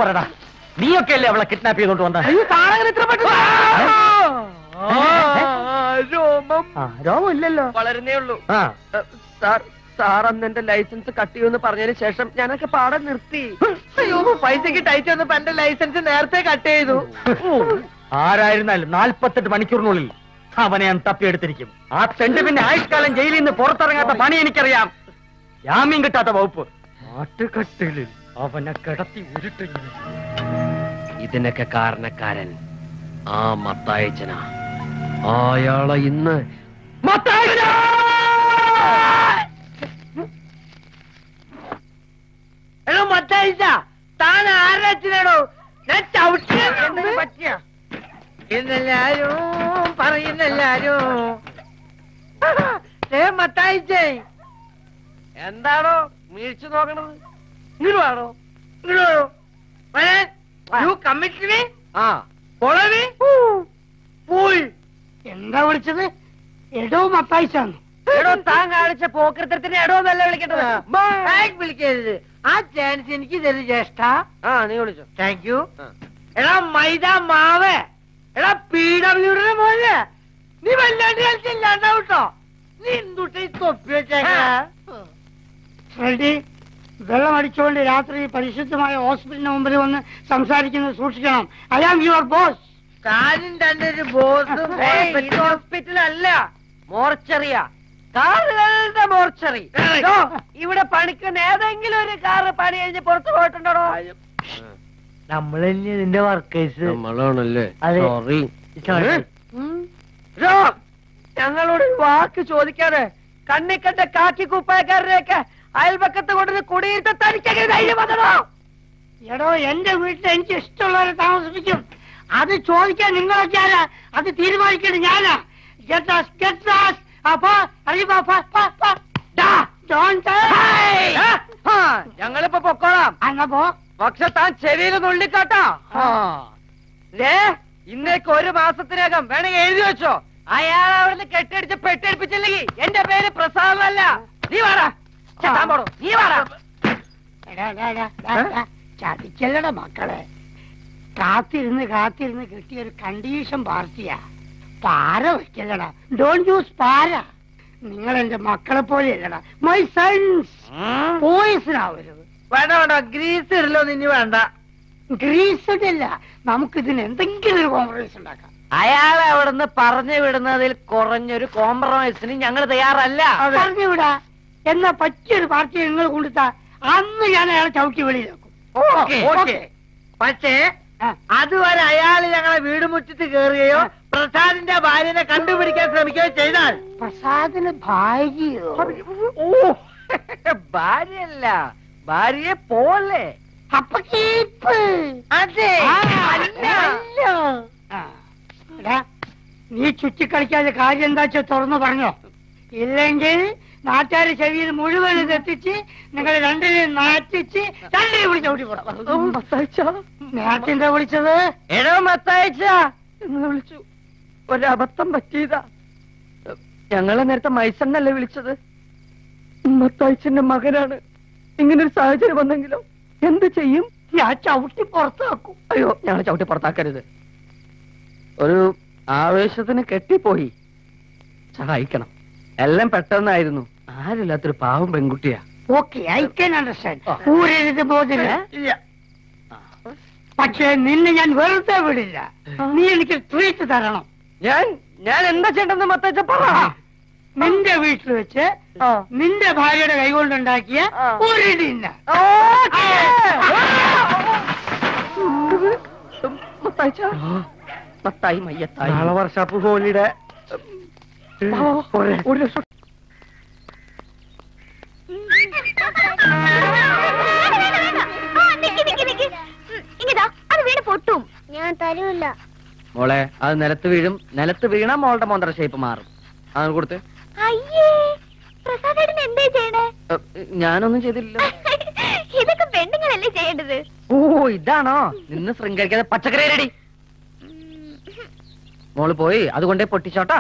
പറടാ, നീയൊക്കെ അല്ലേ അവളെ കിഡ്നാപ്പ് ചെയ്തോണ്ട് വന്ന? രോമം ഇല്ലല്ലോ, വളരുന്നേ ഉള്ളൂ. സാർ സാർ അന്ന് എന്റെ ലൈസൻസ് കട്ട് ചെയ്യുമെന്ന് പറഞ്ഞതിന് ശേഷം ഞാനൊക്കെ പാടം നിർത്തി. പൈസക്ക് ടൈറ്റ് വന്നപ്പോ എന്റെ ലൈസൻസ് നേരത്തെ കട്ട് ചെയ്തു. ആരായിരുന്നാലും നാല്പത്തെട്ട് മണിക്കൂറിനുള്ളിൽ അവനെ ഞാൻ തപ്പിയെടുത്തിരിക്കും. ആ തെണ്ടി പിന്നെ ആയുഷ്കാലം ജയിലിൽ നിന്ന് പുറത്തിറങ്ങാത്ത പണി എനിക്കറിയാം. ജാമ്യം കിട്ടാത്ത വകുപ്പ്. നാട്ടുകട്ടിലിൽ അവനെ കിടത്തി ഉരുട്ടി. ഇതിനൊക്കെ കാരണക്കാരൻ ആ മത്തായച്ചന. അയാളെ ഇന്ന് താൻ ആരോ ഞാൻ ചവിട്ടി പറ്റിയ എന്നെല്ലാരും പറയുന്നെല്ലാരും. മത്തായിച്ചേ എന്താണോ മീഴ്ച്ചു നോക്കണത്? ഇങ്ങോട്ടാണോ? ഇങ്ങോട്ടോ എന്താ വിളിച്ചത്? എടോ മത്തായിച്ചാന്ന്. എടോ താൻ കാണിച്ച പോക്കൃത്തരത്തിന് എടോ എന്നല്ല വിളിക്കേണ്ടത്, വിളിക്കരുത്. ആ ചാൻസ് എനിക്ക് തരും ജ്യേഷ്ഠ. നീ വിളിച്ചോ. Thank you. എടാ മൈദ മാവ്, എടാ പി ഡബ്ല്യൂടെ മോനെ, നീ വല്ലാണ്ട് കളിച്ചില്ലാണ്ടാവും കേട്ടോ. നീ എന്തുട്ട ഈ തൊപ്പി വെച്ചേക്കാ? റെഡി, വെള്ളം അടിച്ചുകൊണ്ട് രാത്രി പരിശുദ്ധമായ ഹോസ്പിറ്റലിന് മുമ്പിൽ വന്ന് സംസാരിക്കുന്നത് സൂക്ഷിക്കണം. I am your boss. കാലിൻ തന്റെ ഒരു ബോസ് ഹോസ്പിറ്റൽ അല്ല, മോർച്ചറിയാ. കാറുകളുടെ മോർച്ചറി. ഇവിടെ പണിക്കുന്ന ഏതെങ്കിലും ഒരു കാറ് പണി കഴിഞ്ഞ് പുറത്തു പോയിട്ടുണ്ടോ? നമ്മളല്ലേ നിന്റെ വർക്കേഴ്സ്. നമ്മളാണല്ലേ. ഞങ്ങളോട് വാക്ക് ചോദിക്കാതെ കണ്ണി കണ്ട കാക്കി കുപ്പായക്കാരനെയൊക്കെ അയൽപക്കത്ത് കൊണ്ടൊരു കുടിയിരുത്ത തനിക്കെങ്ങനെ ധൈര്യം വന്നതോ? എടോ എന്റെ വീട്ടിൽ എനിക്ക് ഇഷ്ടമുള്ളവരെ താമസിപ്പിക്കും. അത് ചോദിക്കാൻ നിങ്ങളൊക്കെ ആരാ? അത് തീരുമാനിക്കേണ്ട ഞാനാ. ഞങ്ങളിപ്പോ പൊക്കോളാം. അങ്ങപ്പോ പക്ഷെ താൻ ചെവിയിൽ നുള്ളിക്കാട്ടാ. ഇന്നേക്ക് ഒരു മാസത്തിനകം വേണമെങ്കിൽ എഴുതി വെച്ചോ. അയാൾ അവിടുന്ന് കെട്ടിയടിച്ച് പെട്ടിയടിപ്പിച്ചില്ലെങ്കിൽ എന്റെ പേര് പ്രസാദമല്ല. നീ വാടാ. നീ വാടാ. ചതിക്കല്ലട മക്കളെ. കാത്തിരുന്ന് കാത്തിരുന്ന് കിട്ടിയ ഒരു കണ്ടീഷൻ പാർട്ടിയാ. പാര വയ്ക്കല്ലടാ. ഡോണ്ട് യൂസ് പാര. നിങ്ങൾ എന്റെ മക്കളെ പോലെയല്ലടാ. My sons പോയിസനാവരുത്. വേണ്ട വേണ്ട, ഗ്രീസ് ഇടലോ. നിന്നെ വേണ്ട ഗ്രീസ് ഇടില്ല. നമുക്കിതിന് എന്തെങ്കിലും ഒരു കോംപ്രമൈസ് ഉണ്ടാക്കാം. അയാളെ അവിടുന്ന് പറഞ്ഞു വിടുന്നതിൽ കുറഞ്ഞൊരു കോംപ്രമൈസിന് ഞങ്ങൾ തയ്യാറല്ല. പറഞ്ഞു വിടാ എന്നാ പറ്റിയൊരു പാർട്ടി നിങ്ങൾ കൊടുത്താ അന്ന് ഞാൻ അയാളെ ചവിട്ടി വെളിയിലാക്കും. പക്ഷേ അതുവരെ അയാൾ ഞങ്ങളെ വീട് മുറ്റത്ത് കയറുകയോ പ്രസാദിന്റെ ഭാര്യനെ കണ്ടുപിടിക്കാൻ ശ്രമിക്കുകയോ ചെയ്താൽ പ്രസാദിന് ഭാര്യയോ? ഓ ഭാര്യയല്ല, ഭാര്യയെ പോലെ. അപ്പൊ കേപ്പ്. അതെ നീ ചുറ്റിക്കളിക്കാതെ കാര്യം എന്താ വെച്ചാൽ തുറന്നു പറഞ്ഞോ. ഇല്ലെങ്കിൽ നാട്ടുകാർ ചെവിയിൽ മുഴുവൻ ഇതെത്തിച്ച് നിങ്ങൾ രണ്ടിനെയും നാട്ടിച്ച് രണ്ടിനെ വിളിച്ച ഓടി പോടാം. നാട്ടിന്റെ വിളിച്ചത് എടോ മത്തായിച്ച നിങ്ങൾ വിളിച്ചു. ഒരബദ്ധം പറ്റിയതാ. ഞങ്ങളെ നേരത്തെ മൈസണ്ണല്ലേ വിളിച്ചത്. മത്തായിച്ചന്റെ മകനാണ്. ഇങ്ങനൊരു സാഹചര്യം വന്നെങ്കിലോ എന്ത് ചെയ്യും? ഞാൻ ചവിട്ടി പുറത്താക്കും. അയ്യോ ഞങ്ങളെ ചവിട്ടി പുറത്താക്കരുത്. ഒരു ആവേശത്തിന് കെട്ടിപ്പോയി. സഹായിക്കണം. എല്ലാം പെട്ടെന്നായിരുന്നു. ആരില്ലാത്തൊരു പാവം പെൺകുട്ടിയാ. Okay, I can understand. പക്ഷേ നിന്നെ ഞാൻ വെറുതെ വിടില്ല. നീ എനിക്ക് ട്രീറ്റ് തരണം. ഞാൻ ഞാൻ എന്താ ചെയ്യണ്ടെന്ന് മത്തച്ച പറ. നിന്റെ വീട്ടിൽ വെച്ച് നിന്റെ ഭാര്യയുടെ കൈകൊണ്ടുണ്ടാക്കിയ ഒരു ഡിന്നർ. പൊട്ടും ഞാൻ തരൂല മോളെ, അത് നിലത്ത് വീഴും. നിലത്ത് വീണ മോളുടെ മോന്തറ ഷേപ്പ് മാറും. അത് കൊടുത്ത്. അയ്യേ പ്രസാദേട്ടൻ എന്താ ചെയ്യണേ? ഞാനൊന്നും ചെയ്തില്ല. ഇതൊക്കെ പെണ്ണുങ്ങളല്ലേ ചെയ്യേണ്ടത്. ഓ ഇതാണോ നിന്ന് ശൃംഗരിക്കാതെ പച്ചക്കറി റെഡി. മോള് പോയി അതുകൊണ്ടേ പൊട്ടിച്ചോട്ടാ.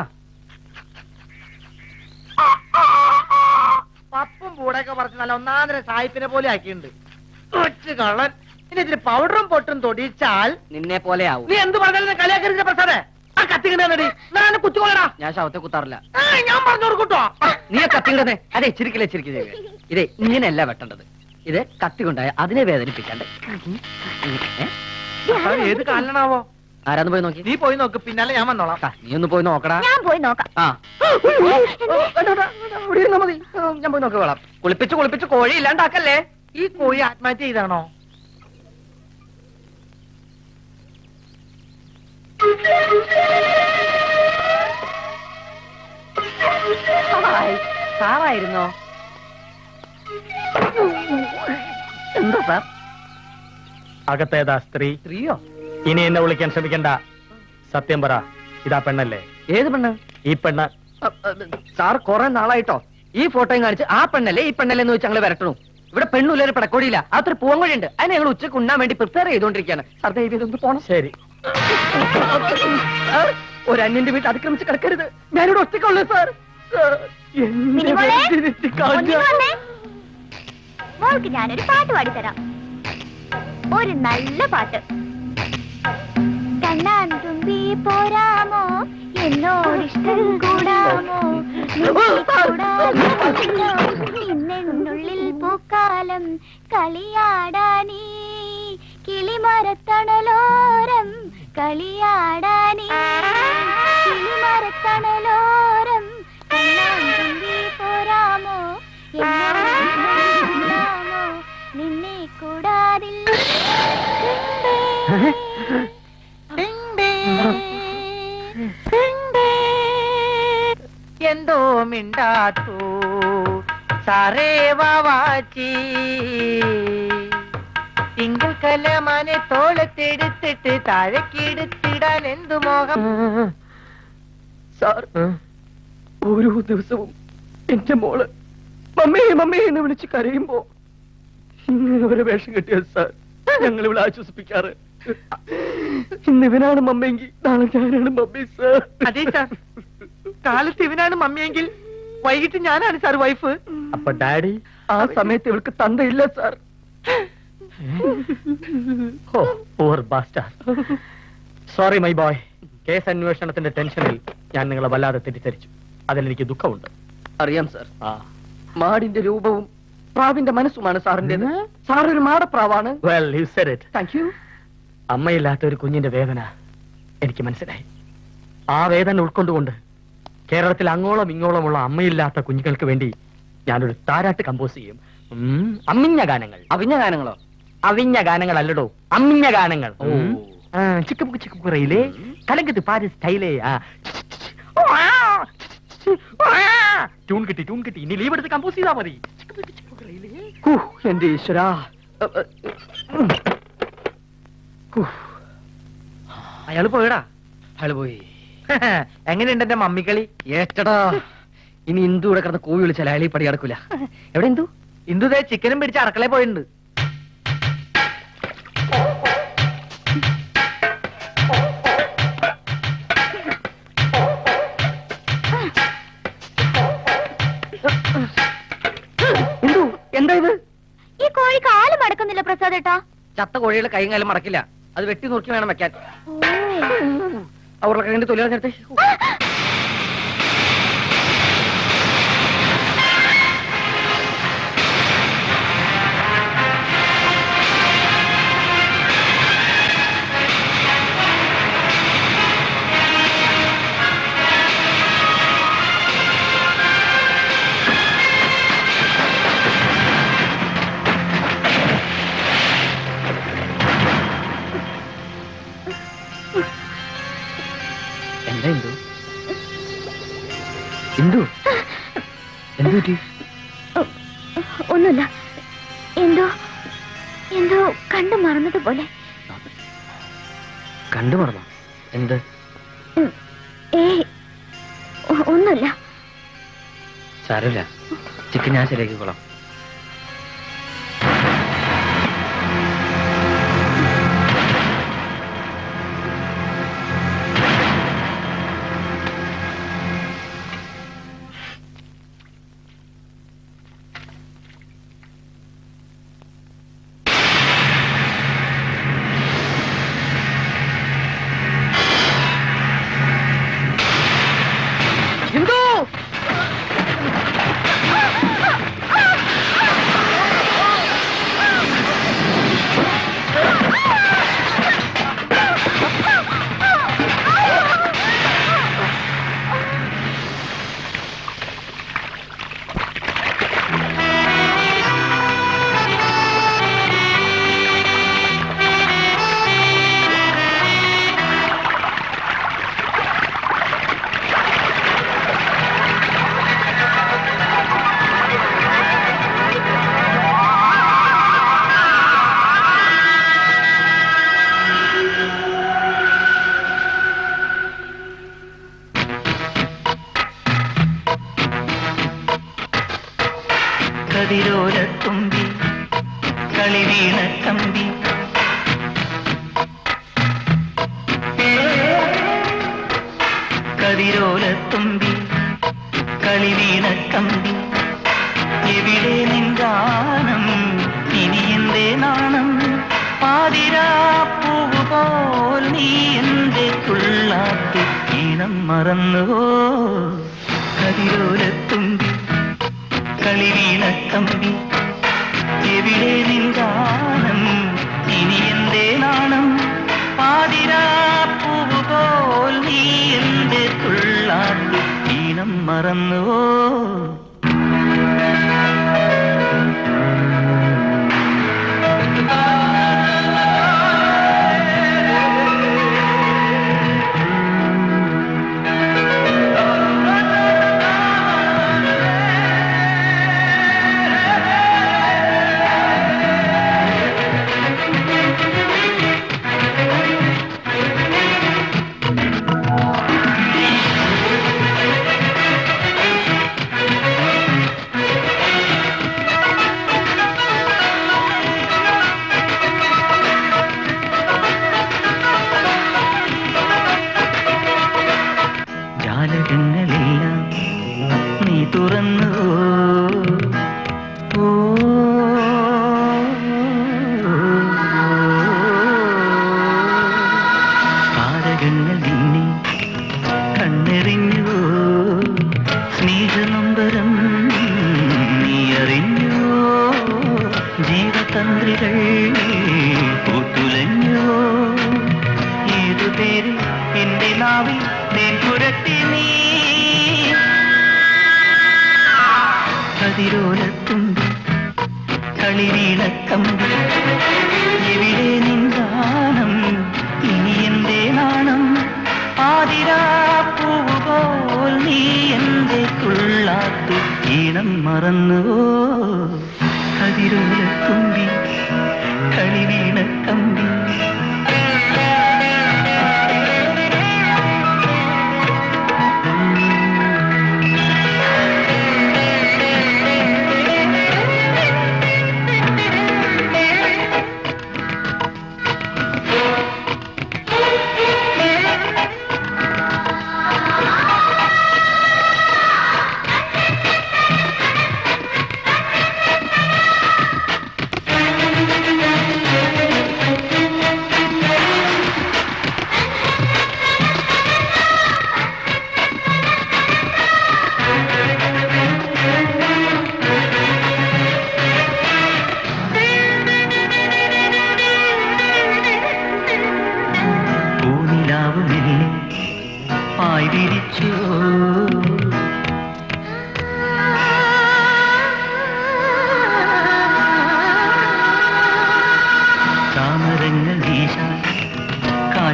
പപ്പും കൂടെയൊക്കെ പറഞ്ഞു നല്ല ഒന്നാന്തര സായിപ്പിനെ പോലെ ആക്കിയിട്ടുണ്ട്. കൊച്ചു കള്ളൻ. ഇനി ഇതിന് പൗഡറും പൊട്ടും തൊടിച്ചാൽ നിന്നെ പോലെ ആവും. നീ എന്ത് പറഞ്ഞാലും കളിയാക്കരുത് പ്രസാദേ. ആ കത്തിങ്ങടേ ഞാൻ കുത്തുകൊള്ളടാ. ഞാൻ ശവത്തെ കുത്താറില്ല. ഞാൻ പറഞ്ഞു കൊടുക്കട്ടോ. നീ കത്തിങ്ങടേ. അതെ ചിരിക്കില്ല ചിരിക്കില്ല. ഇതേ ഇങ്ങനെയല്ല വെട്ടേണ്ടത്. ഇത് കത്തി കൊണ്ടായ അതിനെ വേദനിപ്പിക്കാണ്ട്. ഏത് കാലനാണാവോ? ആരാന്ന് പോയി നോക്കി. നീ പോയി നോക്ക്, പിന്നാലെ ഞാൻ വന്നോളാം. നീ ഒന്ന് പോയി നോക്കടാ. ഞാൻ പോയി നോക്കാം. ഞാൻ പോയി നോക്കിക്കോളാം. കുളിപ്പിച്ച് കുളിപ്പിച്ച് കോഴി ഇല്ലാണ്ടാക്കല്ലേ. ഈ കോഴി ആത്മഹത്യ ചെയ്താണോ? സാറായിരുന്നോ? എന്താ സാർ? അകത്തേതാ സ്ത്രീ? സ്ത്രീയോ? ഇനി എന്നെ വിളിക്കാൻ ശ്രമിക്കണ്ട. സത്യം പറ, ഇതാ പെണ്ണല്ലേ? ഏത് പെണ്ണ്? ഈ പെണ്ണ്. സാർ കൊറേ നാളായിട്ടോ ഈ ഫോട്ടോയും കാണിച്ച് ആ പെണ്ണല്ലേ ഈ പെണ്ണല്ലേ എന്ന് വെച്ച് ഞങ്ങൾ വരട്ടണു. ഇവിടെ പെണ്ണുള്ള ഒരു പിടക്കോടിയില്ല, അതൊരു പൂവൻകോഴിയുണ്ട്. അതിന് ഞങ്ങൾ ഉച്ചക്ക് ഉണ്ണാൻ വേണ്ടി പ്രിപ്പയർ ചെയ്തോണ്ടിരിക്കാണ്. സാർ ദൈവം പോണം. ശരി. ഒരു അന്യന്റെ വീട്ടിൽ അതിക്രമിച്ച് കിടക്കരുത്. ഞാനിവിടെ ഒറ്റക്കുള്ളൂ സാർ. മോൾക്ക് ഞാനൊരു പാട്ട് പാടിത്തരാം. ഒരു നല്ല പാട്ട്. കണ്ണാൻ തുമ്പി പോരാമോ, എന്നോടിഷ്ടം കൂടാമോ, നിന്നുള്ളിൽ പൂക്കാലം കളിയാടാനീ, കിളിമരത്തണലോരം കളിയാടാനീ, കിളിമരത്തണലോരം കണ്ണാൻ തുമ്പി പോരാമോ, എന്നോടിഷ്ടമോ, നിന്നെ കൂടാതില്ല. എന്തോ മിണ്ടാത്തു സാറേ വാവാച്ചി, തിങ്കൾ കലമാനെ തോളത്തെടുത്തിട്ട് താഴേക്കെടുത്തിടാൻ എന്തു മോഹം. സാർ ഓരോ ദിവസവും എന്റെ മോള് മമ്മേ മമ്മേ എന്ന് വിളിച്ച് കരയുമ്പോ ഇങ്ങനെ ഒരു വേഷം കെട്ടിയത് സാർ. ഞങ്ങൾ ഇവിടെ ആശ്വസിപ്പിക്കാറ്. ഇന്ന് ഇവനാണ് മമ്മിയെങ്കിൽ നാളെ ഞാനാണ് മമ്മി സാർ. അതെ സാർ, കാലത്ത് ഇവനാണ് മമ്മിയെങ്കിൽ വൈകിട്ട് ഞാനാണ് സാർ വൈഫ്. അപ്പൊ ഡാഡി? ആ സമയത്ത് ഇവൾക്ക് തന്തയില്ല sir. Sorry my boy. Case അന്വേഷണത്തിന്റെ ടെൻഷനിൽ ഞാൻ നിങ്ങളെ വല്ലാതെ തെറ്റിദ്ധരിച്ചു. അതിലെനിക്ക് ദുഃഖമുണ്ട്. അറിയാം സാർ. മാടിന്റെ രൂപവും പ്രാവിന്റെ മനസ്സുമാണ് സാറിന്റേത്. സാർ ഒരു മാടപ്രാവാണ്. Well you said it. Thank you. അമ്മയില്ലാത്ത ഒരു കുഞ്ഞിന്റെ വേദന എനിക്ക് മനസ്സിലായി. ആ വേദന ഉൾക്കൊണ്ടുകൊണ്ട് കേരളത്തിൽ അങ്ങോളം ഇങ്ങോളമുള്ള അമ്മയില്ലാത്ത കുഞ്ഞുങ്ങൾക്ക് വേണ്ടി ഞാനൊരു താരാട്ട് കമ്പോസ് ചെയ്യും. അമ്മിഞ്ഞ ഗാനങ്ങൾ. അവിഞ്ഞ ഗാനങ്ങളോ? അവിഞ്ഞ ഗാനങ്ങൾ അല്ലടോ, അമ്മിഞ്ഞ ഗാനങ്ങൾ. ചിക്കപ്പുക്ക് ചിക്കപ്പുറയിലെ കലങ്കത്ത് പാരി സ്റ്റൈലേ. ട്യൂൺ കിട്ടി ട്യൂൺ കിട്ടി. ഇനി ലീവ് എടുത്ത് കമ്പോസ് ചെയ്താൽ മതി. എന്റെ ഈശ്വര. അയാള് പോയടാ. അയാള് പോയി. എങ്ങനെയുണ്ട് എന്റെ മമ്മിക്കളി? ഏറ്റടാ. ഇനി ഇന്ദു ഇവിടെ കിടന്ന് കൂവി വിളിച്ചാൽ അയാളീ പടി അടക്കൂല. എവിടെ ഇന്ദു? ഇന്ദു ദേ ചിക്കനും പിടിച്ച് അടക്കളയിൽ പോയിട്ടുണ്ട്. ഇന്ദു എന്താ ഇത്? ഈ കോഴി കാല് മടക്കുന്നില്ല പ്രസാദേട്ടാ. ചത്ത കോഴികളെ കൈയും കാലും മടക്കില്ല. അത് വെട്ടി നോക്കി വേണം വെക്കാൻ. അവരുടെ കൈ തൊലി നേരത്തെ. അല്ല ഇന്ദു ഇന്ദു എന്തുപറ്റി? ഒന്നുമില്ല. എന്തോ എന്തോ കണ്ടു മറന്നതുപോലെ. കണ്ടു മറന്നോ? എന്ത്? ഏയ് ഒന്നുമില്ല. സാരമില്ല, ചിക്കൻ ഞാൻ ശരിയാക്കിക്കോളാം.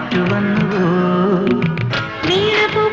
കാറ്റുവന്നു വീണു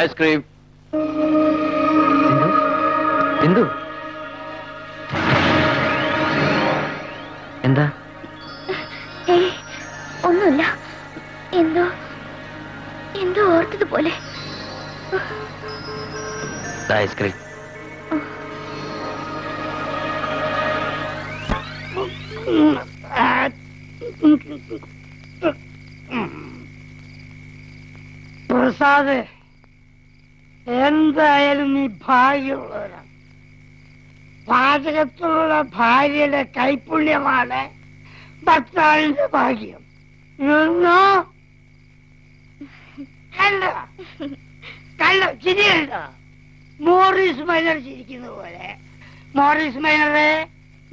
आइसक्रीम। बिंदु എന്താ ഒന്നുമില്ല എന്തോ എന്തോ ഓർത്തതുപോലെ ഐസ്ക്രീം പ്രസാദ് എന്തായാലും നീ ഭാഗ്യമുള്ളവരാണ് പാചകത്തിലുള്ള ഭാര്യയുടെ കൈപ്പുണ്യമാണ് ഭർത്താവിന്റെ ഭാഗ്യം കണ്ടോ കണ്ടോ ശരിയല്ലോ മോറിസ് മൈനർ ചിരിക്കുന്ന പോലെ മോറിസ് മൈനറെ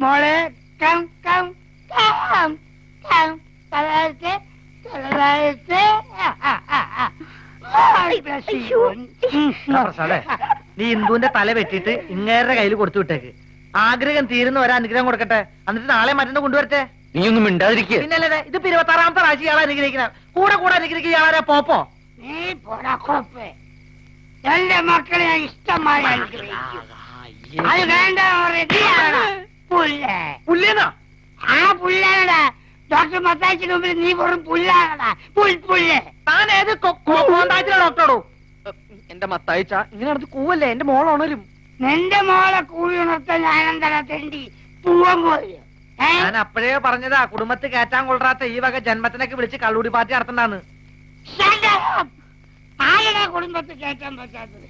മോളെ കം കം കം കം തലേ തലേ നീ ഇന്ദുവിന്റെ തല വെട്ടിട്ട് ഇങ്ങേരുടെ കയ്യിൽ കൊടുത്തു വിട്ടേക്ക് ആഗ്രഹം തീരുന്ന ഒരു അനുഗ്രഹം കൊടുക്കട്ടെ എന്നിട്ട് നാളെ മറ്റൊന്ന് കൊണ്ടുവരട്ടെ നീ ഒന്നും മിണ്ടാതിരിക്കുക പിന്നല്ലേ ഇതിപ്പോ ഇരുപത്താറാമത്തെ ആഴ്ച ഇയാളെ അനുഗ്രഹിക്കുന്ന കൂടെ കൂടെ അനുഗ്രഹിക്കുക ഇയാളെ പോപ്പോ നീ പോരാക്കോപ്പേ എന്റെ മക്കളെ ഇഷ്ടമായി അത് വേണ്ട പുല്ലേനോ ആ പുല്ലാണടാ ഡോക്ടർ മത്തായിച്ചിന് മുമ്പിൽ നീ വെറും പുല്ലാണടാ പുൽ പുല്ലേ താൻ ഏത് കോണ്ടാക്റ്റിലാണ് ഡോക്ടറോടോ എന്റെ മത്തായിച്ച ഇങ്ങനെയാണത് കൂവല്ലേ എന്റെ മോളെ ഉണരും എന്റെ മോളെ കൂവി ഉണർത്താൻ ഞാനെന്താ തെണ്ടി പൂവൻ പോയോ ഞാൻ അപ്പോഴേ പറഞ്ഞതാ കുടുംബത്ത് കയറ്റാൻ കൊള്ളാത്ത ഈ വക ജന്മത്തിനൊക്കെ വിളിച്ച് കള്ളൂടി പാർട്ടി നടത്തുന്നതാണ് കുടുംബത്ത് കയറ്റാൻ പറ്റാത്തത്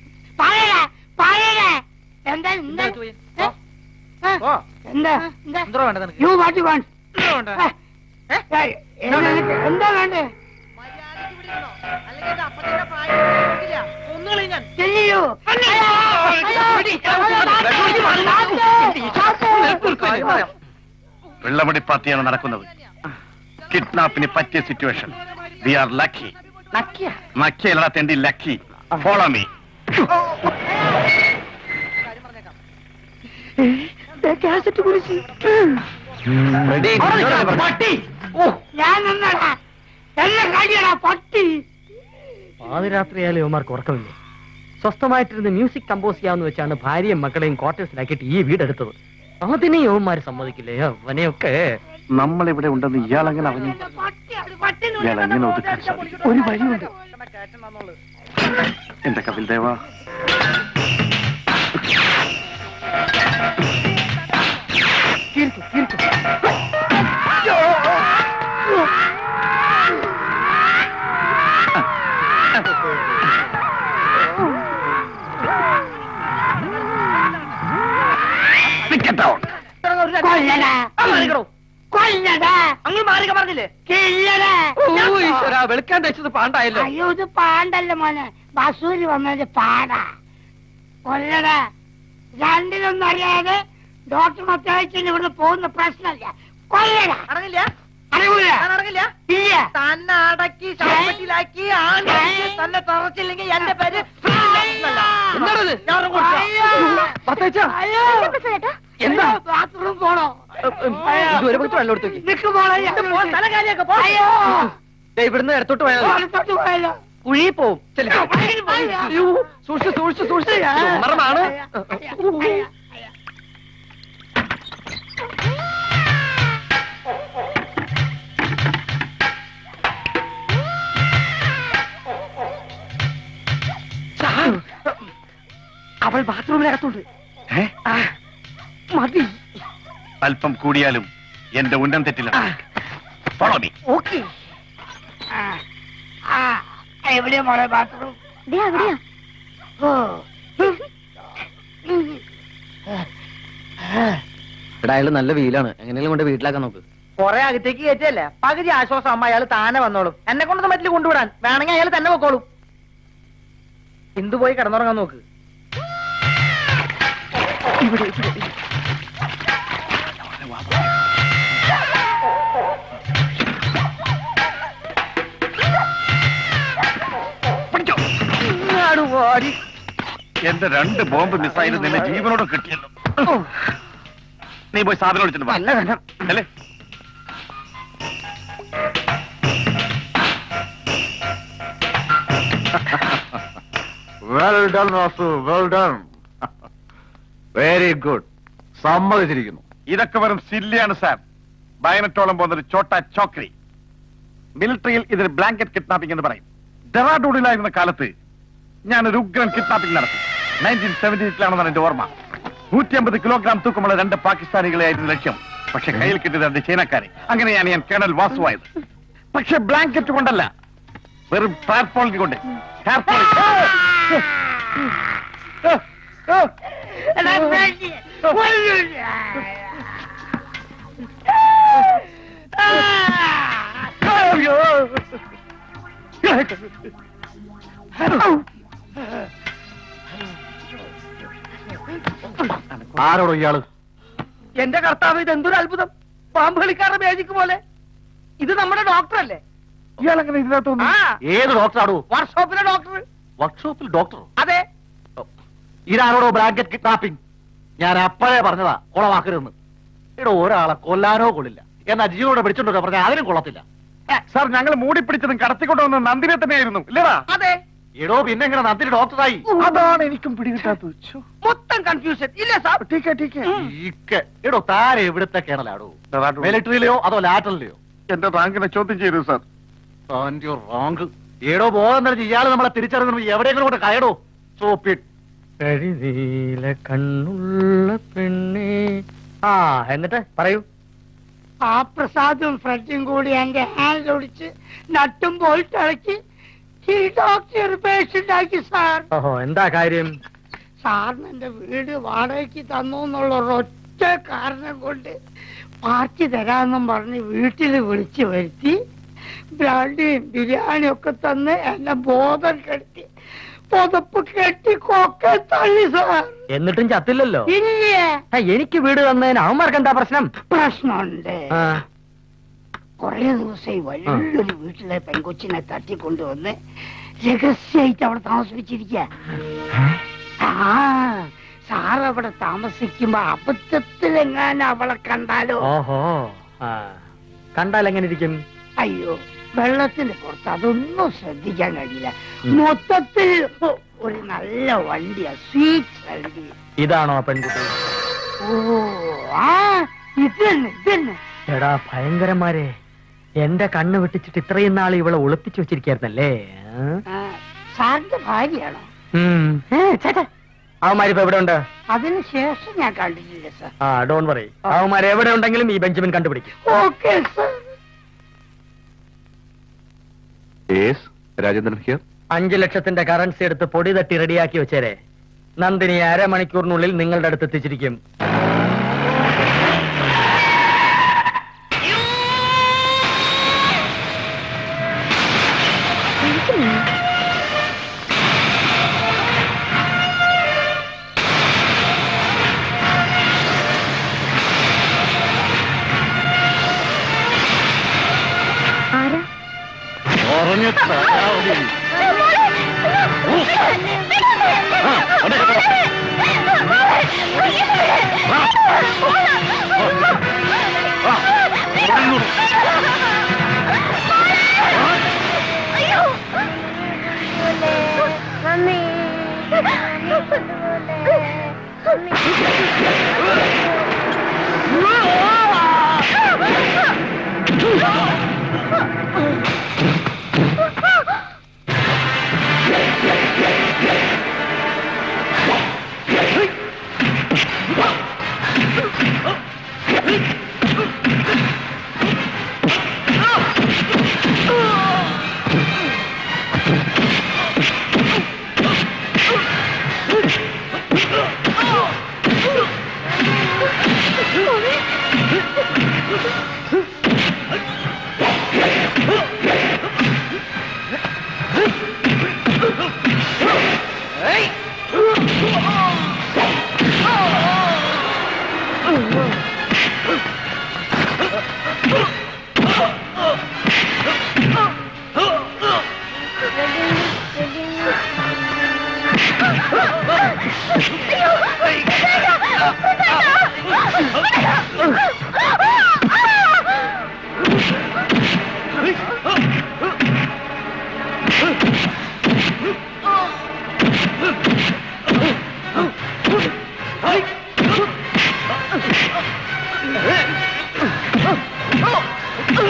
എന്താ വേണ്ടേ വെള്ളമടി പാർട്ടിയാണ് നടക്കുന്നത് കിഡ്നാപ്പിന് പറ്റിയ സിറ്റുവേഷൻ വി ആർ ലക്കി നക്കിയല്ല തെണ്ടി ലക്കി ഫോളോ മീ പാതിരാത്രിയായാലും ഇവന്മാർക്ക് ഉറക്കമില്ലേ സ്വസ്ഥമായിട്ടിരുന്ന് മ്യൂസിക് കമ്പോസ് ചെയ്യാമെന്ന് വെച്ചാണ് ഭാര്യയും മക്കളെയും ക്വാർട്ടേഴ്സിലാക്കിയിട്ട് ഈ വീടെടുത്തത് അതിനെ യവന്മാര് സമ്മതിക്കില്ലേ അവനെയൊക്കെ നമ്മളിവിടെ ഉണ്ടെന്ന് ഇയാളെങ്ങനെ അറിഞ്ഞു ഇയാളെങ്ങനെ ഒതുക്കാൻ ഒരു വഴിയുണ്ട് എന്റെ കപിൽ ദേവ വെളുക്കാൻ തേച്ചത് പാണ്ടായല്ലോ അയ്യോ ഇത് പാണ്ടല്ല മോനെ ബസൂര് വന്നത് പാടാ കൊല്ലട രണ്ടിലൊന്നും അറിയാതെ ഡോക്ടർ മത്തായിച്ചന് ഇവിടുന്ന് പോകുന്ന പ്രശ്നമില്ല കൊല്ലട അറിയില്ല അറിയില്ല ഇല്ല തന്നെ അടക്കി ശാപത്തിലാക്കി തന്നെ തറച്ചില്ലെങ്കിൽ എന്റെ പേര് എന്താ ബാത്റൂം പോണോ ഇവിടുന്ന് ഇടത്തോട്ട് പോയാലോ കുഴി പോവും സൂക്ഷിച്ചു സൂക്ഷിച്ചു സൂക്ഷിച്ചു മറമാണ് അവൾ ബാത്റൂമിനകത്തുണ്ട് മതി അല്പം കൂടിയാലും എന്റെ ഉന്നം തെറ്റില്ല എവിടെയാ മോളെ ബാത്റൂം ഇവിടെ അയാൾ നല്ല വീലാണ് എങ്ങനെയും കൊണ്ട് വീട്ടിലാക്കാൻ നോക്ക് കൊറേ അകത്തേക്ക് കയറ്റിയല്ലേ പകുതി ആശ്വാസം അമ്മ അയാൾ താനെ വന്നോളും എന്നെ കൊണ്ടൊന്നും പറ്റില്ല കൊണ്ടുവിടാൻ വേണമെങ്കിൽ അയാൾ തന്നെ പൊക്കോളും എന്തു പോയി കിടന്നുറങ്ങാൻ നോക്ക് എന്റെ രണ്ട് ബോംബ് മിസ്സായത് നിന്റെ ജീവനോട് കിട്ടിയല്ലോ നീ പോയി സാധനം വിളിച്ചിട്ട് അല്ലേ well done Vasu, well done. Very good. സമ്മതിച്ചിരിക്കുന്നു. ഇതൊക്കെ വെറും സില്ലിയാണ് സാർ. ബയനറ്റോളം പോകുന്നൊരു ചോട്ടാ ചോക്രി. മിലിറ്ററിയിൽ ഇതൊരു ബ്ലാങ്കറ്റ് കിഡ്നാപ്പിംഗ് എന്ന് പറയും. ഡെറാഡൂഡിലായിരുന്ന കാലത്ത് ഞാനൊരു ഉഗ്രൻ കിഡ്നാപ്പിംഗ് നടത്തി. നയൻറ്റീൻ സെവന്റി എയ്റ്റിലാണെന്നാണ് എന്റെ ഓർമ്മ. നൂറ്റി അമ്പത് കിലോഗ്രാം തൂക്കമുള്ള രണ്ട് പാകിസ്ഥാനികളെയായിരുന്നു ലക്ഷ്യം. പക്ഷെ കയ്യിൽ കിട്ടിയത് രണ്ട് ചൈനക്കാരെ. അങ്ങനെയാണ് ഞാൻ കേണൽ വാസുവായത്. പക്ഷെ ബ്ലാങ്കറ്റ് കൊണ്ടല്ല, വെറും ടാർപോളിൻ കൊണ്ട്. ആരോടോ ഇയാള്? എന്റെ കർത്താവ്, ഇത് എന്തൊരു അത്ഭുതം! പാമ്പ് കളിക്കാരുടെ മേജിക്ക് പോലെ. ഇത് നമ്മുടെ ഡോക്ടർ അല്ലേ? ഇയാളെങ്ങനെ ഇതിനകത്തൊന്നും? ഏത് ഡോക്ടറാണോ? വർക്ക്ഷോപ്പിലെ ഡോക്ടർ. വർക്ക്ഷോപ്പിൽ ഡോക്ടർ? അതെ. ഇതാരോടോ ബ്രാക്കറ്റ് കിഡ്നാപ്പിംഗ്? ഞാൻ അപ്പഴേ പറഞ്ഞതാ കൊളവാക്കരുതെന്ന്. ഇവിടെ ഒരാളെ കൊല്ലാനോ കൊള്ളില്ല, എന്നാ ജീവനോടെ പിടിച്ചോണ്ടോ പറഞ്ഞാൽ അതിനും കൊള്ളത്തില്ല. സാർ, ഞങ്ങൾ മൂടിപ്പിടിച്ചതും കടത്തിക്കൊണ്ടുവന്ന നന്ദിനെ തന്നെയായിരുന്നു. അതെ. എടോ, പിന്നെ എങ്ങനെ നന്ദിനി ഡോക്ടറായി? അതാണ് എനിക്കും പിടികിട്ടാത്ത മൊത്തം കൺഫ്യൂഷൻ. ഇല്ല സാർ, എടോ താരെ എവിടുത്തെ കേണലാടോ? മിലിറ്ററിയിലെയോ അതോ ലാറ്ററിലെയോ? എന്റെ റാങ്കിനെ ചോദ്യം ചെയ്തു സാർ. താൻ്റെ റാങ്ക്? ഏടോ ബോധം തെളിഞ്ഞ് ഇയാൾ നമ്മളെ തിരിച്ചറിഞ്ഞു. എവിടെയെങ്കിലും കൂടെ കയടോ. സോപ്പിട്ട് കരിനീല കണ്ണുള്ള പെണ്ണേ. ആ, എന്നിട്ട് പറയൂ. ആ പ്രസാദും ഫ്രണ്ടും കൂടി എന്റെ ഹാൻഡ് ഒടിച്ച് നട്ടും പോയിട്ട് ഇളക്കി ഈ ഡോക്ടർ പേഷ്യന്റ് ആക്കി സാർ. ഓഹോ, എന്താ കാര്യം? സാറിന് എന്റെ വീട് വാടകയ്ക്ക് തന്നു എന്നുള്ള ഒരൊറ്റ കാരണം കൊണ്ട് മാറ്റി തരാമെന്നും പറഞ്ഞ് വീട്ടിൽ വിളിച്ചു വരുത്തി ബ്രാൻഡിയും ബിരിയാണിയും ഒക്കെ തന്ന് എന്നെ ബോധം കെടുത്തി പൊതപ്പ് കെട്ടി കൊക്കെ തള്ളി സാർ. എന്നിട്ടും ചത്തില്ലല്ലോ? ഇല്ല. എനിക്ക് വീട് തന്നതിന് അവന്മാർക്ക് എന്താ പ്രശ്നം? പ്രശ്നമുണ്ട്. കൊറേ ദിവസം ഈ വലിയൊരു വീട്ടിലെ പെൺകൊച്ചിനെ തട്ടിക്കൊണ്ടുവന്ന് രഹസ്യമായിട്ട് അവിടെ താമസിപ്പിച്ചിരിക്കുക. ആ സാർ, അവിടെ താമസിക്കുമ്പോ അബദ്ധത്തിലെങ്ങാനും അവളെ കണ്ടാലോ? ഓഹോ, കണ്ടാലെങ്ങനെ ഇരിക്കും? അയ്യോ, വെള്ളത്തിന്റെ പുറത്ത് അതൊന്നും ശ്രദ്ധിക്കാൻ കഴിയില്ല. മൊത്തത്തിൽ ഒരു നല്ല വണ്ടിയാ, സ്വീറ്റ് വണ്ടി. ഇതാണോ പെൺകുട്ടി? ഓ ആ, ഇത് തന്നെ ഇത് തന്നെ. എടാ ഭയങ്കരമാരെ, എന്റെ കണ്ണ് വെട്ടിച്ചിട്ട് ഇത്രയും നാൾ ഇവളെ ഒളിപ്പിച്ചു വെച്ചിരിക്കായിരുന്നല്ലേ? സാറിന്റെ ഭാര്യയാണോ? അവന്മാരിപ്പോ എവിടെ ഉണ്ട്? അതിനുശേഷം ഞാൻ കണ്ടിട്ടില്ല സാർ. ആ, ഡോൺ വറി. അവന്മാർ എവിടെ ഉണ്ടെങ്കിലും ഈ ബെഞ്ചമിൻ കണ്ടുപിടിക്കും. Okay sir. രാജേന്ദ്രൻ, അഞ്ചു ലക്ഷത്തിന്റെ കറൻസി എടുത്ത് പൊടി തട്ടി റെഡിയാക്കി വെച്ചേരെ. നന്ദിനി അരമണിക്കൂറിനുള്ളിൽ നിങ്ങളുടെ അടുത്ത് എത്തിച്ചിരിക്കും.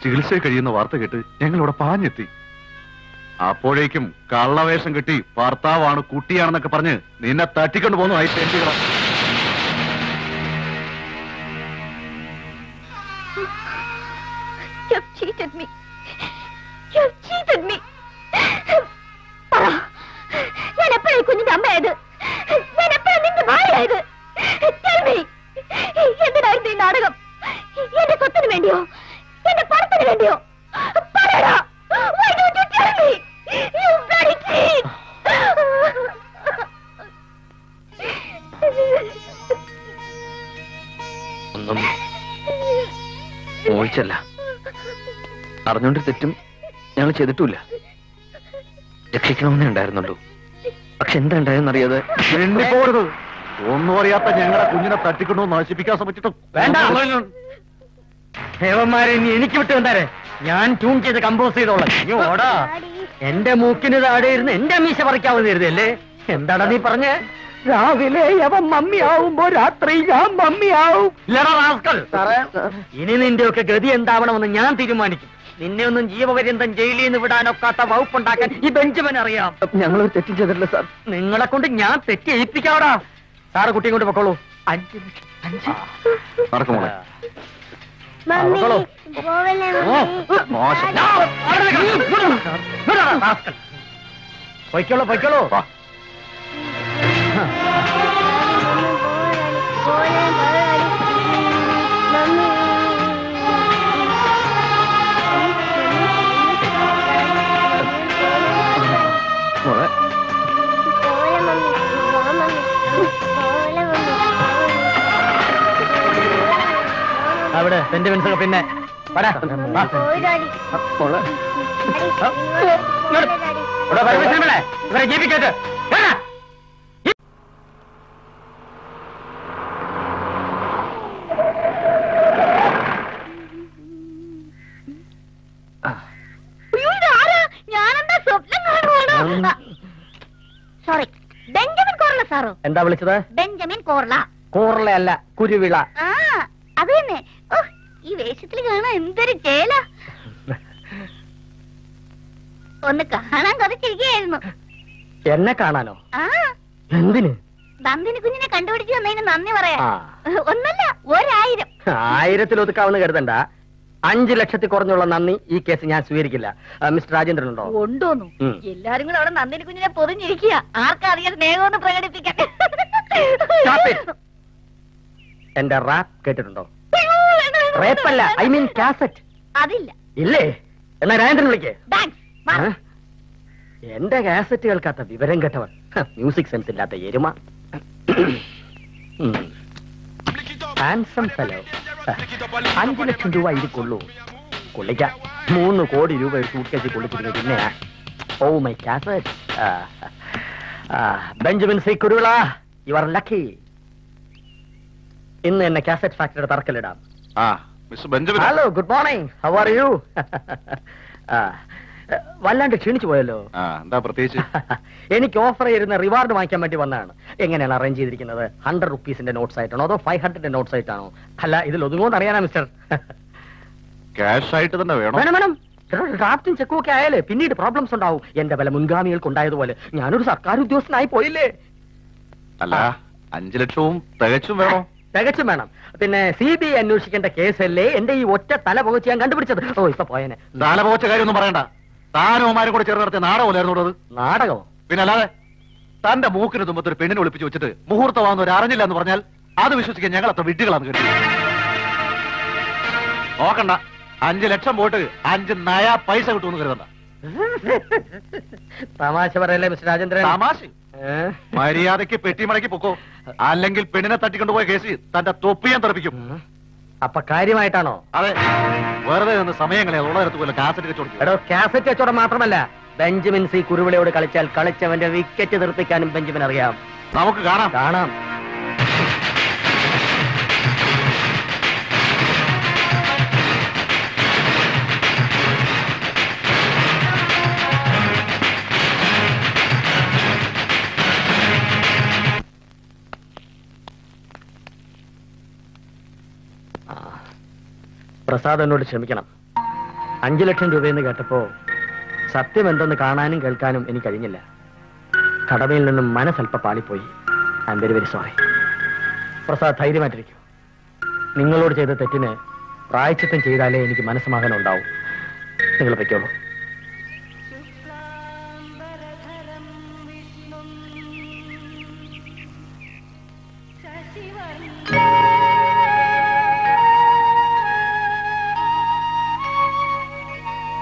चिकित्स कहय वार्ता कटी अम कलवेश कटी भर्तवान कुटिया निन्े तटिक रक्षू पक्षे कुे तटिको नशिपा श्रमित या ट्यून कंपोसा ए मूकिन ताड़ी एमीश पड़े एंता नी पर मम्मी आव रात्रि मम्मी आव इन नि गति एंण या तीन നിന്നെ ജീവപര്യന്തം ജയിലിൽ വിടാനൊക്കാത്ത വകുപ്പുണ്ടാക്കാൻ ഈ ബെഞ്ചമിൻ അറിയാം. ഞങ്ങൾ തെറ്റ് ചെയ്തിട്ടില്ല സാർ. നിങ്ങളെ കൊണ്ട് ഞാൻ തെറ്റ് ഏൽപ്പിക്കാവടാ. സാറ് കുട്ടിയും കൊണ്ട് പൊക്കോളൂ. അഞ്ച് പൊയ്ക്കോളൂ പൊയ്ക്കോളൂ. അവിടെ സെന്റിമെന്റ്സ് ഒക്കെ പിന്നെ ഇവരെ ജീവിക്കട്ടെ. എന്താ വിളിച്ചത്? ബെഞ്ചമിൻ കോർല. കോർല അല്ല, കുരുവിള. അത് തന്നെ. ഈ വേഷത്തിൽ കാണാൻ എന്തൊരു ചേല. ഒന്ന് കാണാൻ കൊതിച്ചിരിക്കുകയായിരുന്നു. എന്നെ കാണാനോ? എന്തിന്? ബന്ദിന് കുഞ്ഞിനെ കണ്ടുപിടിച്ചു വന്നതിന് നന്ദി പറയാ. ഒന്നല്ല, ഒരായിരം. ആയിരത്തിൽ ഒതുക്കാവുന്ന കരുതണ്ട. അഞ്ചു ലക്ഷത്തിൽ കുറഞ്ഞുള്ള നന്ദി ഈ കേസ് ഞാൻ സ്വീകരിക്കില്ല. മിസ്റ്റർ രാജേന്ദ്രൻ ഉണ്ടോ? ഉണ്ടോന്നു. എല്ലാരും കൂടെ അവിടെ നന്ദിനി കുഞ്ഞിനെ പൊതിഞ്ഞിരിക്കുക. ആർക്കും അധികം സ്നേഹമൊന്നും പ്രകടിപ്പിക്കാൻ. എന്റെ റാപ്പ് കേട്ടിട്ടുണ്ടോ? റേപ്പല്ല, ഐ മീൻ കാസറ്റ്. അതില്ല ഇല്ലേ? എന്നാ രാജേന്ദ്രൻ വിളിക്കേ. എന്റെ കാസറ്റ് കേൾക്കാത്ത വിവരം കേട്ടവർ, മ്യൂസിക് സെൻസ് ഇല്ലാത്ത എരുമ. Handsome fellow. അഞ്ചു ലക്ഷം രൂപ ഇത് കൊള്ളൂ. കൊള്ളിക്ക. മൂന്ന് കോടി രൂപ സൂട്ട്കേസ് കൊള്ളിക്കുന്നത് പിന്നെയാ. Oh my cassette. Benjamin C Kuruvila, you are lucky. ഇന്ന് എന്നെ കാസറ്റ് ഫാക്ടറിയുടെ തറക്കല്ലിടാം. Hello, good morning. How are you? വല്ലാണ്ട് ക്ഷീണിച്ചു പോയല്ലോ. എനിക്ക് ഓഫർ ചെയ്തിരുന്ന റിവാർഡ് വാങ്ങിക്കാൻ വേണ്ടി വന്നതാണ്. എങ്ങനെയാണ് അറേഞ്ച് ചെയ്തിരിക്കുന്നത്? ഹൺഡ്രഡ് റുപ്പീസിന്റെ നോട്ട്സ് ആയിട്ടാണോ അതോ ഫൈവ് ഹൺഡ്രഡിന്റെ നോട്ട്സ് ആയിട്ടാണോ? അല്ല, ഇതിൽ ഒതുങ്ങോന്ന് അറിയാനാ മിസ്റ്റർ? ക്യാഷ് ആയിട്ട് തന്നെ വേണം. വേണം വേണം. ഡ്രാഫ്റ്റും ചെക്കും ഒക്കെ ആയാലേ പിന്നീട് പ്രോബ്ലംസ് ഉണ്ടാവും. എന്റെ പല മുൻഗാമികൾക്കുണ്ടായതുപോലെ ഞാനൊരു സർക്കാർ ഉദ്യോഗസ്ഥനായി പോയില്ലേ? അല്ല, അഞ്ചു ലക്ഷവും തികച്ചും വേണോ? തികച്ചും വേണം. പിന്നെ സി ബി ഐ അന്വേഷിക്കേണ്ട കേസല്ലേ എന്റെ ഈ ഒറ്റ തല പുകച്ച് ഞാൻ കണ്ടുപിടിച്ചത്. ഓ, ഇപ്പൊ പോയനെ. തല പുകച്ച കാര്യമൊന്നും പറയണ്ട. താനോമാരെ കൂടെ ചേർന്ന് നടത്തിയ നാടകമല്ലായിരുന്നു. നാടകമോ? പിന്നെ അല്ലാതെ. തന്റെ മൂക്കിന് തുമ്പത്ത് ഒരു പെണ്ണിനെ ഒളിപ്പിച്ചു വെച്ചിട്ട് മുഹൂർത്തമാവുന്ന ഒരു അറിഞ്ഞില്ല എന്ന് പറഞ്ഞാൽ അത് വിശ്വസിക്കാൻ ഞങ്ങൾ അത്ര വിഡ്ഢികളാണ്. കേട്ടു നോക്കണ്ട. അഞ്ചു ലക്ഷം പോയിട്ട് അഞ്ച് നയാ പൈസ കിട്ടുമെന്ന് കരുതണ്ട. തമാശ പറയല്ലേ മിസ്റ്റർ രാജേന്ദ്രൻ. തമാശ. മര്യാദക്ക് പെട്ടിമടക്കി പൊക്കോ, അല്ലെങ്കിൽ പെണ്ണിനെ തട്ടിക്കൊണ്ടുപോയ കേസ് തന്റെ തൊപ്പിയാൻ തെറിപ്പിക്കും. അപ്പൊ കാര്യമായിട്ടാണോ? അതെ, വെറുതെ നിന്ന് സമയങ്ങളെ ഉള്ളതെടുത്തുപോലെ കാസറ്റ് കച്ചവടം. എടോ, കാസറ്റ് കച്ചവടം മാത്രമല്ല, ബെഞ്ചമിൻ സി കുരുവിളയോട് കളിച്ചാൽ കളിച്ചവന്റെ വിക്കറ്റ് നിർത്തിക്കാനും ബെഞ്ചമിൻ അറിയാം. നമുക്ക് കാണാം. കാണാം. പ്രസാദ് എന്നോട് ക്ഷമിക്കണം. അഞ്ചു ലക്ഷം രൂപയെന്ന് കേട്ടപ്പോ സത്യം എന്തെന്ന് കാണാനും കേൾക്കാനും എനിക്ക് കഴിഞ്ഞില്ല. കടമയിൽ നിന്നും മനസ്സൽപ്പം പാളിപ്പോയി. I am very very sorry. Prasad, ധൈര്യമായിട്ടിരിക്കും. നിങ്ങളോട് ചെയ്ത തെറ്റിന് പ്രായച്ചിത്തം ചെയ്താലേ എനിക്ക് മനസ്സമാധാനം ഉണ്ടാവും. നിങ്ങൾ പറ്റുള്ളൂ.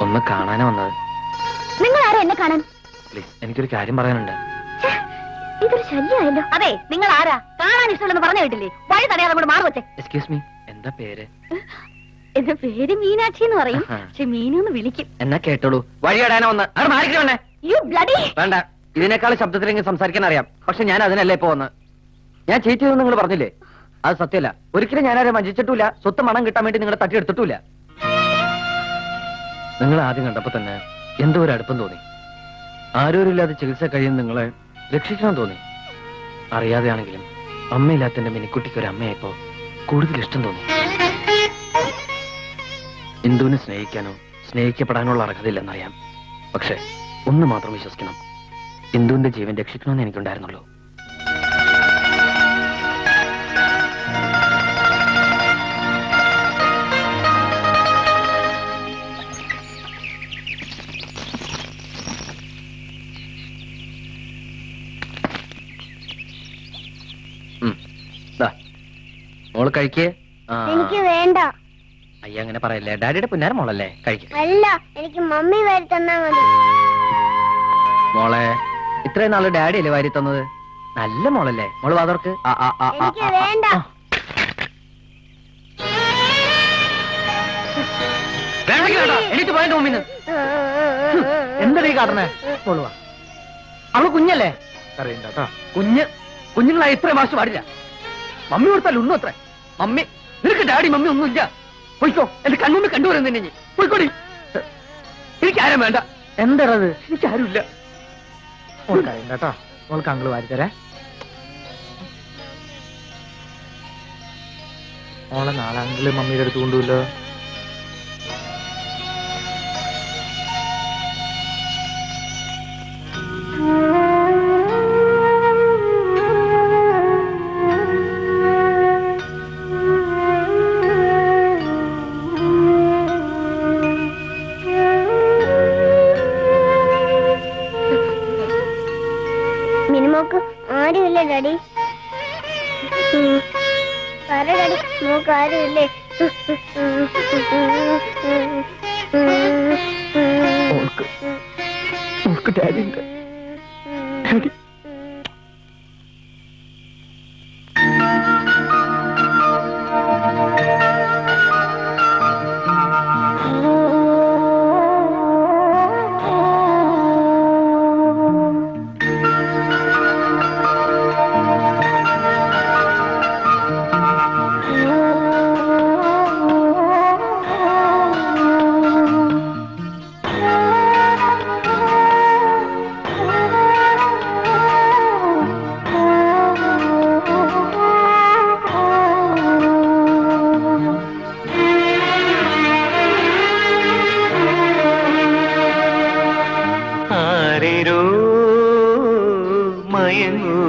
ഒന്ന് കാണാനാ വന്നത്. നിങ്ങൾ ആരാ എന്നെ കാണാൻ? പ്ലീസ്, എനിക്കൊരു കാര്യം പറയാനുണ്ട്. ഇതൊരു ശല്യമായല്ലോ. അതെ, നിങ്ങൾ ആരാ? കാണാൻ ഇഷ്ടമല്ലെന്ന് പറഞ്ഞു കേട്ടില്ലേ? വഴി തടയാതെ അങ്ങോട്ട് മാറി വെച്ചേ. എക്സ്ക്യൂസ് മീ, എന്താ പേര്? എന്റെ പേര് മീനാക്ഷി എന്ന് പറയും. പക്ഷെ മീനെന്ന് വിളിക്കും. എന്നാ കേട്ടോളൂ. വഴി തടയാനാ വന്ന് അവിടെ മാറിക്കണേ. You bloody. വേണ്ട, ഇതിനേക്കാൾ ശബ്ദത്തിലെങ്കിലും സംസാരിക്കാൻ അറിയാം. പക്ഷെ ഞാൻ അതിനല്ലേ ഇപ്പൊ വന്ന്. ഞാൻ ചീറ്റ് ചെയ്തെന്ന് നിങ്ങൾ പറഞ്ഞില്ലേ? അത് സത്യമല്ല. ഒരിക്കലും ഞാനാരും വഞ്ചിച്ചിട്ടില്ല. സ്വത്ത് മണം കിട്ടാൻ വേണ്ടി നിങ്ങളെ തട്ടിയെടുത്തിട്ടില്ല. നിങ്ങൾ ആദ്യം കണ്ടപ്പോ തന്നെ എന്തോ ഒരു അടുപ്പം തോന്നി. ആരോരുമില്ലാതെ ചികിത്സ കഴിയുന്ന നിങ്ങളെ രക്ഷിക്കണം തോന്നി. അറിയാതെയാണെങ്കിലും അമ്മയില്ലാത്ത എന്റെ മിനിക്കുട്ടിക്ക് ഒരു അമ്മയായപ്പോ കൂടുതൽ ഇഷ്ടം തോന്നി. ഇന്ദുവിനെ സ്നേഹിക്കാനോ സ്നേഹിക്കപ്പെടാനുള്ള അർഹതയില്ലെന്നറിയാം. പക്ഷെ ഒന്ന് മാത്രം വിശ്വസിക്കണം, ഇന്ദുവിന്റെ ജീവൻ രക്ഷിക്കണമെന്ന് എനിക്കുണ്ടായിരുന്നുള്ളൂ. മോള് കഴിക്കേ. എനിക്ക് വേണ്ട. അയ്യ അങ്ങനെ പറയല്ലേ, ഡാഡിയുടെ പുന്നാര മോളല്ലേ, കഴിക്കേ. അല്ല എനിക്ക് മമ്മി വാരി തന്നാ മതി. മോളെ ഇത്രയും നാള് ഡാഡിയല്ലേ വാരി തന്നത്, നല്ല മോളല്ലേ. മോള് വാതോർക്ക്. എനിക്ക് വേണ്ട. എനിക്ക് പോയത് മമ്മിന്ന് എന്താ കാട്ടണേ? മോള് വാ, അവള് കുഞ്ഞല്ലേ, അറിയണ്ട. കുഞ്ഞ് കുഞ്ഞുങ്ങളായി ഇത്രയും വാശി പാടില്ല. മമ്മി കൊടുത്താൽ ഉണ്ണു അത്ര. മമ്മി നിനക്ക് ഡാഡി മമ്മി ഒന്നുമില്ല. പോയിക്കോ, എന്റെ കണ്ണുമ്മി കണ്ടുവരുന്ന പോയിക്കോടി. എനിക്ക് ആരും വേണ്ട. എന്താണത്? എനിക്ക് ആരുമില്ല. കേട്ടോ മോൾക്ക് അങ്കിള് വാരി തരാ. മോളെ നാളെ അങ്കിള് മമ്മിയുടെ അടുത്ത് കൊണ്ടുപോലോ. മയങ്ങൂ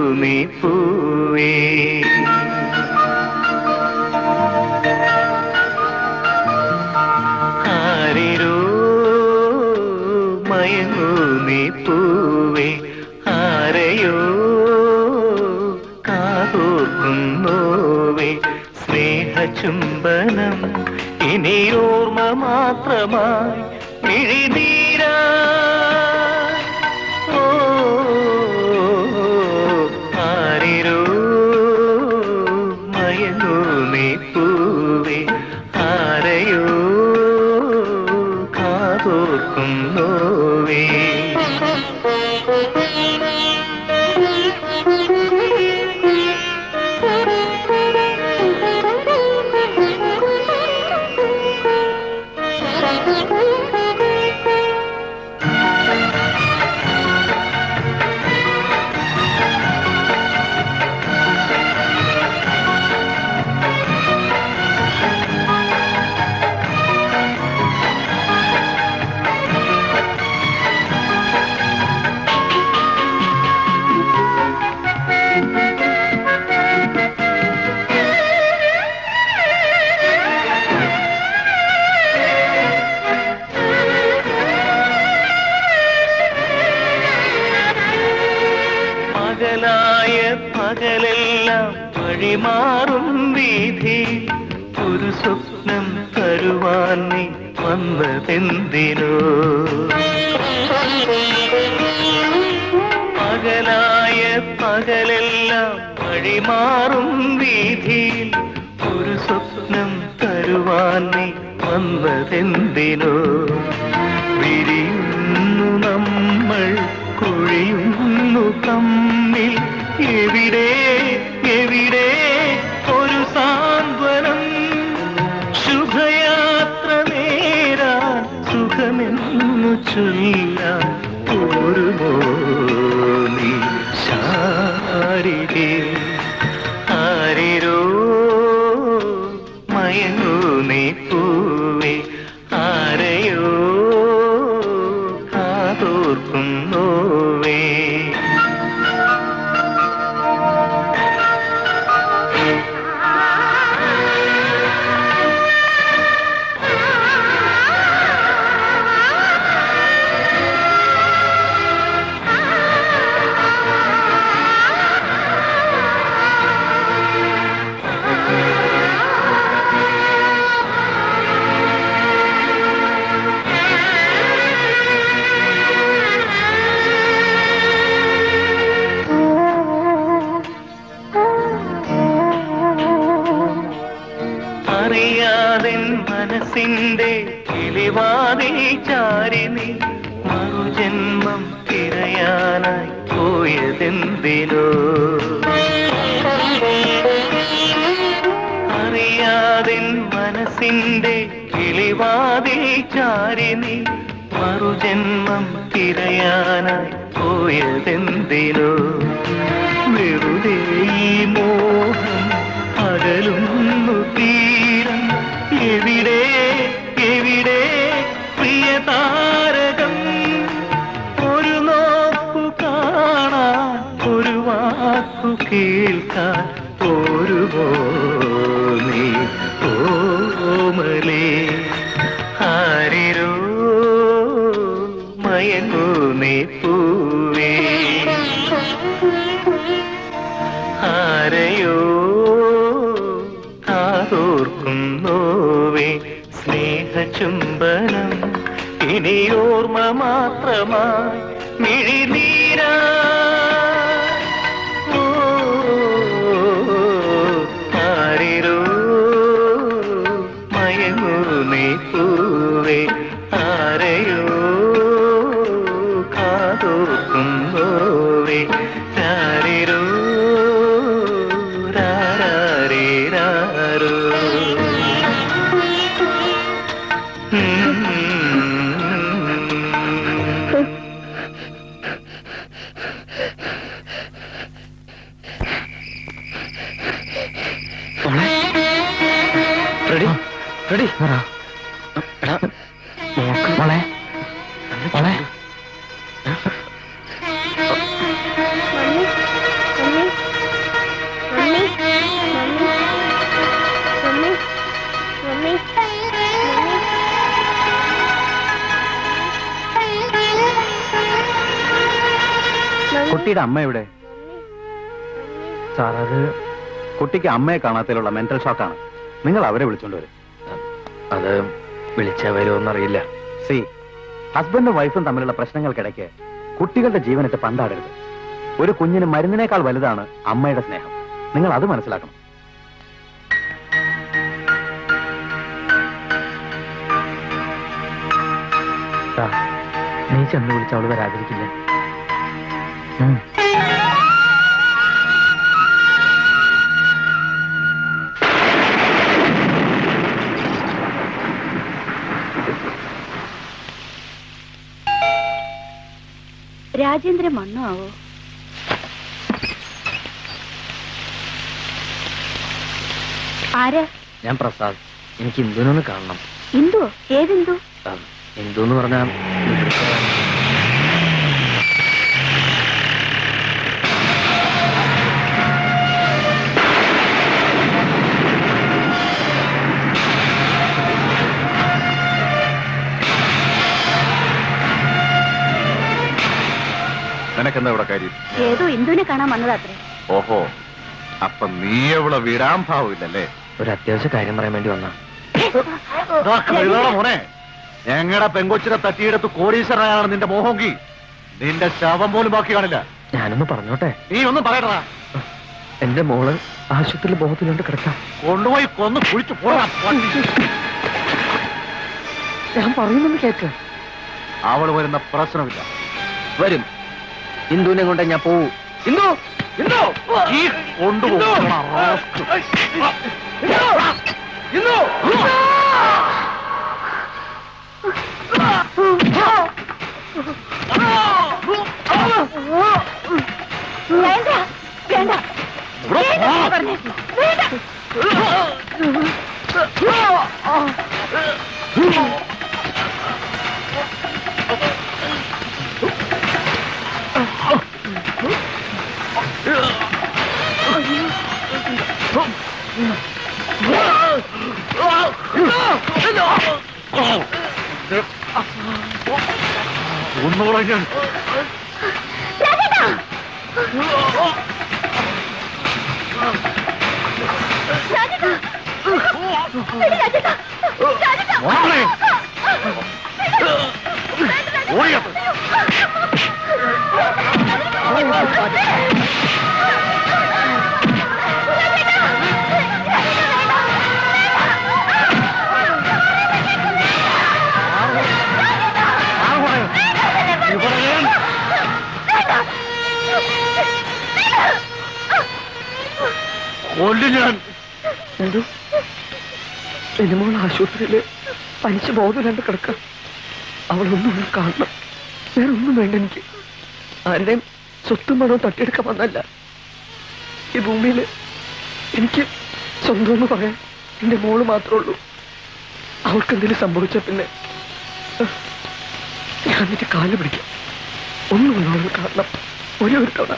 നീ പൂവേ ആരെയോ നോവേ അമ്മയെ മെന്റൽ ഷോക്കാണ്. നിങ്ങൾ അവരെ വിളിച്ചോണ്ട് വരും. അത് വിളിച്ചാൽ വരുമെന്നറിയില്ല. സി, ഹസ്ബൻഡും വൈഫും തമ്മിലുള്ള പ്രശ്നങ്ങൾക്കിടയ്ക്ക് കുട്ടികളുടെ ജീവനിട്ട് പന്താടരുത്. ഒരു കുഞ്ഞിന് മരുന്നിനേക്കാൾ വലുതാണ് അമ്മയുടെ സ്നേഹം. നിങ്ങൾ അത് മനസ്സിലാക്കണം. നീ ചെന്ന് വിളിച്ച അവൾ വരാതിരിക്കില്ല. രാജേന്ദ്രൻ മണ്ണോ ആവോ? ആരാ? ഞാൻ പ്രസാദ്. എനിക്ക് ഇന്ദുനൊന്ന് കാണണം. ഇന്ദു? ഏതിന്ദു? ഇന്ദു എന്ന് പറഞ്ഞാൽ ഏതോ ഇന്ദുവിനെ കാണാൻ വന്നതാത്രേ. ഓഹോ, അപ്പൊ നീ എവിടെ വിടാൻ ഭാവില്ലല്ലേ? ഒരു അത്യാവശ്യ കാര്യം പറയാൻ വേണ്ടി വന്ന. മോനെ, ഞങ്ങളുടെ പെങ്കൊച്ചിനെ തട്ടിയെടുത്ത് കോടീശ്വരനാണ് നിന്റെ മോഹോങ്കി. നിന്റെ ശവം പോലും ബാക്കി കാണില്ല. ഞാനൊന്ന് പറഞ്ഞോട്ടെ. നീ ഒന്നും പറയട്ടാ. എന്റെ മോള് ആശുപത്രിയിൽ ബോധത്തിലുണ്ട് കിടക്കാം. കൊണ്ടുപോയി കൊന്ന് കുഴിച്ചു പോടാം. ഞാൻ പറയുന്നൊന്ന് കേക്ക്. അവള് വരുന്ന പ്രശ്നമില്ല. വരും ഇന്ദുവിനെ കൊണ്ട് ഞാൻ പോവൂ. ഇന്ദു, ഇന്ദു ഈ കൊണ്ടുപോകും. വേണ്ട വേണ്ട വേണ്ട. 건너가라니까. 라세다! 라세다! 세리 라세다! 라세다! 뭐하네? 오리야! एनमोल आशुपत्र पलिच बोधन कड़क वेड़ी आर स्वत् मणो तटिया भूमि स्वंत ए मोल मतू संभव काल पिटा कारण ो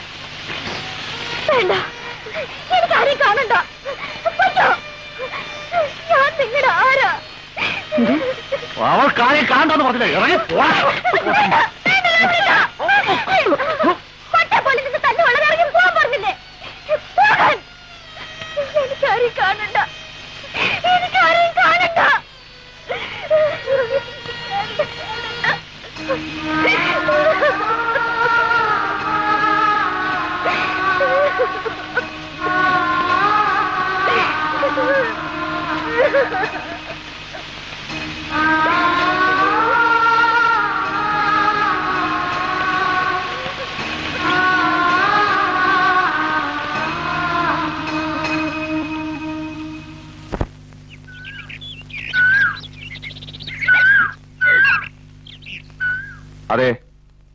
അതെ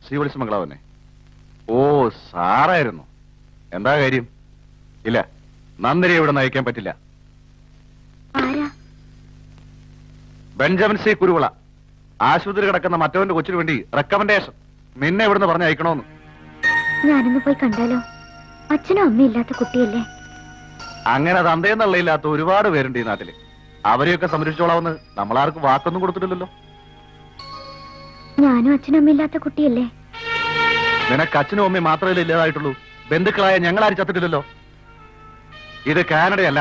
ശ്രീവത്സ മംഗളാവനെ ഓ സാറായിരുന്നു എന്താ കാര്യം ഇല്ല നന്ദിനി ഇവിടെ നയിക്കാൻ പറ്റില്ല ബെഞ്ചമിൻ സി കുരുവള ആശുപത്രി കിടക്കുന്ന മറ്റവന്റെ കൊച്ചിന് വേണ്ടി റെക്കമെൻഡേഷൻ നിന്നെ ഇവിടുന്ന് പറഞ്ഞു അയക്കണോന്ന് ഞാനൊന്ന് പോയി കണ്ടാലോ അച്ഛനും അമ്മയും ഇല്ലാത്ത കുട്ടിയല്ലേ അങ്ങനെ തന്തയെന്നുള്ള ഇല്ലാത്ത ഒരുപാട് പേരുണ്ട് ഈ നാട്ടില് അവരെയൊക്കെ സംരക്ഷിച്ചോളാമെന്ന് നമ്മളാർക്കും വാക്കൊന്നും കൊടുത്തിട്ടില്ലല്ലോ ഞാനും അച്ഛനും അമ്മയും ഇല്ലാത്ത കുട്ടിയല്ലേ നിനക്ക് അച്ഛനും അമ്മയും മാത്രമേ ഇല്ലാതായിട്ടുള്ളൂ ബന്ധുക്കളായ ഞങ്ങൾ ആരും ചത്തിട്ടില്ലല്ലോ ഇത് കാനഡയല്ല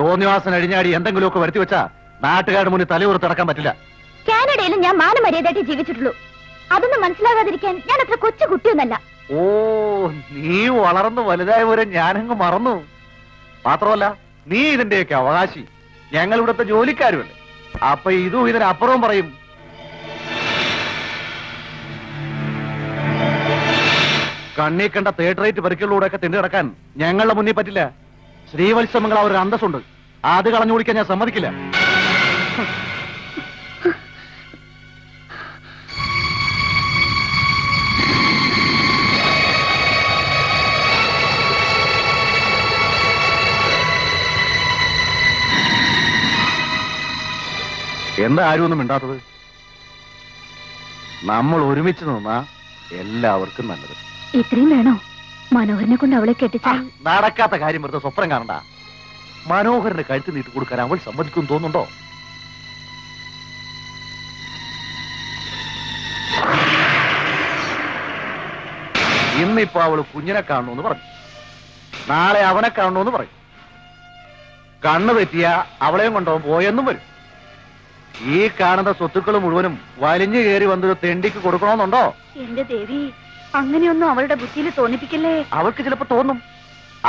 തോന്നിവാസൻ അഴിഞ്ഞാടി എന്തെങ്കിലുമൊക്കെ വരുത്തി വെച്ചാ നാട്ടുകാരുടെ മുന്നിൽ തലയുറത്തിടക്കാൻ പറ്റില്ല കാനഡയിലും ഞാൻ മാനമര്യാദയായിട്ട് ജീവിച്ചിട്ടുള്ളൂ അതൊന്നും മനസ്സിലാകാതിരിക്കാൻ ഞാൻ അത്ര കൊച്ചു കുട്ടിയൊന്നല്ല ഓ നീ വളർന്നു വലുതായവരെ ഞാനങ്ങ് മറന്നു മാത്രമല്ല നീ ഇതിന്റെയൊക്കെ അവകാശി ഞങ്ങൾ ഇവിടുത്തെ ജോലിക്കാരുമല്ലേ അപ്പൊ ഇതും ഇതിനപ്പുറവും പറയും കണ്ണി കണ്ട തേട്ടറേറ്റ് പരിക്കുകളിലൂടെയൊക്കെ തിണ്ടി കിടക്കാൻ ഞങ്ങളുടെ മുന്നിൽ പറ്റില്ല ശ്രീവത്സമംഗള ഒരു അന്തസ്സുണ്ട് അത് കളഞ്ഞു കുടിക്കാൻ ഞാൻ സമ്മതിക്കില്ല എന്താ ആരും ഒന്നും മിണ്ടാത്തത് നമ്മൾ ഒരുമിച്ച് നിന്നാ എല്ലാവർക്കും നല്ലത് ഇത്രയും വേണോ മനോഹരനെ കൊണ്ട് അവളെ കെട്ടിച്ചാൽ നടക്കാത്ത കാര്യം വെറുതെ സ്വപ്നം കാണണ്ട മനോഹരനെ കഴുത്ത് നീട്ടി കൊടുക്കാൻ അവൾ സമ്മതിക്കും തോന്നുന്നുണ്ടോ ഇന്നിപ്പോ അവള് കുഞ്ഞിനെ കാണണമെന്ന് പറഞ്ഞു നാളെ അവനെ കാണണമെന്ന് പറയും കണ്ണു തെറ്റിയ അവളെയും കൊണ്ടവൻ പോയെന്നും വരും ഈ കാണുന്ന സ്വത്തുക്കൾ മുഴുവനും വലിഞ്ഞു കയറി വന്നൊരു തെണ്ടിക്ക് കൊടുക്കണമെന്നുണ്ടോ എന്റെ ദേവി അങ്ങനെയൊന്നും അവളുടെ ബുദ്ധിയിൽ തോന്നിപ്പിക്കല്ലേ അവൾക്ക് ചിലപ്പോ തോന്നും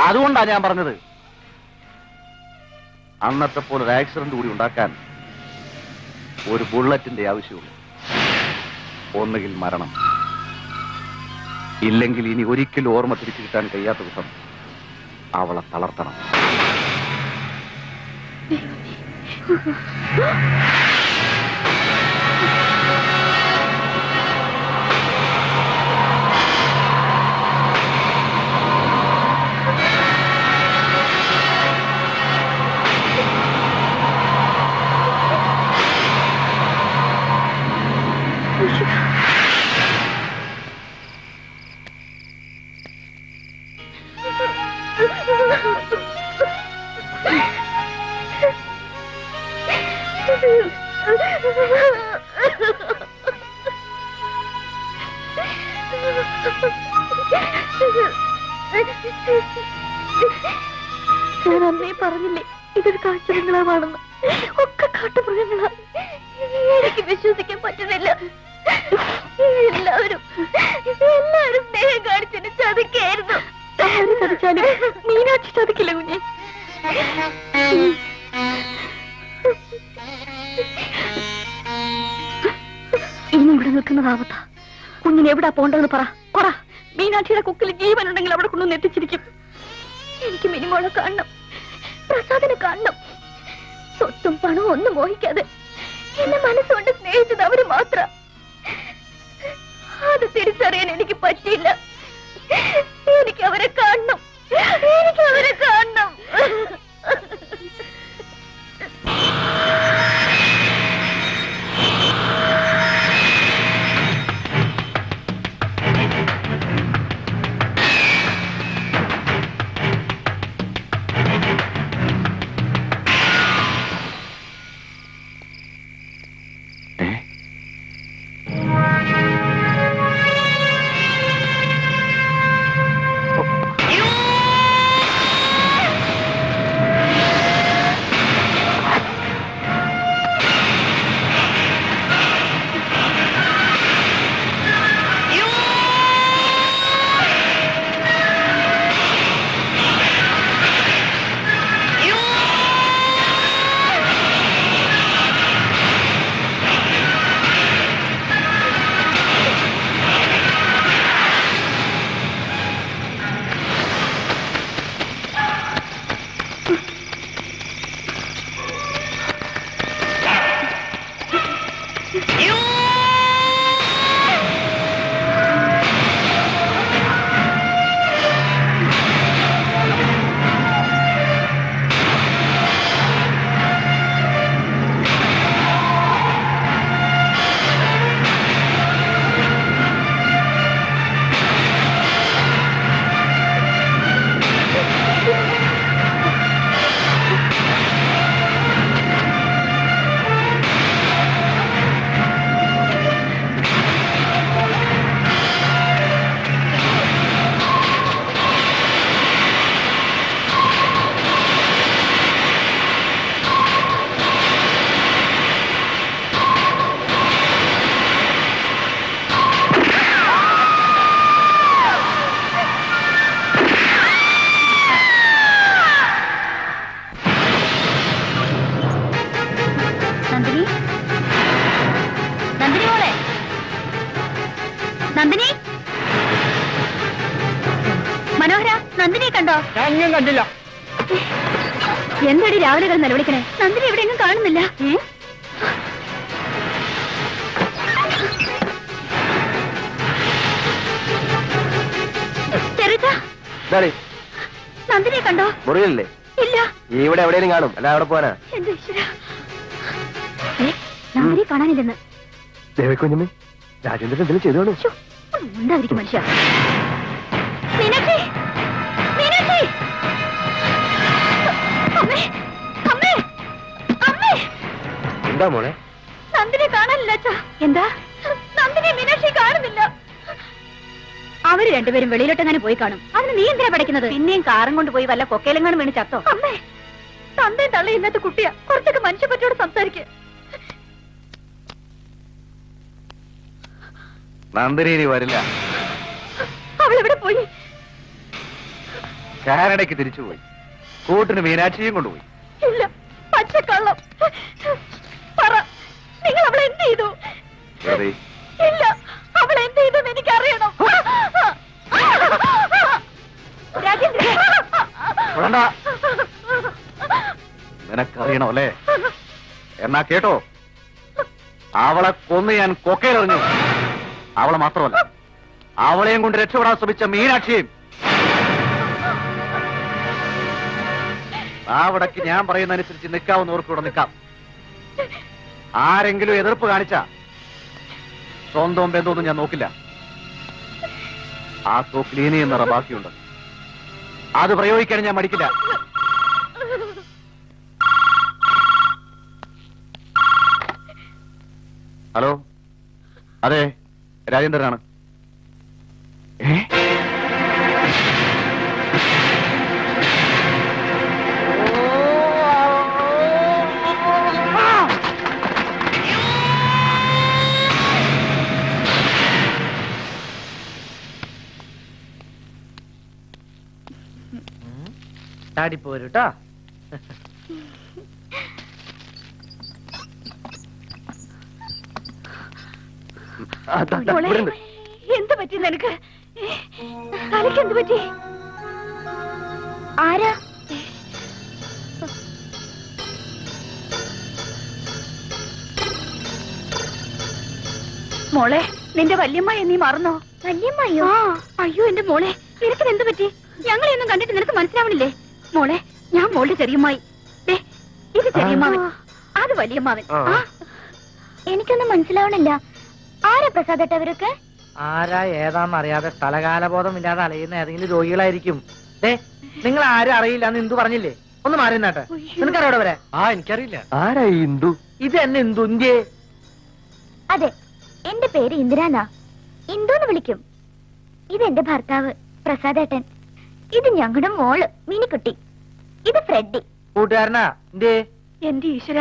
അതുകൊണ്ടാണ് ഞാൻ പറഞ്ഞത് അന്നത്തെ പോലെ ഒരു ആക്സിഡന്റ് കൂടി ഉണ്ടാക്കാൻ ഒരു ബുള്ളറ്റിന്റെ ആവശ്യമുള്ളൂ ഒന്നുകിൽ മരണം ഇല്ലെങ്കിൽ ഇനി ഒരിക്കലും ഓർമ്മ തിരിച്ചു കിട്ടാൻ കഴിയാത്ത ദിവസം അവളെ തളർത്തണം Woo! टा मोളെ നിന്റെ വല്യമ്മയെ നീ മറന്നോ? വല്യമ്മയോ? അയ്യോ എൻ്റെ മോളെ നിനക്ക് എന്തു പറ്റി? ഞങ്ങളെയൊന്നും കണ്ടിട്ട് നിനക്ക് മനസ്സിലാവണില്ലേ? മോളെ ഞാൻ മോളുടെ ചെറിയമ്മായി, ഇത് ചെറിയമ്മാവൻ, അത് വലിയമ്മാവൻ. എനിക്കൊന്നും മനസ്സിലാവണില്ല. ആരാ പ്രസാദേട്ട അവരൊക്കെ? ആരാ ഏതാണെന്ന് അറിയാതെ സ്ഥലകാലബോധം ഇല്ലാതെ അലയുന്ന ഏതെങ്കിലും രോഗികളായിരിക്കും. നിങ്ങൾ ആരും അറിയില്ല എന്ന് ഇന്ദു പറഞ്ഞില്ലേ? ഒന്ന് മാറിയെന്നാട്ടെ. നിനക്കറിയോടെ വരെ? ആ എനിക്കറിയില്ല. ആരാ ഇന്ദു? ഇത് എന്നെ ഇന്ദു. ഇന്ത്യേ? അതെ, എന്റെ പേര് ഇന്ദിരാന്നാ. ഇന്ദുന്ന് വിളിക്കും. ഇത് എന്റെ ഭർത്താവ് പ്രസാദേട്ടൻ. ഇത് ഞങ്ങളുടെ മോള് മിനിക്കുട്ടി. ഇത് ഫ്രെഡി കൂട്ടുകാരനാ. എന്റെ ഈശ്വര,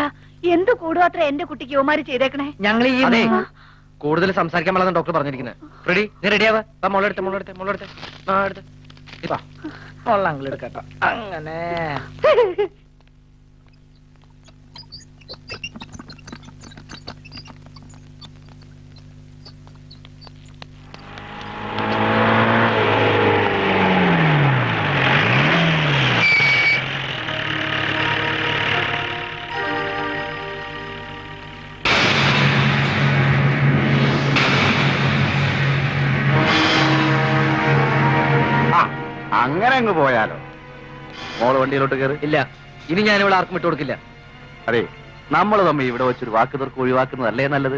എന്ത് കൂടുമാത്രം എന്റെ കുട്ടിക്ക് യോമാര് ചെയ്തേക്കണേ. ഞങ്ങൾ ഈ കൂടുതൽ സംസാരിക്കാൻ പാടില്ലെന്ന് ഡോക്ടർ പറഞ്ഞിരിക്കുന്നത്. ഫ്രെഡി നീ റെഡിയാവാ. മുളെടുത്ത് മുളെടുത്ത് മുളെടുത്ത് എടുക്കട്ടോ. അങ്ങനെ പോയാലോ? മോള് വണ്ടിയിലോട്ട് കയറി. ഇല്ല, ഇനി ഞാൻ ഇവിടെ ആർക്കും വിട്ടുകൊടുക്കില്ല. അതെ, നമ്മൾ തമ്മിൽ ഇവിടെ വെച്ചൊരു വാക്ക് തീർക്കം ഒഴിവാക്കുന്നതല്ലേ നല്ലത്.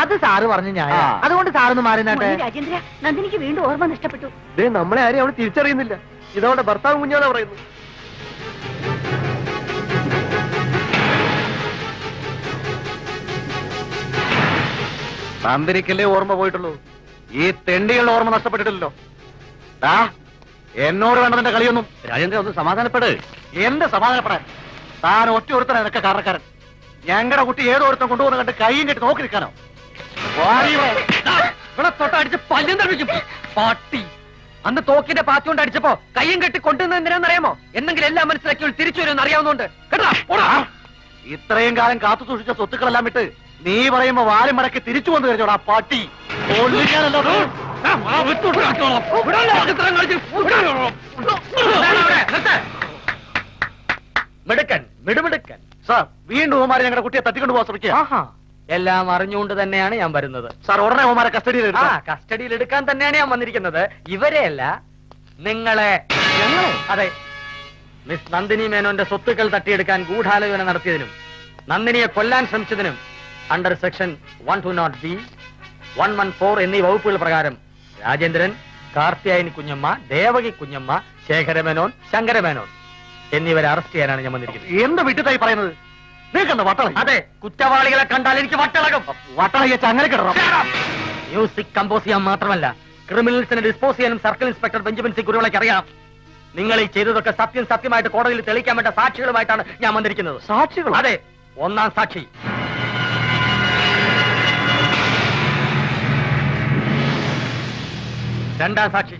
അത് സാറ് പറഞ്ഞു, ഞാൻ അതുകൊണ്ട് സാറൊന്ന് മാറി. രാജേന്ദ്ര, നന്ദിനിക്ക് വീണ്ടും ഓർമ്മ നഷ്ടപ്പെട്ടു. നമ്മളെ ആരെയും അവിടെ തിരിച്ചറിയുന്നില്ല. ഇതോടെ ഭർത്താവ് കുഞ്ഞോളെ പറയുന്നു. നന്ദിനിക്കല്ലേ ഓർമ്മ പോയിട്ടുള്ളൂ, ഈ തെണ്ടികളുടെ ഓർമ്മ നഷ്ടപ്പെട്ടിട്ടില്ലല്ലോ. ആ എന്നോട് വേണ്ടതിന്റെ കളിയൊന്നും. രാജേന്ദ്ര, ഒന്ന് സമാധാനപ്പെട്. എന്റെ സമാധാനപ്പെടാൻ? താൻ ഒറ്റ ഒരുത്തനാണ് ഇതൊക്കെ കാരണക്കാരൻ. ഞങ്ങളുടെ കുട്ടി ഏതോരുത്തം കൊണ്ടുപോകുന്ന കണ്ട് കൈയും കെട്ടി നോക്കി നിൽക്കാനോ? ഇവിടെ തൊട്ടടിച്ച് പല്ലും തടിപ്പിക്കും പാട്ടി. അന്ന് തോക്കിന്റെ പാത്തി കൊണ്ട് അടിച്ചപ്പോ കൈയും കെട്ടി കൊണ്ടുവന്നത് എന്തിനാന്ന് അറിയാമോ? എന്തെങ്കിലും എല്ലാം മനസ്സിലാക്കി തിരിച്ചു വരുമെന്ന് അറിയാവുന്നതുകൊണ്ട് കേട്ടോ. ഇത്രയും കാലം കാത്തു സൂക്ഷിച്ച സ്വത്തുക്കളെല്ലാം വിട്ട് നീ പറയുമ്പോ വാലും മടക്കി തിരിച്ചു വന്നു കഴിഞ്ഞോടാ പാട്ടി. വീണ്ടും ഓമാരെ ഞങ്ങളുടെ കുട്ടിയെ തട്ടിക്കൊണ്ടു പോകാൻ ശ്രമിക്കുക. എല്ലാം അറിഞ്ഞുകൊണ്ട് തന്നെയാണ് ഞാൻ വരുന്നത് സാർ. ഉടനെ ഓമാരെ കസ്റ്റഡിയിൽ കസ്റ്റഡിയിൽ എടുക്കാൻ തന്നെയാണ് ഞാൻ വന്നിരിക്കുന്നത്. ഇവരെയല്ല, നിങ്ങളെ. അതെ, മിസ് നന്ദിനി മേനോന്റെ സ്വത്തുക്കൾ തട്ടിയെടുക്കാൻ ഗൂഢാലോചന നടത്തിയതിനും നന്ദിനിയെ കൊല്ലാൻ ശ്രമിച്ചതിനും under section one two nought B one one four എന്നീ വകുപ്പുകൾ പ്രകാരം രാജേന്ദ്രൻ, കാർത്തിയായനി കുഞ്ഞമ്മ, ദേവകി കുഞ്ഞമ്മ, ശേഖരമേനോൻ, ശങ്കരമേനോൻ എന്നിവരെ അറസ്റ്റ് ചെയ്യാനാണ് ഞാൻ വന്നിരിക്കുന്നത്. എന്താ വിട്ടിട്ടായി പറയുന്നത്? അതെ, കുറ്റവാളികളെ കണ്ടാൽ എനിക്ക് വട്ടളകും. വട്ടളകച്ച അങ്ങനെ കിടണം. മ്യൂസിക് കമ്പോസ് ചെയ്യാൻ മാത്രമല്ല, ക്രിമിനൽസിനെ ഡിസ്പോസ് ചെയ്യാനും സർക്കിൾ ഇൻസ്പെക്ടർ ബെഞ്ചമിൻ സി കുരുവിളയ്ക്ക് അറിയാം. നിങ്ങൾ ഈ ചെയ്തതൊക്കെ സത്യം സത്യമായിട്ട് കോടതിയിൽ തെളിയിക്കാൻ വേണ്ട സാക്ഷികളുമായിട്ടാണ് ഞാൻ വന്നിരിക്കുന്നത്. സാക്ഷികൾ? അതെ, ഒന്നാം സാക്ഷി രണ്ടാം സാക്ഷി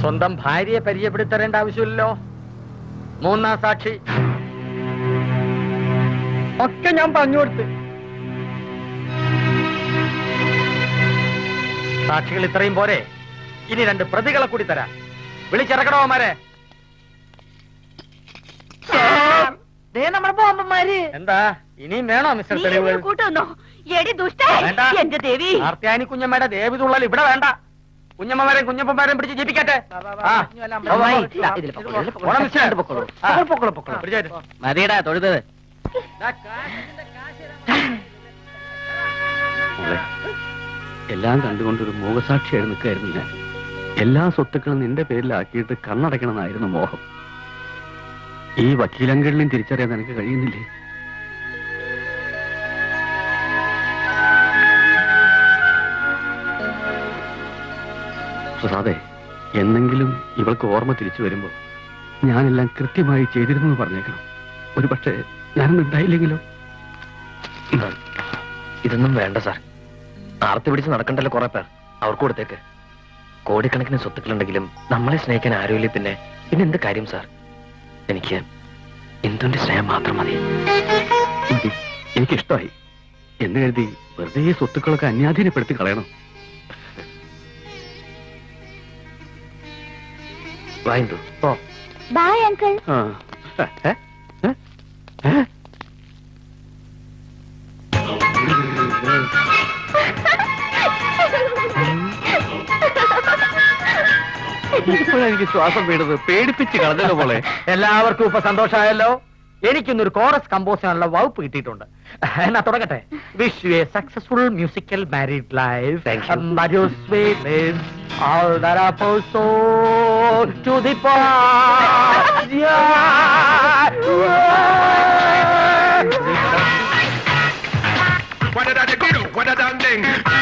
സ്വന്തം ഭാര്യയെ പരിചയപ്പെടുത്തേണ്ട ആവശ്യമില്ലല്ലോ. മൂന്നാം സാക്ഷി ഒക്കെ ഞാൻ പറഞ്ഞു കൊടുത്ത്. സാക്ഷികൾ ഇത്രയും പോരെ, ഇനി രണ്ട് പ്രതികളെ കൂടി തരാം. വിളിച്ചിറക്കണോ മാരെ? എന്താ ഇനിയും വേണോ മിസ്റ്റർ തെളിവുകൾ? കാർത്തിയായനി കുഞ്ഞമ്മയുടെ ദേവി തുള്ളൽ ഇവിടെ വേണ്ട. കുഞ്ഞമ്മമാരെയും കുഞ്ഞപ്പന്മാരെയും പിടിച്ച് ജീവിക്കട്ടെ. മതിയടാ തൊഴുതത്. എല്ലാം കണ്ടുകൊണ്ടൊരു മോഹസാക്ഷിയായി നിൽക്കായിരുന്നു ഞാൻ. എല്ലാ സ്വത്തുക്കളും നിന്റെ പേരിലാക്കിയിട്ട് കണ്ണടയ്ക്കണമെന്നായിരുന്നു മോഹം. ഈ വക്കീലങ്കളിലും തിരിച്ചറിയാൻ നിനക്ക് കഴിയുന്നില്ലേ? പ്രസാദേ, എന്നെങ്കിലും ഇവൾക്ക് ഓർമ്മ തിരിച്ചു വരുമ്പോൾ ഞാനെല്ലാം കൃത്യമായി ചെയ്തിരുന്നു പറഞ്ഞേക്കണം. ഒരു പക്ഷേ ഞാനൊന്നുണ്ടായില്ലെങ്കിലോ? ഇതൊന്നും വേണ്ട സാർ. ആർത്തി പിടിച്ച് നടക്കണ്ടല്ലോ കുറെ പേർ. അവർക്ക് കൊടുത്തേക്ക്. കോടിക്കണക്കിന് സ്വത്തുക്കളുണ്ടെങ്കിലും നമ്മളെ സ്നേഹിക്കാൻ ആരുമില്ലേ? പിന്നെ പിന്നെ എന്ത് കാര്യം സാർ? എനിക്ക് എന്തുണ്ട് സ്നേഹം മാത്രം മതി. എനിക്കിഷ്ടമായി എന്ന് കരുതി വെറുതെ സ്വത്തുക്കളൊക്കെ അന്യാധീനപ്പെടുത്തി കളയണം. വായിന്ദു ഓ ബൈ അങ്കിൾ. എനിക്ക് ശ്വാസം വീണത് പേടിപ്പിച്ച് കളഞ്ഞല്ലോ പോലെ. എല്ലാവർക്കും ഇപ്പൊ സന്തോഷമായല്ലോ. എനിക്കിന്നൊരു കോറസ് കമ്പോസിനുള്ള വകുപ്പ് കിട്ടിയിട്ടുണ്ട്. എന്നാ തുടങ്ങട്ടെ. Wish you a successful musical married life. What a da da go do, what a da ding.